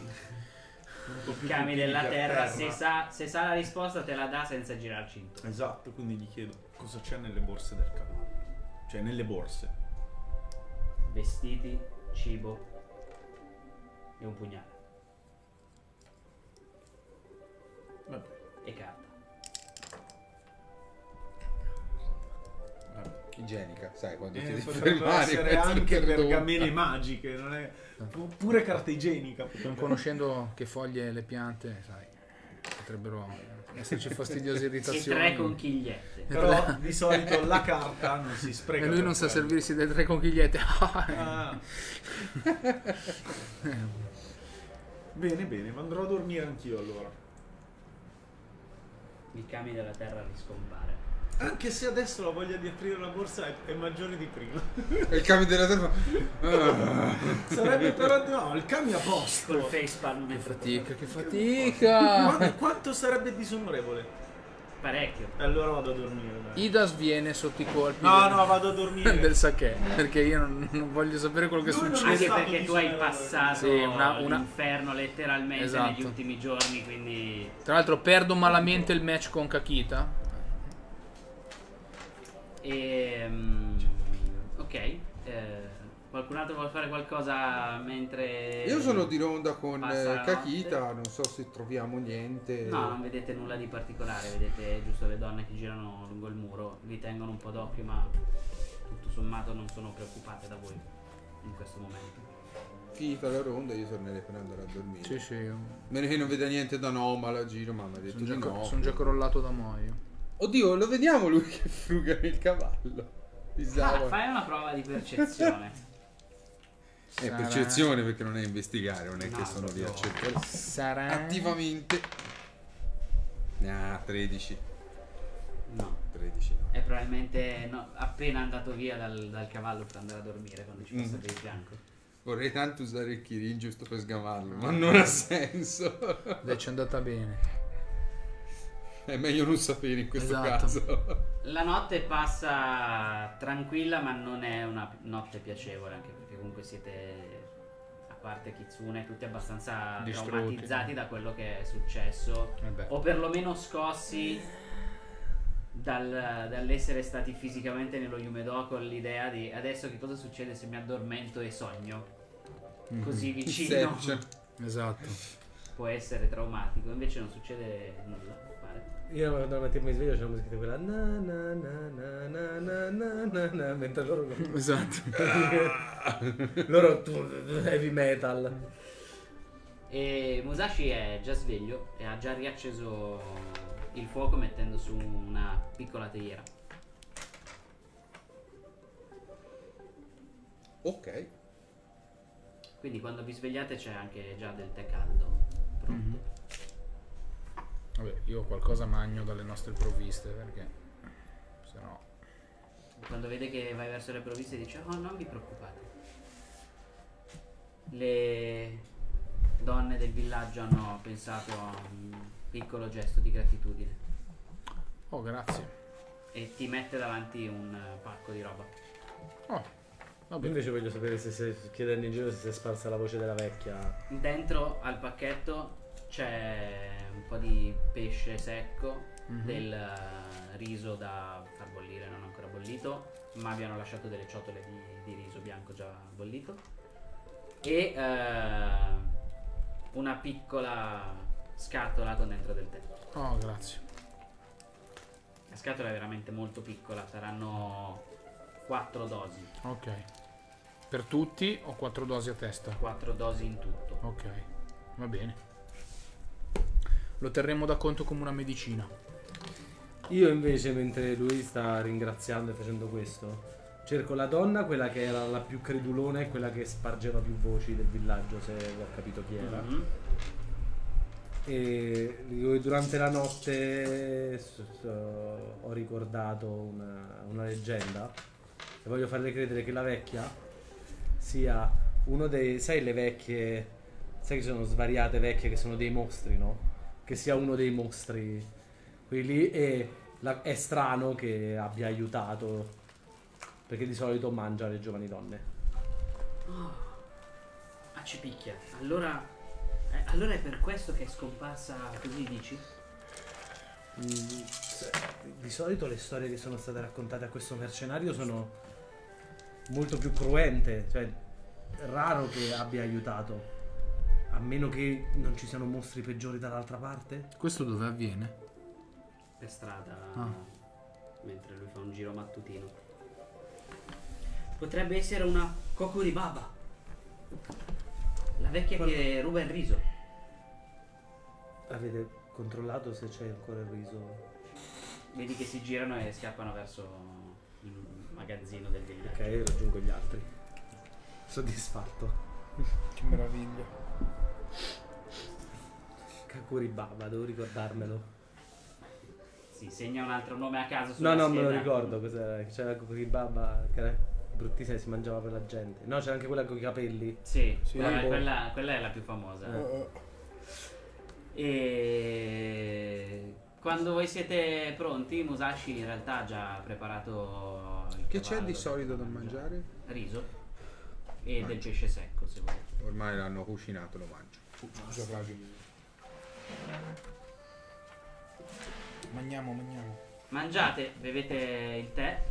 Il Kami della terra, terra. Se, sa, se sa la risposta te la dà senza girarci intorno. Esatto, quindi gli chiedo cosa c'è nelle borse del cavallo. Cioè nelle borse. Vestiti, cibo e un pugnale. Vabbè. E carta. Igienica, sai, quando eh, ti potrebbero essere anche pergamene magiche, non è... Oppure carta igienica. Non conoscendo che foglie e le piante, sai, potrebbero esserci fastidiose irritazioni. E tre conchigliette. Però di solito la carta non si spreca. E lui non sa quello. Servirsi delle tre conchigliette. Ah. Bene, bene, ma andrò a dormire anch'io allora. Il Kami della terra riscompare. Anche se adesso la voglia di aprire la borsa è, è maggiore di prima. E il Kami della terra ah. Sarebbe però no, il Kami a posto. Col facepalm. Che fatica, che fatica. Guarda, quanto sarebbe disonorevole. Parecchio. Allora vado a dormire. Dai. Ida sviene sotto i colpi. No, del, no, vado a dormire. Del sake. Perché io non, non voglio sapere quello che lui succede. Anche perché tu hai passato sì, una, una... l'inferno letteralmente esatto. Negli ultimi giorni, quindi... Tra l'altro perdo malamente il match con Kakita. E, um, ok, eh, qualcun altro vuole fare qualcosa mentre... Io sono di ronda con Kakita, non so se troviamo niente. No, non vedete nulla di particolare, vedete giusto le donne che girano lungo il muro, vi tengono un po' d'occhio ma tutto sommato non sono preoccupate da voi in questo momento. Finita la ronda io tornerei per andare a dormire. Sì, sì. Io... Meno che non veda niente d'anomal, giro, ma mi ha detto di no. Sono già crollato da Moio. Oddio, lo vediamo lui che fruga il cavallo. Ah, fai una prova di percezione. È Sarà... percezione, perché non è investigare, non è no, che sono via no. cercare Sarà... attivamente. Ah, tredici. No, tredici. È probabilmente no, appena andato via dal, dal cavallo per andare a dormire quando ci fosse mm. per il fianco. Vorrei tanto usare il Kirin giusto per sgamarlo, ma non ha senso. Beh, ci è andata bene. È meglio non sapere in questo esatto. caso. La notte passa tranquilla, ma non è una notte piacevole, anche perché comunque siete, a parte Kitsune, tutti abbastanza distrutti, traumatizzati da quello che è successo. Vabbè. O perlomeno scossi dal, dall'essere stati fisicamente nello Yume-dō, con l'idea di adesso che cosa succede se mi addormento e sogno mm-hmm. così vicino. Esatto. Può essere traumatico, invece non succede nulla. Io quando la mattina mi sveglio c'è la musica quella na na na na na na na na na, mentre loro esatto loro heavy metal. E Musashi è già sveglio e ha già riacceso il fuoco mettendo su una piccola teiera. Ok. Quindi quando vi svegliate c'è anche già del tè caldo pronto. Mm-hmm. Vabbè, io qualcosa magno dalle nostre provviste, perché se no... Quando vede che vai verso le provviste dice: oh, non vi preoccupate, le donne del villaggio hanno pensato a un piccolo gesto di gratitudine. Oh, grazie. E ti mette davanti un pacco di roba. Oh. Vabbè. Invece voglio sapere se stai chiedendo in giro se si è sparsa la voce della vecchia. Dentro al pacchetto c'è un po' di pesce secco, mm-hmm. del riso da far bollire, non ancora bollito, ma abbiamo lasciato delle ciotole di, di riso bianco già bollito, e uh, una piccola scatola con dentro del tè. Oh, grazie. La scatola è veramente molto piccola, saranno quattro dosi. Ok. Per tutti o quattro dosi a testa? quattro dosi in tutto. Ok, va bene. Lo terremo da conto come una medicina. Io invece, mentre lui sta ringraziando e facendo questo, cerco la donna, quella che era la più credulona e quella che spargeva più voci del villaggio, se ho capito chi era. Mm-hmm. E durante la notte ho ricordato una, una leggenda, e voglio farle credere che la vecchia sia uno dei... Sai le vecchie... Sai che sono svariate vecchie che sono dei mostri, no? Che sia uno dei mostri quelli, e la, è strano che abbia aiutato, perché di solito mangia le giovani donne. Oh, ah, ci picchia. Allora, eh, allora è per questo che è scomparsa, così dici? Mm, di solito le storie che sono state raccontate a questo mercenario sono molto più cruente, cioè raro che abbia aiutato. A meno che non ci siano mostri peggiori dall'altra parte? Questo dove avviene? Per strada, ah. mentre lui fa un giro mattutino. Potrebbe essere una Kokuribaba, la vecchia Qual... che ruba il riso. Avete controllato se c'è ancora il riso? Vedi che si girano e scappano verso il magazzino del villaggio. Ok, raggiungo gli altri. Soddisfatto. Che meraviglia. Kakuribaba, devo ricordarmelo. Si, segna un altro nome a caso sulla No, no, scheda. Me lo ricordo cos'era. C'era la Kakuribaba che era bruttissima e si mangiava per la gente. No, c'era anche quella con i capelli. Sì, sì. Quella, quella, quella è la più famosa. Eh. E quando voi siete pronti, Musashi in realtà ha già preparato il Che c'è di solito da mangiare? Riso e ah. del pesce secco, se volete. Ormai l'hanno cucinato, lo mangio. Mangiamo, mangiamo. Mangiate, bevete il tè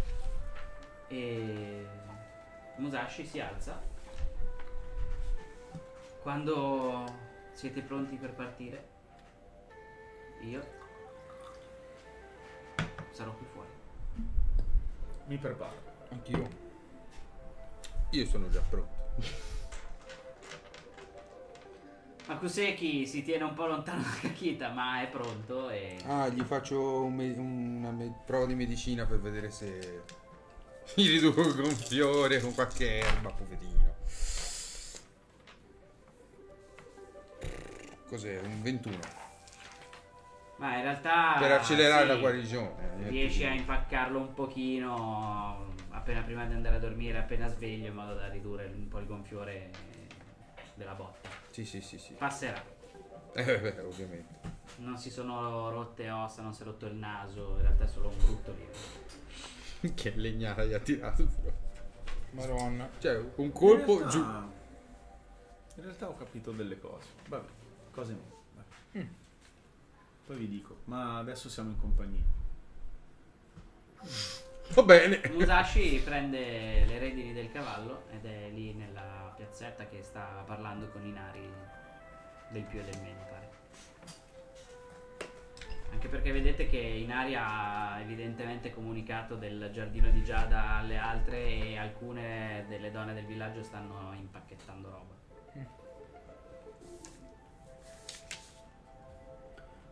e Musashi si alza. Quando siete pronti per partire, io sarò qui fuori. Mi preparo, anch'io. Io sono già pronto. Ma Kuseki si tiene un po' lontano da Kakita, ma è pronto e... Ah, gli faccio un una prova di medicina per vedere se... Gli riduco con un fiore, con qualche erba, poverino. cos'è? Un ventuno. Ma in realtà per accelerare sì, la guarigione riesci a impaccarlo un pochino appena prima di andare a dormire, appena sveglio, in modo da ridurre un po' il gonfiore della botta. Sì, sì, sì, sì. Passerà. Eh, beh, ovviamente. Non si sono rotte ossa, non si è rotto il naso, in realtà è solo un brutto lì. Che legnara gli ha tirato. Madonna. Cioè, un colpo realtà, giù. In realtà ho capito delle cose. Vabbè, cose mie. Mm. Poi vi dico, ma adesso siamo in compagnia. Va bene. Musashi prende le redini del cavallo ed è lì nella piazzetta che sta parlando con Inari del più e del meno, pare. Anche perché vedete che Inari ha evidentemente comunicato del giardino di Giada alle altre e alcune delle donne del villaggio stanno impacchettando roba.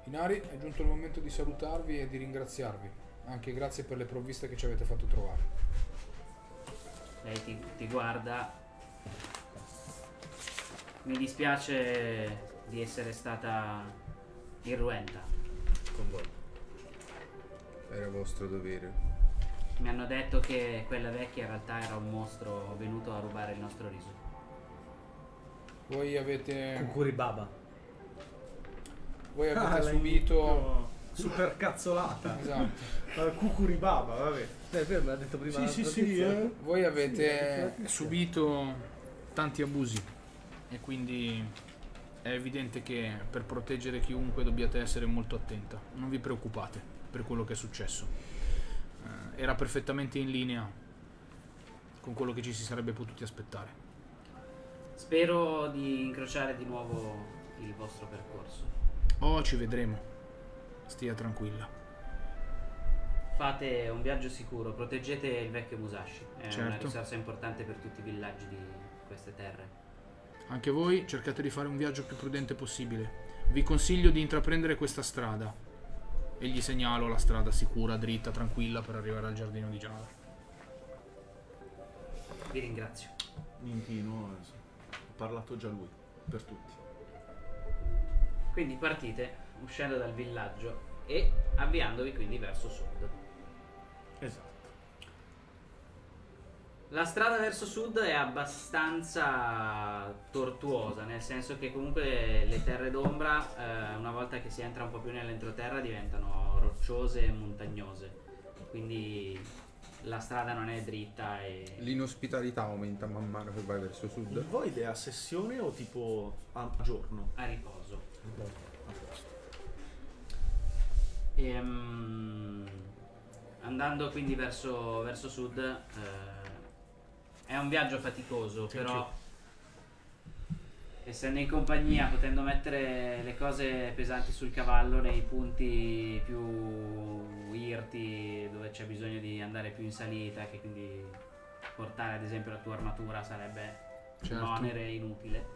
Inari, è giunto il momento di salutarvi e di ringraziarvi. Anche grazie per le provviste che ci avete fatto trovare. Lei ti, ti guarda. Mi dispiace di essere stata irruenta con voi. Era vostro dovere. Mi hanno detto che quella vecchia in realtà era un mostro venuto a rubare il nostro riso. Voi avete... Kukuribaba. Voi avete ah, subito... No. Super cazzolata. Esatto. Kukuribaba, vabbè. Beh, beh, me l'ha detto prima. Sì, sì, sì, eh. Voi avete sì, subito tanti abusi e quindi è evidente che per proteggere chiunque dobbiate essere molto attenta. Non vi preoccupate per quello che è successo. Eh, era perfettamente in linea con quello che ci si sarebbe potuti aspettare. Spero di incrociare di nuovo il vostro percorso. Oh, ci vedremo. Stia tranquilla. Fate un viaggio sicuro, proteggete il vecchio Musashi. È certo. Una risorsa importante per tutti i villaggi di queste terre. Anche voi cercate di fare un viaggio più prudente possibile. Vi consiglio di intraprendere questa strada e gli segnalo la strada sicura, dritta, tranquilla per arrivare al giardino di Giada. Vi ringrazio. Nintino, ho parlato già lui, per tutti. Quindi partite uscendo dal villaggio e avviandovi quindi verso sud. Esatto. La strada verso sud è abbastanza tortuosa, nel senso che comunque le terre d'ombra, eh, una volta che si entra un po' più nell'entroterra, diventano rocciose e montagnose, quindi la strada non è dritta e... L'inospitalità aumenta man mano che vai verso sud. Il Void è a sessione o tipo a giorno? A riposo. A posto. E, um, andando quindi verso, verso sud, eh, è un viaggio faticoso, però essendo in compagnia, potendo mettere le cose pesanti sul cavallo nei punti più irti dove c'è bisogno di andare più in salita, che quindi portare ad esempio la tua armatura sarebbe certo. Un onere inutile,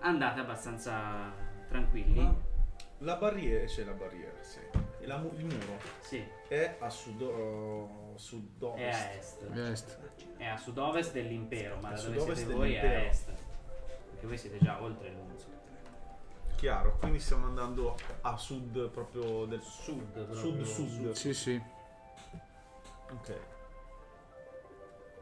andate abbastanza tranquilli. Ma... La barriera, c'è la barriera, sì. E la mu il muro? Sì. È a sud-ovest. Sud è a est. est. È a sud-ovest dell'impero, ma da dove siete voi è a est. Perché voi siete già oltre il mondo. Chiaro, quindi stiamo andando a sud proprio del sud. Sud-sud. Sì, sì. Ok.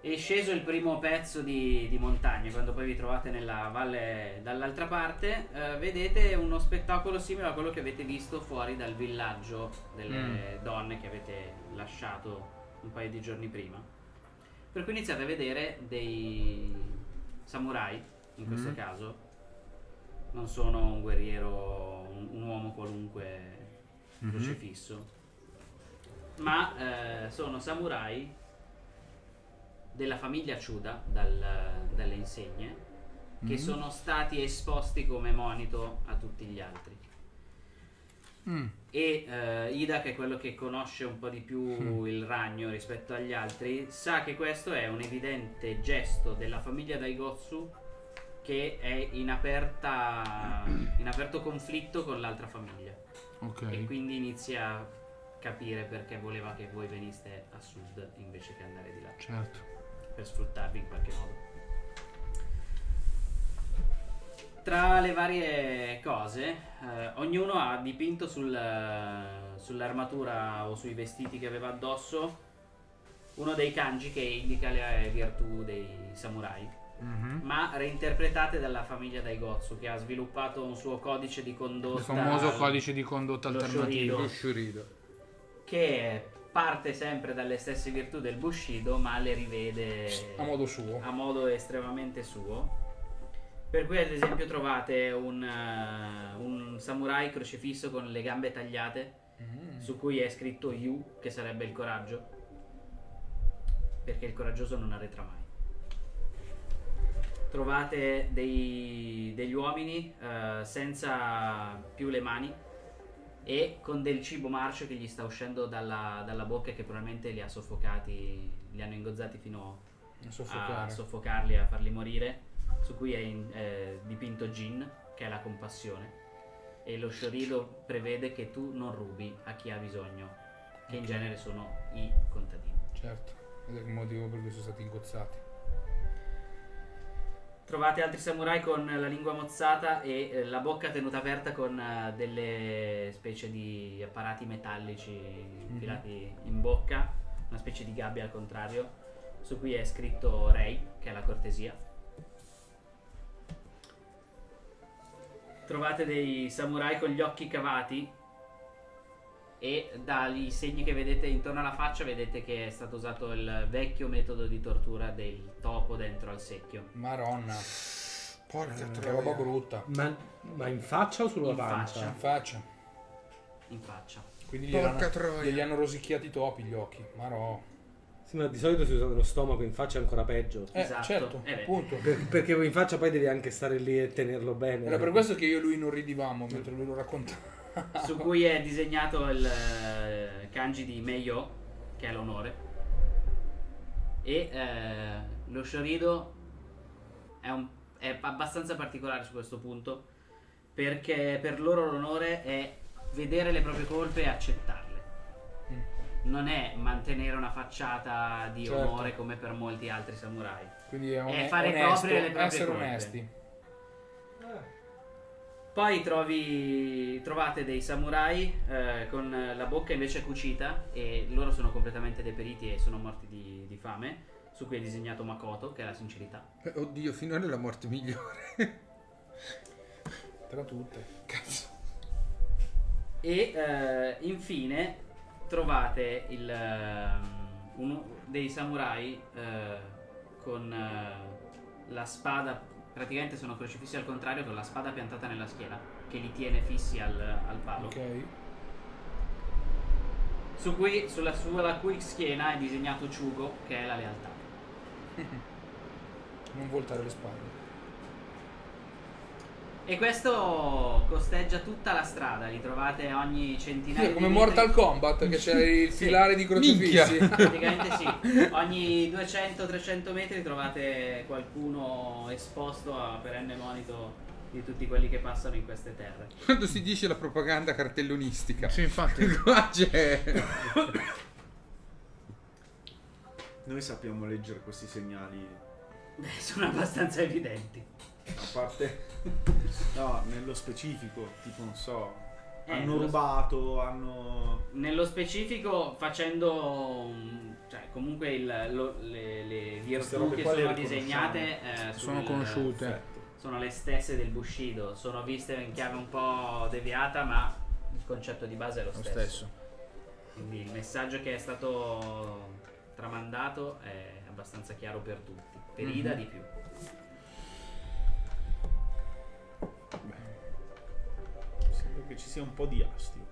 È sceso il primo pezzo di, di montagna, quando poi vi trovate nella valle dall'altra parte, eh, vedete uno spettacolo simile a quello che avete visto fuori dal villaggio delle mm. donne che avete lasciato un paio di giorni prima. Per cui iniziate a vedere dei samurai, in questo mm. caso, non sono un guerriero, un, un uomo qualunque crocifisso, mm-hmm. ma eh, sono samurai della famiglia Chuda dal, dalle insegne che mm-hmm. sono stati esposti come monito a tutti gli altri mm. e eh, Ida, che è quello che conosce un po' di più mm. il ragno rispetto agli altri, sa che questo è un evidente gesto della famiglia Daigotsu che è in, aperta, in aperto conflitto con l'altra famiglia, okay. E quindi inizia a capire perché voleva che voi veniste a sud invece che andare di là, certo, per sfruttarvi in qualche modo. Tra le varie cose, eh, ognuno ha dipinto sul, uh, sull'armatura o sui vestiti che aveva addosso uno dei kanji che indica le virtù dei samurai, mm-hmm. ma reinterpretate dalla famiglia Daigotsu, che ha sviluppato un suo codice di condotta, il famoso al, codice di condotta alternativo, lo Shourido, che parte sempre dalle stesse virtù del Bushido ma le rivede a modo suo, a modo estremamente suo. Per cui ad esempio trovate un, uh, un samurai crocifisso con le gambe tagliate, mm. su cui è scritto Yu, che sarebbe il coraggio, perché il coraggioso non arretra mai. Trovate dei, degli uomini uh, senza più le mani e con del cibo marcio che gli sta uscendo dalla, dalla bocca, che probabilmente li ha soffocati, li hanno ingozzati fino a, a soffocarli, a farli morire. Su cui è in, eh, dipinto Jin, che è la compassione, e lo Shourido prevede che tu non rubi a chi ha bisogno, che okay. in genere sono i contadini. Certo, ed è il motivo per cui sono stati ingozzati. Trovate altri samurai con la lingua mozzata e eh, la bocca tenuta aperta con eh, delle specie di apparati metallici infilati mm-hmm. in bocca, una specie di gabbia al contrario, su cui è scritto Rei, che è la cortesia. Trovate dei samurai con gli occhi cavati e dai segni che vedete intorno alla faccia vedete che è stato usato il vecchio metodo di tortura del topo dentro al secchio. Maronna, porca, che roba brutta. Ma, ma in faccia o sulla in pancia? Faccia. In faccia. In faccia. Quindi gli hanno, gli hanno rosicchiati i topi gli occhi, marò. Sì, ma di solito si usa dello stomaco, in faccia è ancora peggio. Eh, esatto, certo, eh, appunto. Per, perché in faccia poi devi anche stare lì e tenerlo bene. Era per questo che io e lui non ridivamo mentre lui lo raccontava. Su cui è disegnato il kanji di Meiyo, che è l'onore. E eh, lo Shourido è, un, è abbastanza particolare su questo punto, perché per loro l'onore è vedere le proprie colpe e accettarle. Non è mantenere una facciata di certo. onore come per molti altri samurai. Quindi è, è fare onesto, proprie le proprie essere colpe. Onesti. Eh. Poi trovi, trovate dei samurai eh, con la bocca invece cucita, e loro sono completamente deperiti e sono morti di, di fame. Su cui è disegnato Makoto, che è la sincerità. Eh, oddio, finora è la morte migliore. Tra tutte. Cazzo. E eh, infine trovate il, um, uno dei samurai uh, con uh, la spada, praticamente sono crocifissi al contrario, con la spada piantata nella schiena, che li tiene fissi al, al palo. Okay. Su cui, sulla sua cui schiena è disegnato Chugo, che è la lealtà. Non voltare le spalle. E questo costeggia tutta la strada, li trovate ogni centinaio sì, di metri. Come Mortal Kombat, che c'è il filare sì. di crocifissi. Minchia. Praticamente sì, ogni duecento trecento metri trovate qualcuno esposto a perenne monito di tutti quelli che passano in queste terre. Quando si dice la propaganda cartellonistica. Sì, infatti. Qua c'è. Noi sappiamo leggere questi segnali. Beh, sono abbastanza evidenti. A parte no, nello specifico, tipo non so, eh, hanno rubato, hanno... Nello specifico facendo, cioè comunque il, lo, le, le virtù che sono disegnate eh, sono sul, conosciute, certo. sono le stesse del Bushido, sono viste in chiave un po' deviata ma il concetto di base è lo stesso. Lo stesso. Quindi il messaggio che è stato tramandato è abbastanza chiaro per tutti, per mm-hmm. Ida di più. Che ci sia un po' di astio.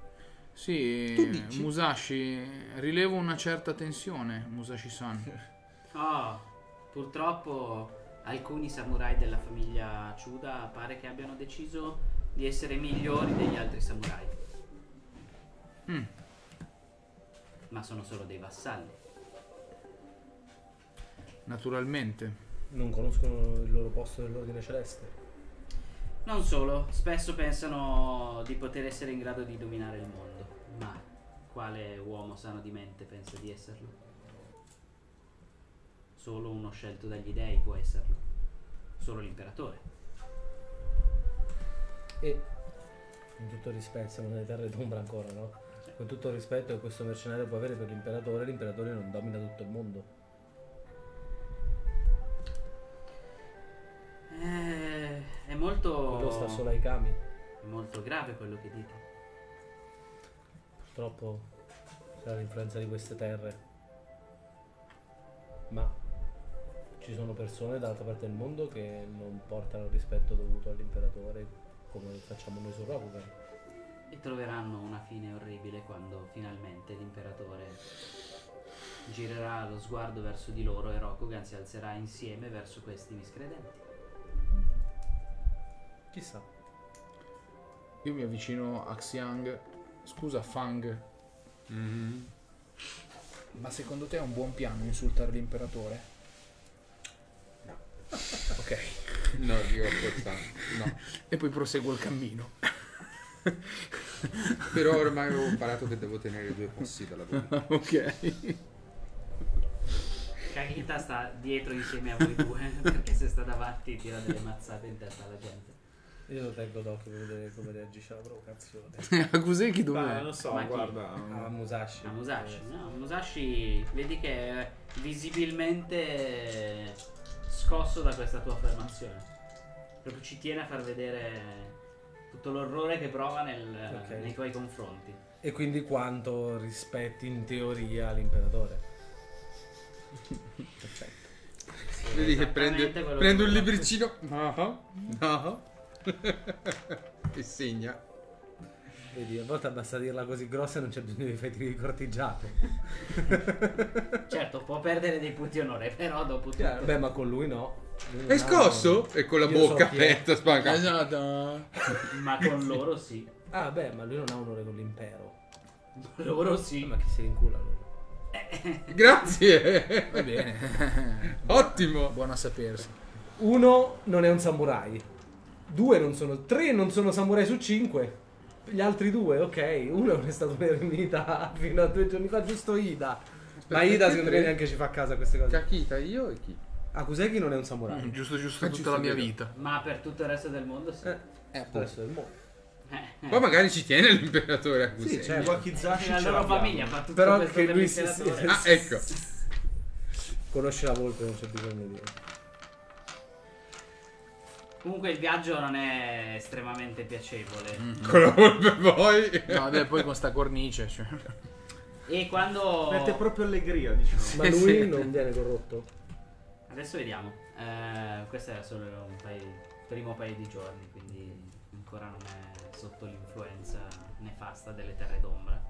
Sì, Musashi, rilevo una certa tensione, Musashi-san. Oh, purtroppo alcuni samurai della famiglia Chuda pare che abbiano deciso di essere migliori degli altri samurai. Mm. Ma sono solo dei vassalli. Naturalmente. Non conoscono il loro posto nell'ordine celeste. Non solo, spesso pensano di poter essere in grado di dominare il mondo, ma quale uomo sano di mente pensa di esserlo? Solo uno scelto dagli dei può esserlo, solo l'imperatore. e in tutto rispetto, siamo nelle terre d'ombra ancora, no? Con tutto il rispetto che questo mercenario può avere per l'imperatore, l'imperatore non domina tutto il mondo. Eh, è molto... Quello sta solo ai Kami. È molto grave quello che dite. Purtroppo sarà l'influenza di queste terre. Ma ci sono persone dall'altra parte del mondo che non portano il rispetto dovuto all'imperatore come facciamo noi su Rokugan. E troveranno una fine orribile quando finalmente l'imperatore girerà lo sguardo verso di loro e Rokugan si alzerà insieme verso questi miscredenti. Chissà. Io mi avvicino a Xiang. Scusa Fang, mm-hmm. ma secondo te è un buon piano insultare l'imperatore? No. Ok. No, io ho forzato. No. E poi proseguo il cammino. Però ormai avevo imparato che devo tenere due passi dalla bocca. Ok. Kakita sta dietro insieme a voi due, perché se sta davanti tira delle mazzate in testa alla gente. Io lo tengo d'occhio per vedere come reagisce alla provocazione. A Kuseki dov'è? Non lo so, ma guarda. A Musashi. A Musashi, no, Musashi vedi che è visibilmente scosso da questa tua affermazione. Proprio ci tiene a far vedere tutto l'orrore che prova nel, okay. nei tuoi confronti. E quindi quanto rispetti in teoria l'imperatore. Perfetto. Vedi che prende, prende un libricino. No, no. E segna. Vedi, a volte basta dirla così grossa e non c'è bisogno di fetire di cortigiate. Certo, può perdere dei punti onore, però dopo tutto... Beh, ma con lui no. Lui è scosso? No. E con la Io bocca so aperta spanca. Esatto. Ma con loro sì. Ah beh, ma lui non ha onore con l'impero. Loro sì. Ma chi si rincula loro? Grazie. Va bene. Ottimo. Buona sapersi. Uno non è un samurai. Due non sono, tre non sono samurai su cinque. Gli altri due, ok. Uno non è stato un eremita fino a due giorni fa, giusto Ida. Aspetta, ma Ida secondo me neanche ci fa caso a queste cose. Kakita, io e chi? Ah, Kuseki non è un samurai. Mm, giusto, giusto, tutta giusto la mia vita. vita. Ma per tutto il resto del mondo sì. Eh, eh tutto il resto del mondo. Eh, eh. Poi magari ci tiene l'imperatore a Kuseki. Sì, cioè, qualche Zashi eh, la loro famiglia fa tutto. Però che lui si, si, si, ah, ecco. Conosce la volpe, non c'è bisogno di... Comunque il viaggio non è estremamente piacevole. Mm-hmm. Con la volpe poi? No, beh, poi con sta cornice. Cioè. E quando... Mette proprio allegria, diciamo. Sì, ma lui sì. non viene corrotto. Adesso vediamo. Eh, questo era solo un paio, primo paio di giorni, quindi ancora non è sotto l'influenza nefasta delle terre d'ombra.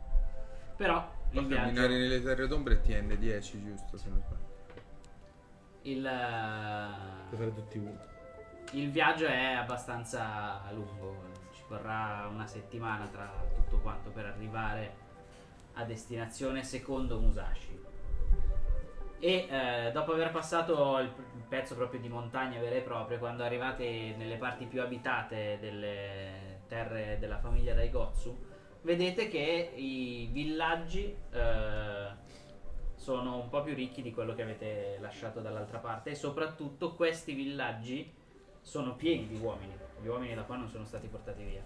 Però il viaggio... Camminare nelle terre d'ombra è T N dieci, giusto? Se non il... Devo fare tutti uno. Il viaggio è abbastanza lungo, ci vorrà una settimana tra tutto quanto per arrivare a destinazione secondo Musashi. E eh, dopo aver passato il pezzo proprio di montagna vera e propria, quando arrivate nelle parti più abitate delle terre della famiglia Daigotsu, vedete che i villaggi eh, sono un po' più ricchi di quello che avete lasciato dall'altra parte, e soprattutto questi villaggi sono pieni di uomini. Gli uomini da qua non sono stati portati via.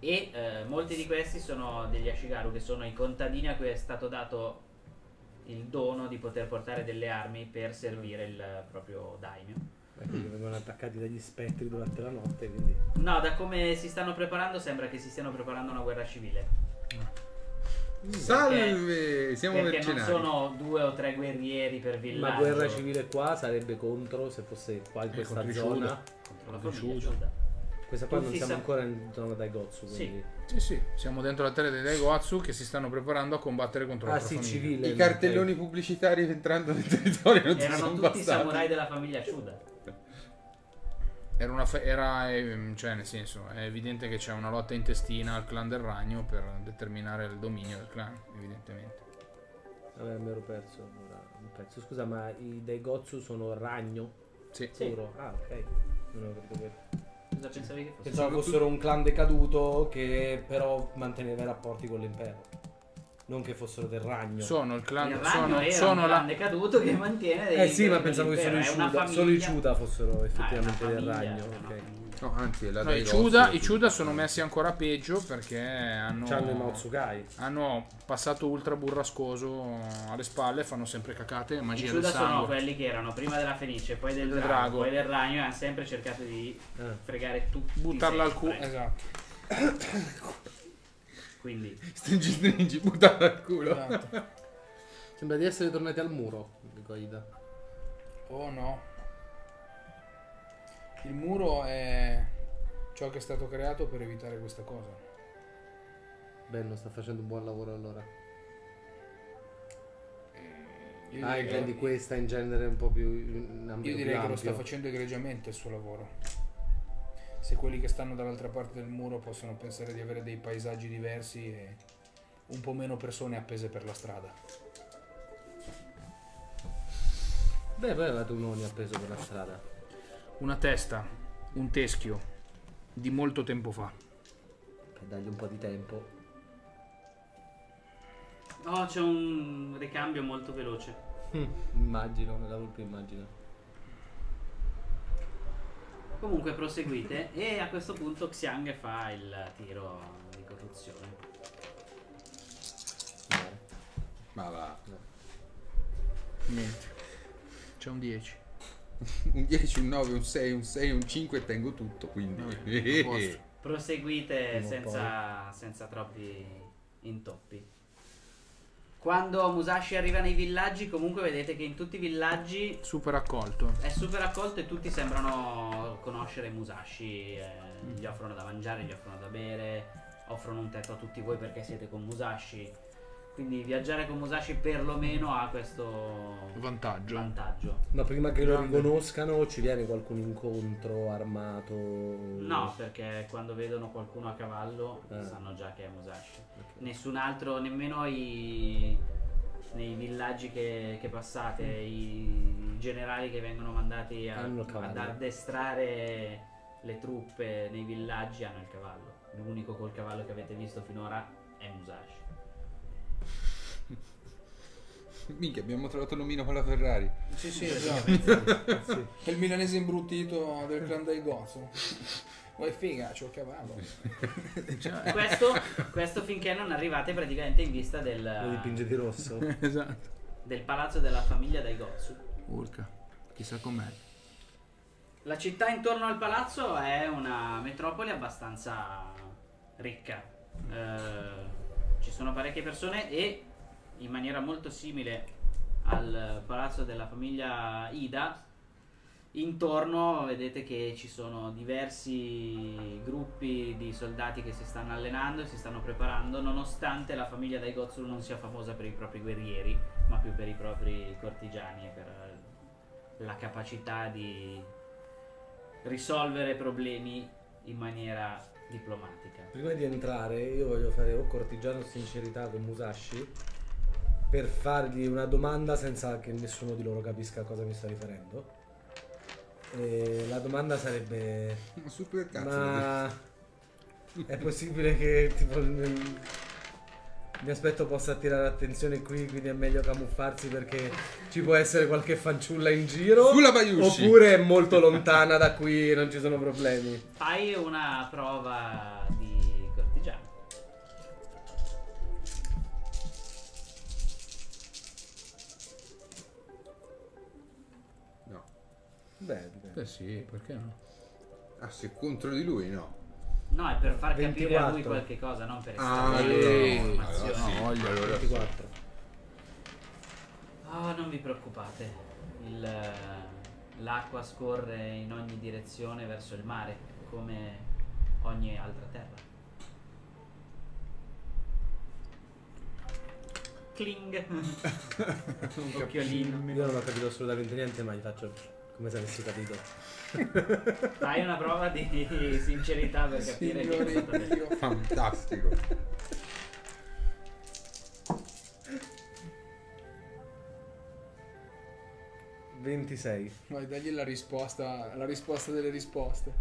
E eh, molti di questi sono degli Ashigaru, che sono i contadini a cui è stato dato il dono di poter portare delle armi per servire il proprio daimyo. Perché mm. vengono attaccati dagli spettri durante la notte, quindi... No, da come si stanno preparando sembra che si stiano preparando una guerra civile. Perché, salve, siamo perché mercenari. Non sono due o tre guerrieri per villaggio. La guerra civile qua sarebbe contro, se fosse qua in questa eh, zona, contro la Chuda. Questa qua non siamo ancora in zona Daigotsu, quindi. Sì. sì, sì, siamo dentro la terra dei Daigotsu che si stanno preparando a combattere contro ah, la sì, famiglia. Civile, I cartelloni te. pubblicitari entrando nel territorio non erano sono tutti passati. Samurai della famiglia Chuda. Era una era, cioè nel senso, è evidente che c'è una lotta intestina al clan del ragno per determinare il dominio del clan, evidentemente. Vabbè, mi ero perso un pezzo. Scusa, ma i Daigotsu sono ragno? Sì. Puro? Sì. Ah, ok. Non avevo capito quello. Cosa pensavi che fosse? Pensavo fossero un clan decaduto che però manteneva i rapporti con l'impero. non che fossero del ragno. Sono il clan, il sono, è sono un la... clan caduto che mantiene dei... Eh sì, ma pensavo che solo i Chuda, solo i Chuda fossero effettivamente ah, del ragno. Okay. No, anzi, la no, i Chuda, i Chuda sono messi ancora peggio perché hanno, hanno i Maotsukai, hanno passato ultra burrascoso alle spalle e fanno sempre cacate, magia del sangue. I Chuda sono quelli che erano prima della Fenice, poi del, del drago, drago, poi del ragno, e hanno sempre cercato di eh. fregare tutti, buttarla al culo, esatto. Quindi stringi stringi, buttare al culo. Esatto. Sembra di essere tornati al muro, dico Ida. Oh no. Il muro è ciò che è stato creato per evitare questa cosa. Bello, sta facendo un buon lavoro allora. Io ah, direi... di questa in genere è un po' più in ambito. Io direi che ampio. Lo sta facendo egregiamente il suo lavoro. Se quelli che stanno dall'altra parte del muro possono pensare di avere dei paesaggi diversi e un po' meno persone appese per la strada. Beh, poi avevate un Oni appeso per la strada. Una testa, un teschio, di molto tempo fa. Per dargli un po' di tempo. No, c'è un ricambio molto veloce. Immagino, me l'avevo più immagino. Comunque proseguite e a questo punto Xiang fa il tiro di corruzione. Ma va. No. Niente. C'è un dieci. Un dieci, un nove, un sei, un sei, un cinque e tengo tutto, quindi. No, proseguite senza, senza troppi intoppi. Quando Musashi arriva nei villaggi, comunque vedete che in tutti i villaggi super accolto. È super accolto e tutti sembrano conoscere Musashi, eh, mm. gli offrono da mangiare, gli offrono da bere, offrono un tetto a tutti voi perché siete con Musashi. Quindi viaggiare con Musashi perlomeno ha questo vantaggio. vantaggio. Ma prima che lo riconoscano ci viene qualcun incontro armato? No, perché quando vedono qualcuno a cavallo eh. sanno già che è Musashi. Okay. Nessun altro, nemmeno i, nei villaggi che, che passate, mm. i generali che vengono mandati a, ad addestrare le truppe nei villaggi hanno il cavallo. L'unico col cavallo che avete visto finora è Musashi. Minchia, abbiamo trovato l'omino con la Ferrari. Sì, sì, esatto. Sì. È il milanese imbruttito del clan Daigotsu. Uè, figa, c'ho il cavallo. Cioè, questo, questo finché non arrivate praticamente in vista del... Lo dipinge di rosso. Esatto. Del palazzo della famiglia Daigotsu. Urca, chissà com'è. La città intorno al palazzo è una metropoli abbastanza ricca. Eh... Ci sono parecchie persone e in maniera molto simile al palazzo della famiglia Ida, intorno vedete che ci sono diversi gruppi di soldati che si stanno allenando e si stanno preparando, nonostante la famiglia Daigotsu non sia famosa per i propri guerrieri, ma più per i propri cortigiani e per la capacità di risolvere problemi in maniera... diplomatica. Prima di entrare io voglio fare o cortigiano sincerità con Musashi per fargli una domanda senza che nessuno di loro capisca a cosa mi sto riferendo. E la domanda sarebbe: ma, super cazzo, ma è possibile che tipo nel... mi aspetto possa attirare l'attenzione qui, quindi è meglio camuffarsi perché ci può essere qualche fanciulla in giro, oppure è molto lontana da qui, non ci sono problemi. Fai una prova di cortigiano. No. Beh, beh sì, perché no? Ah, se contro di lui no. No, è per far ventiquattro. Capire a lui qualche cosa, non per estrarre informazioni. Ah, no, voglio allora. ventiquattro. Oh, non vi preoccupate. L'acqua scorre in ogni direzione verso il mare, come ogni altra terra. Cling. Un occhiolino. Io non ho capito assolutamente niente, ma gli faccio... come se avessi capito. Fai una prova di sincerità per capire che è stato detto. Fantastico. ventisei. Vai, dagli la risposta, la risposta delle risposte.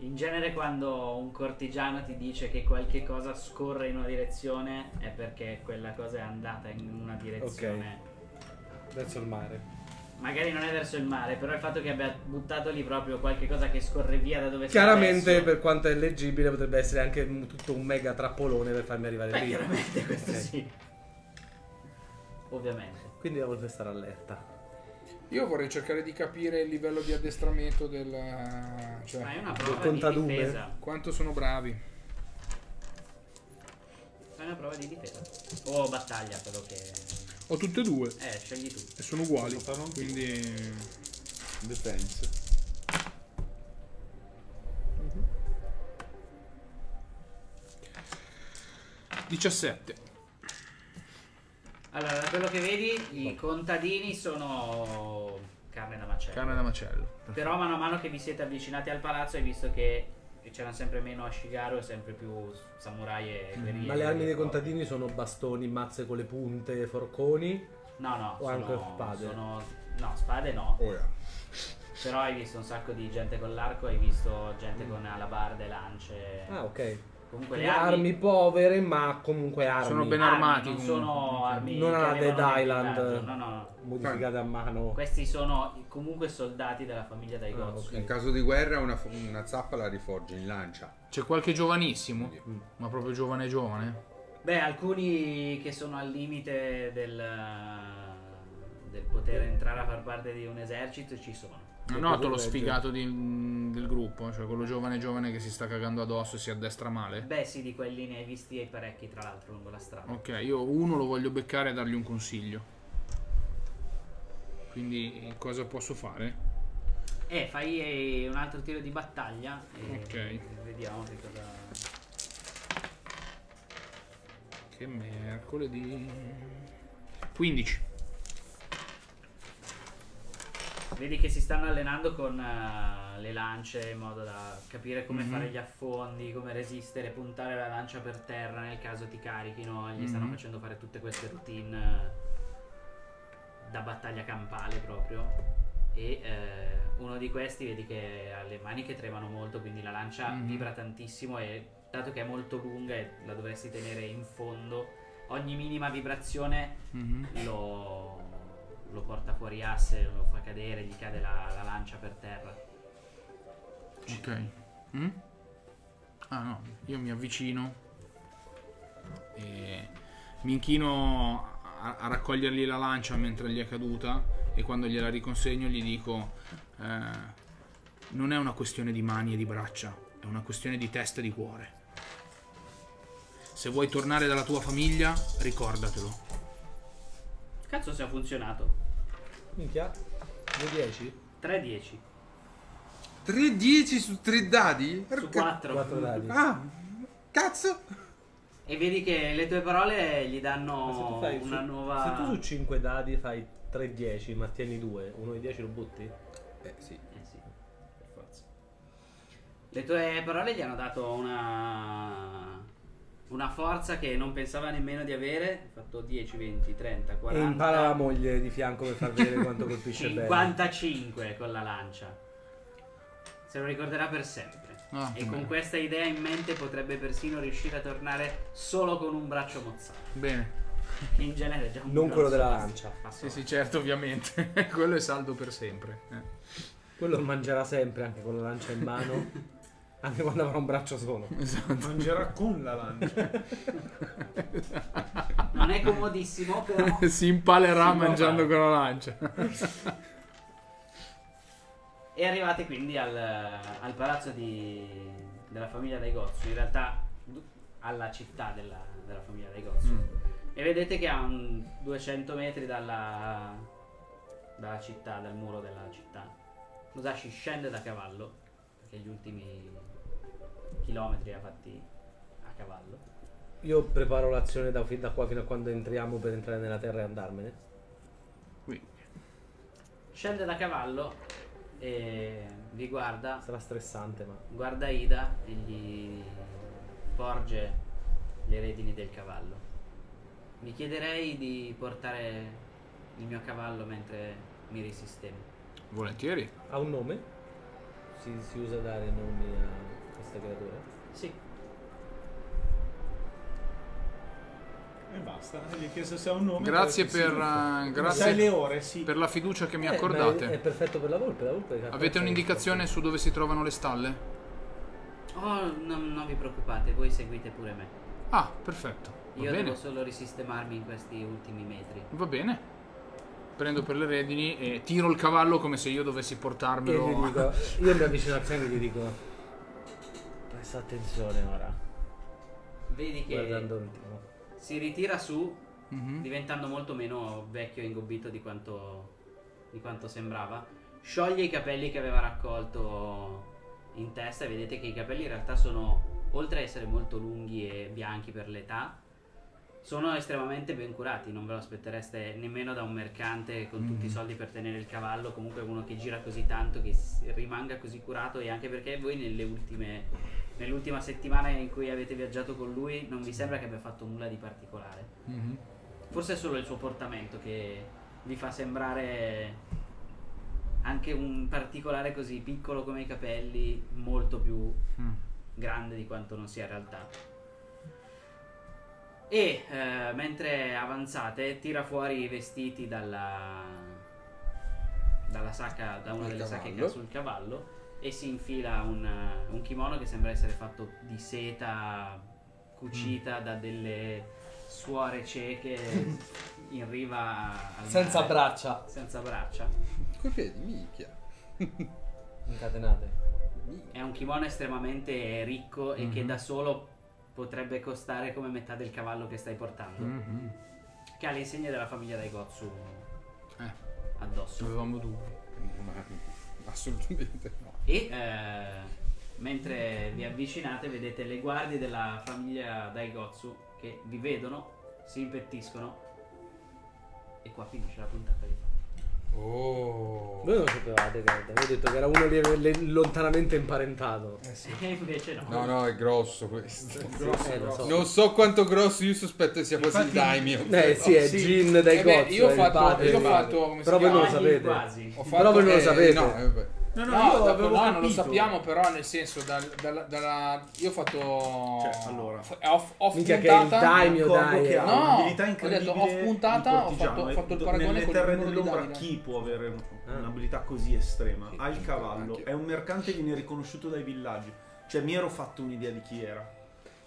In genere quando un cortigiano ti dice che qualche cosa scorre in una direzione è perché quella cosa è andata in una direzione. Ok. Verso il mare. Magari non è verso il mare, però il fatto che abbia buttato lì proprio qualche cosa che scorre via da dove sei. Chiaramente, adesso, per quanto è leggibile, potrebbe essere anche tutto un mega trappolone per farmi arrivare beh, lì. Chiaramente, questo okay. Sì. Ovviamente. Quindi devo stare allerta. Io vorrei cercare di capire il livello di addestramento del... cioè, ma è una prova di difesa. Quanto sono bravi. Fai una prova di difesa. O battaglia, quello che... Ho tutte e due. Eh, scegli tu. E sono uguali. Quindi defense. Mm-hmm. diciassette. Allora, da quello che vedi, i contadini sono carne da macello. Carne da macello. Però mano a mano che vi siete avvicinati al palazzo hai vivisto che c'erano sempre meno Ashigaru e sempre più samurai e guerrieri. Ma le armi dei contadini sono bastoni, mazze con le punte, forconi? No, no. O sono, anche spade? Sono, no, spade no. Oh yeah. Però hai visto un sacco di gente con l'arco, hai visto gente mm. con alabarde, lance. Ah, ok. Comunque le armi, armi povere, ma comunque armi. Sono ben armati. Armi, non sono armi. Non ha Dead Island no, no, no. modificate a mano. Questi sono comunque soldati della famiglia Daigotsu. Ah, okay. In caso di guerra, una, una zappa la rifoggia in lancia. C'è qualche giovanissimo, mm. ma proprio giovane, giovane. Beh, alcuni che sono al limite del, del poter entrare a far parte di un esercito ci sono. Noto lo sfigato di, del gruppo, cioè quello giovane giovane che si sta cagando addosso e si addestra male. Beh sì, di quelli ne hai visti parecchi tra l'altro lungo la strada. Ok, io uno lo voglio beccare e dargli un consiglio. Quindi cosa posso fare? Eh, fai un altro tiro di battaglia e okay. Vediamo che cosa... Che mercoledì... quindici. Vedi che si stanno allenando con uh, le lance in modo da capire come mm-hmm. fare gli affondi, come resistere, puntare la lancia per terra nel caso ti carichino. Gli mm-hmm. stanno facendo fare tutte queste routine uh, da battaglia campale proprio. E uh, uno di questi vedi che ha le mani che tremano molto, quindi la lancia mm-hmm. vibra tantissimo e dato che è molto lunga e la dovresti tenere in fondo, ogni minima vibrazione mm-hmm. lo... lo porta fuori asse, lo fa cadere, gli cade la, la lancia per terra. Ok. Mm? Ah no, io mi avvicino e mi inchino a, a raccogliergli la lancia mentre gli è caduta e quando gliela riconsegno gli dico eh, non è una questione di mani e di braccia, è una questione di testa e di cuore. Se vuoi tornare dalla tua famiglia, ricordatelo. Cazzo se ha funzionato. Minchia. due dieci? tre dieci. tre dieci su tre dadi? Su quattro. quattro dadi. Ah, cazzo. E vedi che le tue parole gli danno una su, nuova... Se tu su cinque dadi fai tre dieci ma tieni due, uno di dieci lo butti? Eh sì. Eh sì, per forza. Le tue parole gli hanno dato una... una forza che non pensava nemmeno di avere. Ho fatto dieci, venti, trenta, quaranta. E impara la moglie di fianco per far vedere quanto colpisce cinquantacinque bene. cinquantacinque con la lancia. Se lo ricorderà per sempre. Ah, e con bene. Questa idea in mente potrebbe persino riuscire a tornare solo con un braccio mozzato. Bene. Che in genere è già un non quello della lancia. Sì, sì, certo, ovviamente. Quello è saldo per sempre. Eh. Quello mangerà sempre anche con la lancia in mano. Anche quando avrà un braccio solo. Esatto. Mangerà con la lancia. Non è comodissimo però si impalerà si mangiando con la lancia. E arrivate quindi al, al palazzo di, della famiglia Daigotsu. In realtà alla città della, della famiglia Daigotsu. Mm. E vedete che a un duecento metri dalla, dalla città, dal muro della città, Musashi scende da cavallo, che gli ultimi chilometri ha fatti a cavallo. Io preparo l'azione da, da qua fino a quando entriamo per entrare nella terra e andarmene. Quindi scende da cavallo e vi guarda. Sarà stressante, ma guarda Ida e gli porge le redini del cavallo. Mi chiederei di portare il mio cavallo mentre mi risistemo. Volentieri. Ha un nome? si, si usa dare nomi a questa creatura? Sì. E basta, gli ho chiesto se ha un nome. Grazie per, uh, grazie le ore, sì. per la fiducia che mi eh, accordate. È, è perfetto per la volpe, la volpe. Avete un'indicazione su dove si trovano le stalle? Oh, no, non vi preoccupate, voi seguite pure me. Ah, perfetto. Va Io bene. devo solo risistemarmi in questi ultimi metri. Va bene. Prendo per le redini e tiro il cavallo come se io dovessi portarmelo. Io, dico, io mi avvicino a Xiang e gli dico: presta attenzione ora. Vedi che guardando... si ritira su, mm-hmm. diventando molto meno vecchio e ingobbito di quanto, di quanto sembrava. Scioglie i capelli che aveva raccolto in testa e vedete che i capelli in realtà sono, oltre a essere molto lunghi e bianchi per l'età, sono estremamente ben curati, non ve lo aspettereste nemmeno da un mercante con mm. tutti i soldi per tenere il cavallo, comunque uno che gira così tanto, che rimanga così curato, e anche perché voi nelle ultime nell'ultima settimana in cui avete viaggiato con lui non vi sembra che abbia fatto nulla di particolare. Mm-hmm. Forse è solo il suo portamento che vi fa sembrare anche un particolare così piccolo come i capelli, molto più mm. grande di quanto non sia in realtà. E eh, mentre avanzate tira fuori i vestiti dalla, dalla sacca, da una delle sacche che ha sul cavallo, e si infila un, un kimono che sembra essere fatto di seta cucita mm. da delle suore cieche in riva al senza mare. braccia senza braccia coi piedi, minchia. Incatenate. È un kimono estremamente ricco e mm-hmm. che da solo potrebbe costare come metà del cavallo che stai portando. Mm-hmm. Che ha le insegne della famiglia Daigotsu eh, addosso. Avevamo dubbi. Assolutamente no. E eh, mentre vi avvicinate vedete le guardie della famiglia Daigotsu che vi vedono, si impettiscono, e qua finisce la puntata di Oh. Voi non sapevate, che avevo detto che era uno lontanamente imparentato. Eh sì. E invece no. No, no, è grosso questo. È grosso, eh, grosso. Non so quanto grosso, io sospetto che sia quasi il Daimyo. Eh sì, è Gin Daigotsu. Io ho fatto, io ho fatto, però voi non lo sapete. Però voi non lo sapete. No, no, no, no, non lo sappiamo, però nel senso dalla io ho fatto cioè, allora, off, off puntata, che è il Daimyo, dai, no, ho detto off puntata, ho fatto, ho fatto il paragone con terre dell'ombra. Chi può avere un'abilità così estrema? Ha il cavallo, è un mercante, viene riconosciuto dai villaggi. Cioè mi ero fatto un'idea di chi era.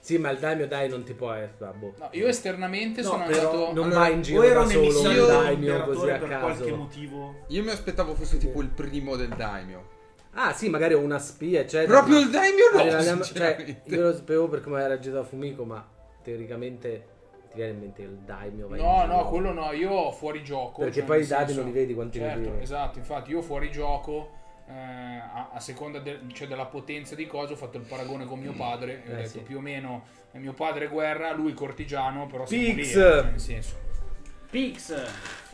Sì, ma il Daimyo, dai, non ti può essere, boh. No, io esternamente no, sono andato... Non allora, vai in giro da solo un Daimyo così a per caso. Qualche motivo. Io mi aspettavo fosse tipo il primo del Daimyo. Ah, sì, magari ho una spia, eccetera. Proprio il Daimyo no, allora, cioè, io lo sapevo per come era agito da Fumiko, ma teoricamente... Ti viene in mente il Daimyo? No, no, gioco. quello no, io fuori gioco. Perché cioè, poi i dati non li vedi quanti certo, ne vedi. Esatto, infatti io fuori gioco... Eh, a, a seconda de, cioè della potenza di cosa, ho fatto il paragone con mio padre. E eh ho detto sì. più o meno mio padre guerra, lui cortigiano, però Pix! Cioè, nel senso. Pix!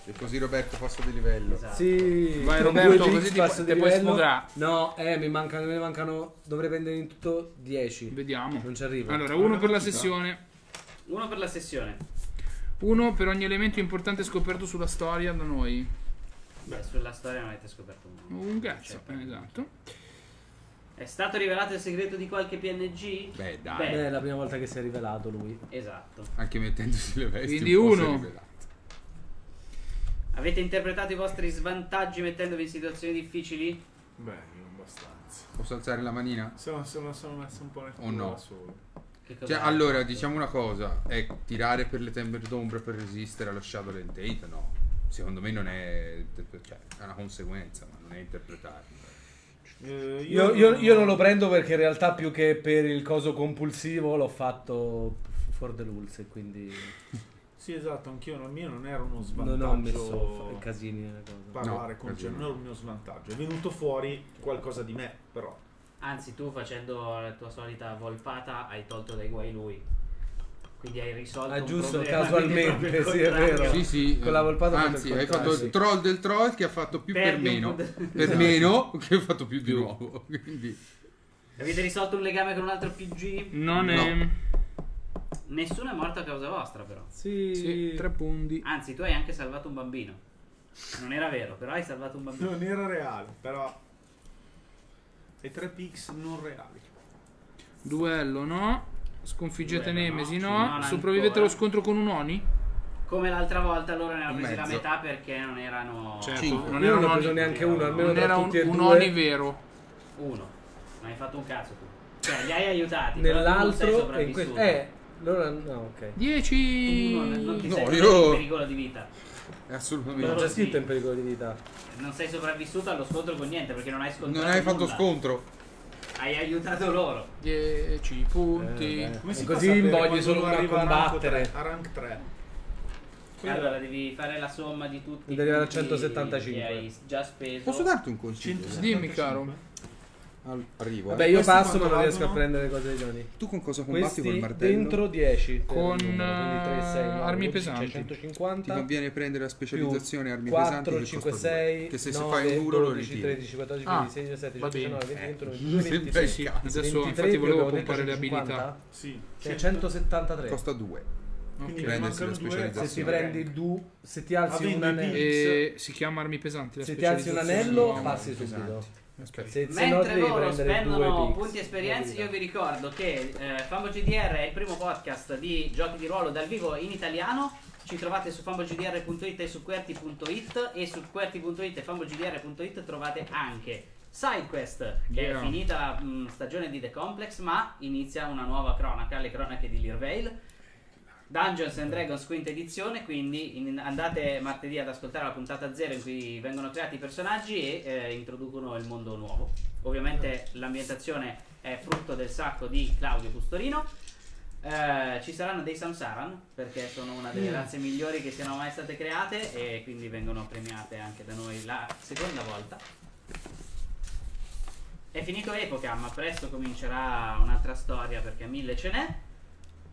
E così Roberto passa di livello. Esatto. Sì. Vai Roberto, Pix, così ti, passo di poi sfodrà. No, eh, mi mancano, mi mancano. Dovrei prendere in tutto dieci. Vediamo. Non ci arrivo. Allora, uno per la sessione. Uno per la sessione. Uno per ogni elemento importante scoperto sulla storia da noi. Beh, sulla storia non avete scoperto nulla. Un cazzo, cioè, esatto. È stato rivelato il segreto di qualche P N G? Beh, dai. Beh, è la prima volta che si è rivelato lui. Esatto. Anche mettendosi le vesti. Quindi un uno. Avete interpretato i vostri svantaggi mettendovi in situazioni difficili? Beh, non abbastanza. Posso alzare la manina? Sono, sono, sono messo un po' nel oh no. solo. Cioè, allora, diciamo una cosa. È tirare per le tenebre d'ombra per resistere allo Shadowland Tate? No. Secondo me non è, cioè, è una conseguenza, ma non è interpretarlo. Eh, io, io, io non lo prendo perché in realtà più che per il coso compulsivo l'ho fatto for the lulz, quindi... Sì, esatto, anch'io, il mio non era uno svantaggio. Non ho messo casini nella cosa. Parlare no, con cioè, non era un mio svantaggio. È venuto fuori qualcosa di me, però. Anzi, tu facendo la tua solita volpata hai tolto dai guai lui. Quindi hai risolto ah, giusto, un problema, casualmente, sì, è vero. Sì, sì. Con la volpata anzi, hai fatto il troll del troll che ha fatto più per, per meno. Per esatto. meno che ha fatto più di nuovo. Quindi. Avete risolto un legame con un altro P G? Non è... No. Nessuno è morto a causa vostra, però. Sì, sì, tre punti. Anzi, tu hai anche salvato un bambino. Non era vero, però hai salvato un bambino. Non era reale, però... e tre pix non reali. Duello no. Sconfiggete Duello, Nemesi no, no. Sopravvivete allo scontro con un Oni? Come l'altra volta loro ne hanno presi la metà perché non erano certo. cinque. Non erano preso neanche uno, almeno non era un, un Oni vero. Uno. Ma hai fatto un cazzo tu. Cioè li hai aiutati. Nell'altro e in questo. Eh allora no, ok. dieci. Non, non ti no, sei io... in pericolo di vita. Assolutamente. Non c'è scritto in pericolo di vita. Non sei sopravvissuto allo scontro con niente perché non hai scontrato. Non hai fatto nulla. Scontro. Hai aiutato loro. dieci punti. Eh, Come si così imbogli solo una a combattere. A rank tre. Quindi allora devi fare la somma di tutti. Devi arrivare a centosettantacinque. Hai già speso. Posso darti un consiglio? Dimmi caro. Arrivo. Vabbè, eh. io passo, ma non riesco a prendere cose di Johnny. Tu con cosa combatti questi col martello? Dentro dieci. Con numero, tre, sei, nove, armi pesanti. centocinquanta. Ti conviene prendere la specializzazione armi pesanti. quattro, cinque, sei. Che se nove, fai un duro lo ritiri. tredici, quattordici, quindici, sedici, diciassette, diciannove, venti, ventuno, ventidue. Sì, adesso infatti volevo pompare le abilità. Sì. centosettantatré. Costa due. Okay. Prendersi la specializzazione. Se ti prendi due, se ti alzi un anello. Si chiama armi pesanti. Se ti alzi un anello, passi subito. Se, se mentre no, loro spendono punti esperienza, io vi ricordo che eh, FumbleGDR è il primo podcast di giochi di ruolo dal vivo in italiano. Ci trovate su FumbleGDR punto it e su Qwerty punto it, e su Qwerty punto it e FumbleGDR punto it trovate anche Sidequest, che yeah. è finita la mh, stagione di The Complex, ma inizia una nuova cronaca, le cronache di Lirvale, Dungeons and Dragons quinta edizione, quindi in, andate martedì ad ascoltare la puntata zero in cui vengono creati i personaggi e eh, introducono il mondo nuovo. Ovviamente l'ambientazione è frutto del sacco di Claudio Custorino. Eh, ci saranno dei Samsaran perché sono una delle razze migliori che siano mai state create e quindi vengono premiate anche da noi la seconda volta. È finito Epoca, ma presto comincerà un'altra storia perché mille ce n'è.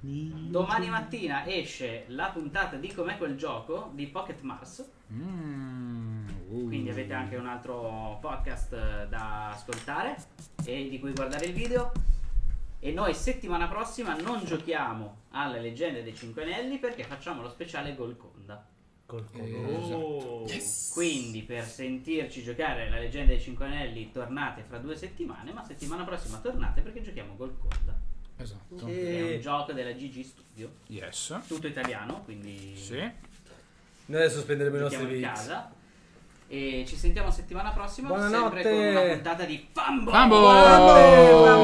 Domani mattina esce la puntata di Com'è quel gioco di Pocket Mars, mm, uh. quindi avete anche un altro podcast da ascoltare e di cui guardare il video. E noi settimana prossima non giochiamo alle leggende dei Cinque Anelli perché facciamo lo speciale Golconda. Golconda. Eh, esatto. Yes. Quindi per sentirci giocare la leggenda dei Cinque Anelli tornate fra due settimane, ma settimana prossima tornate perché giochiamo Golconda. Esatto. È un gioco della G G Studio. Yes. Tutto italiano, quindi sì. Noi adesso spenderemo i nostri video in casa. E ci sentiamo settimana prossima. Buonanotte. Sempre con una puntata di Fumble. Fumble.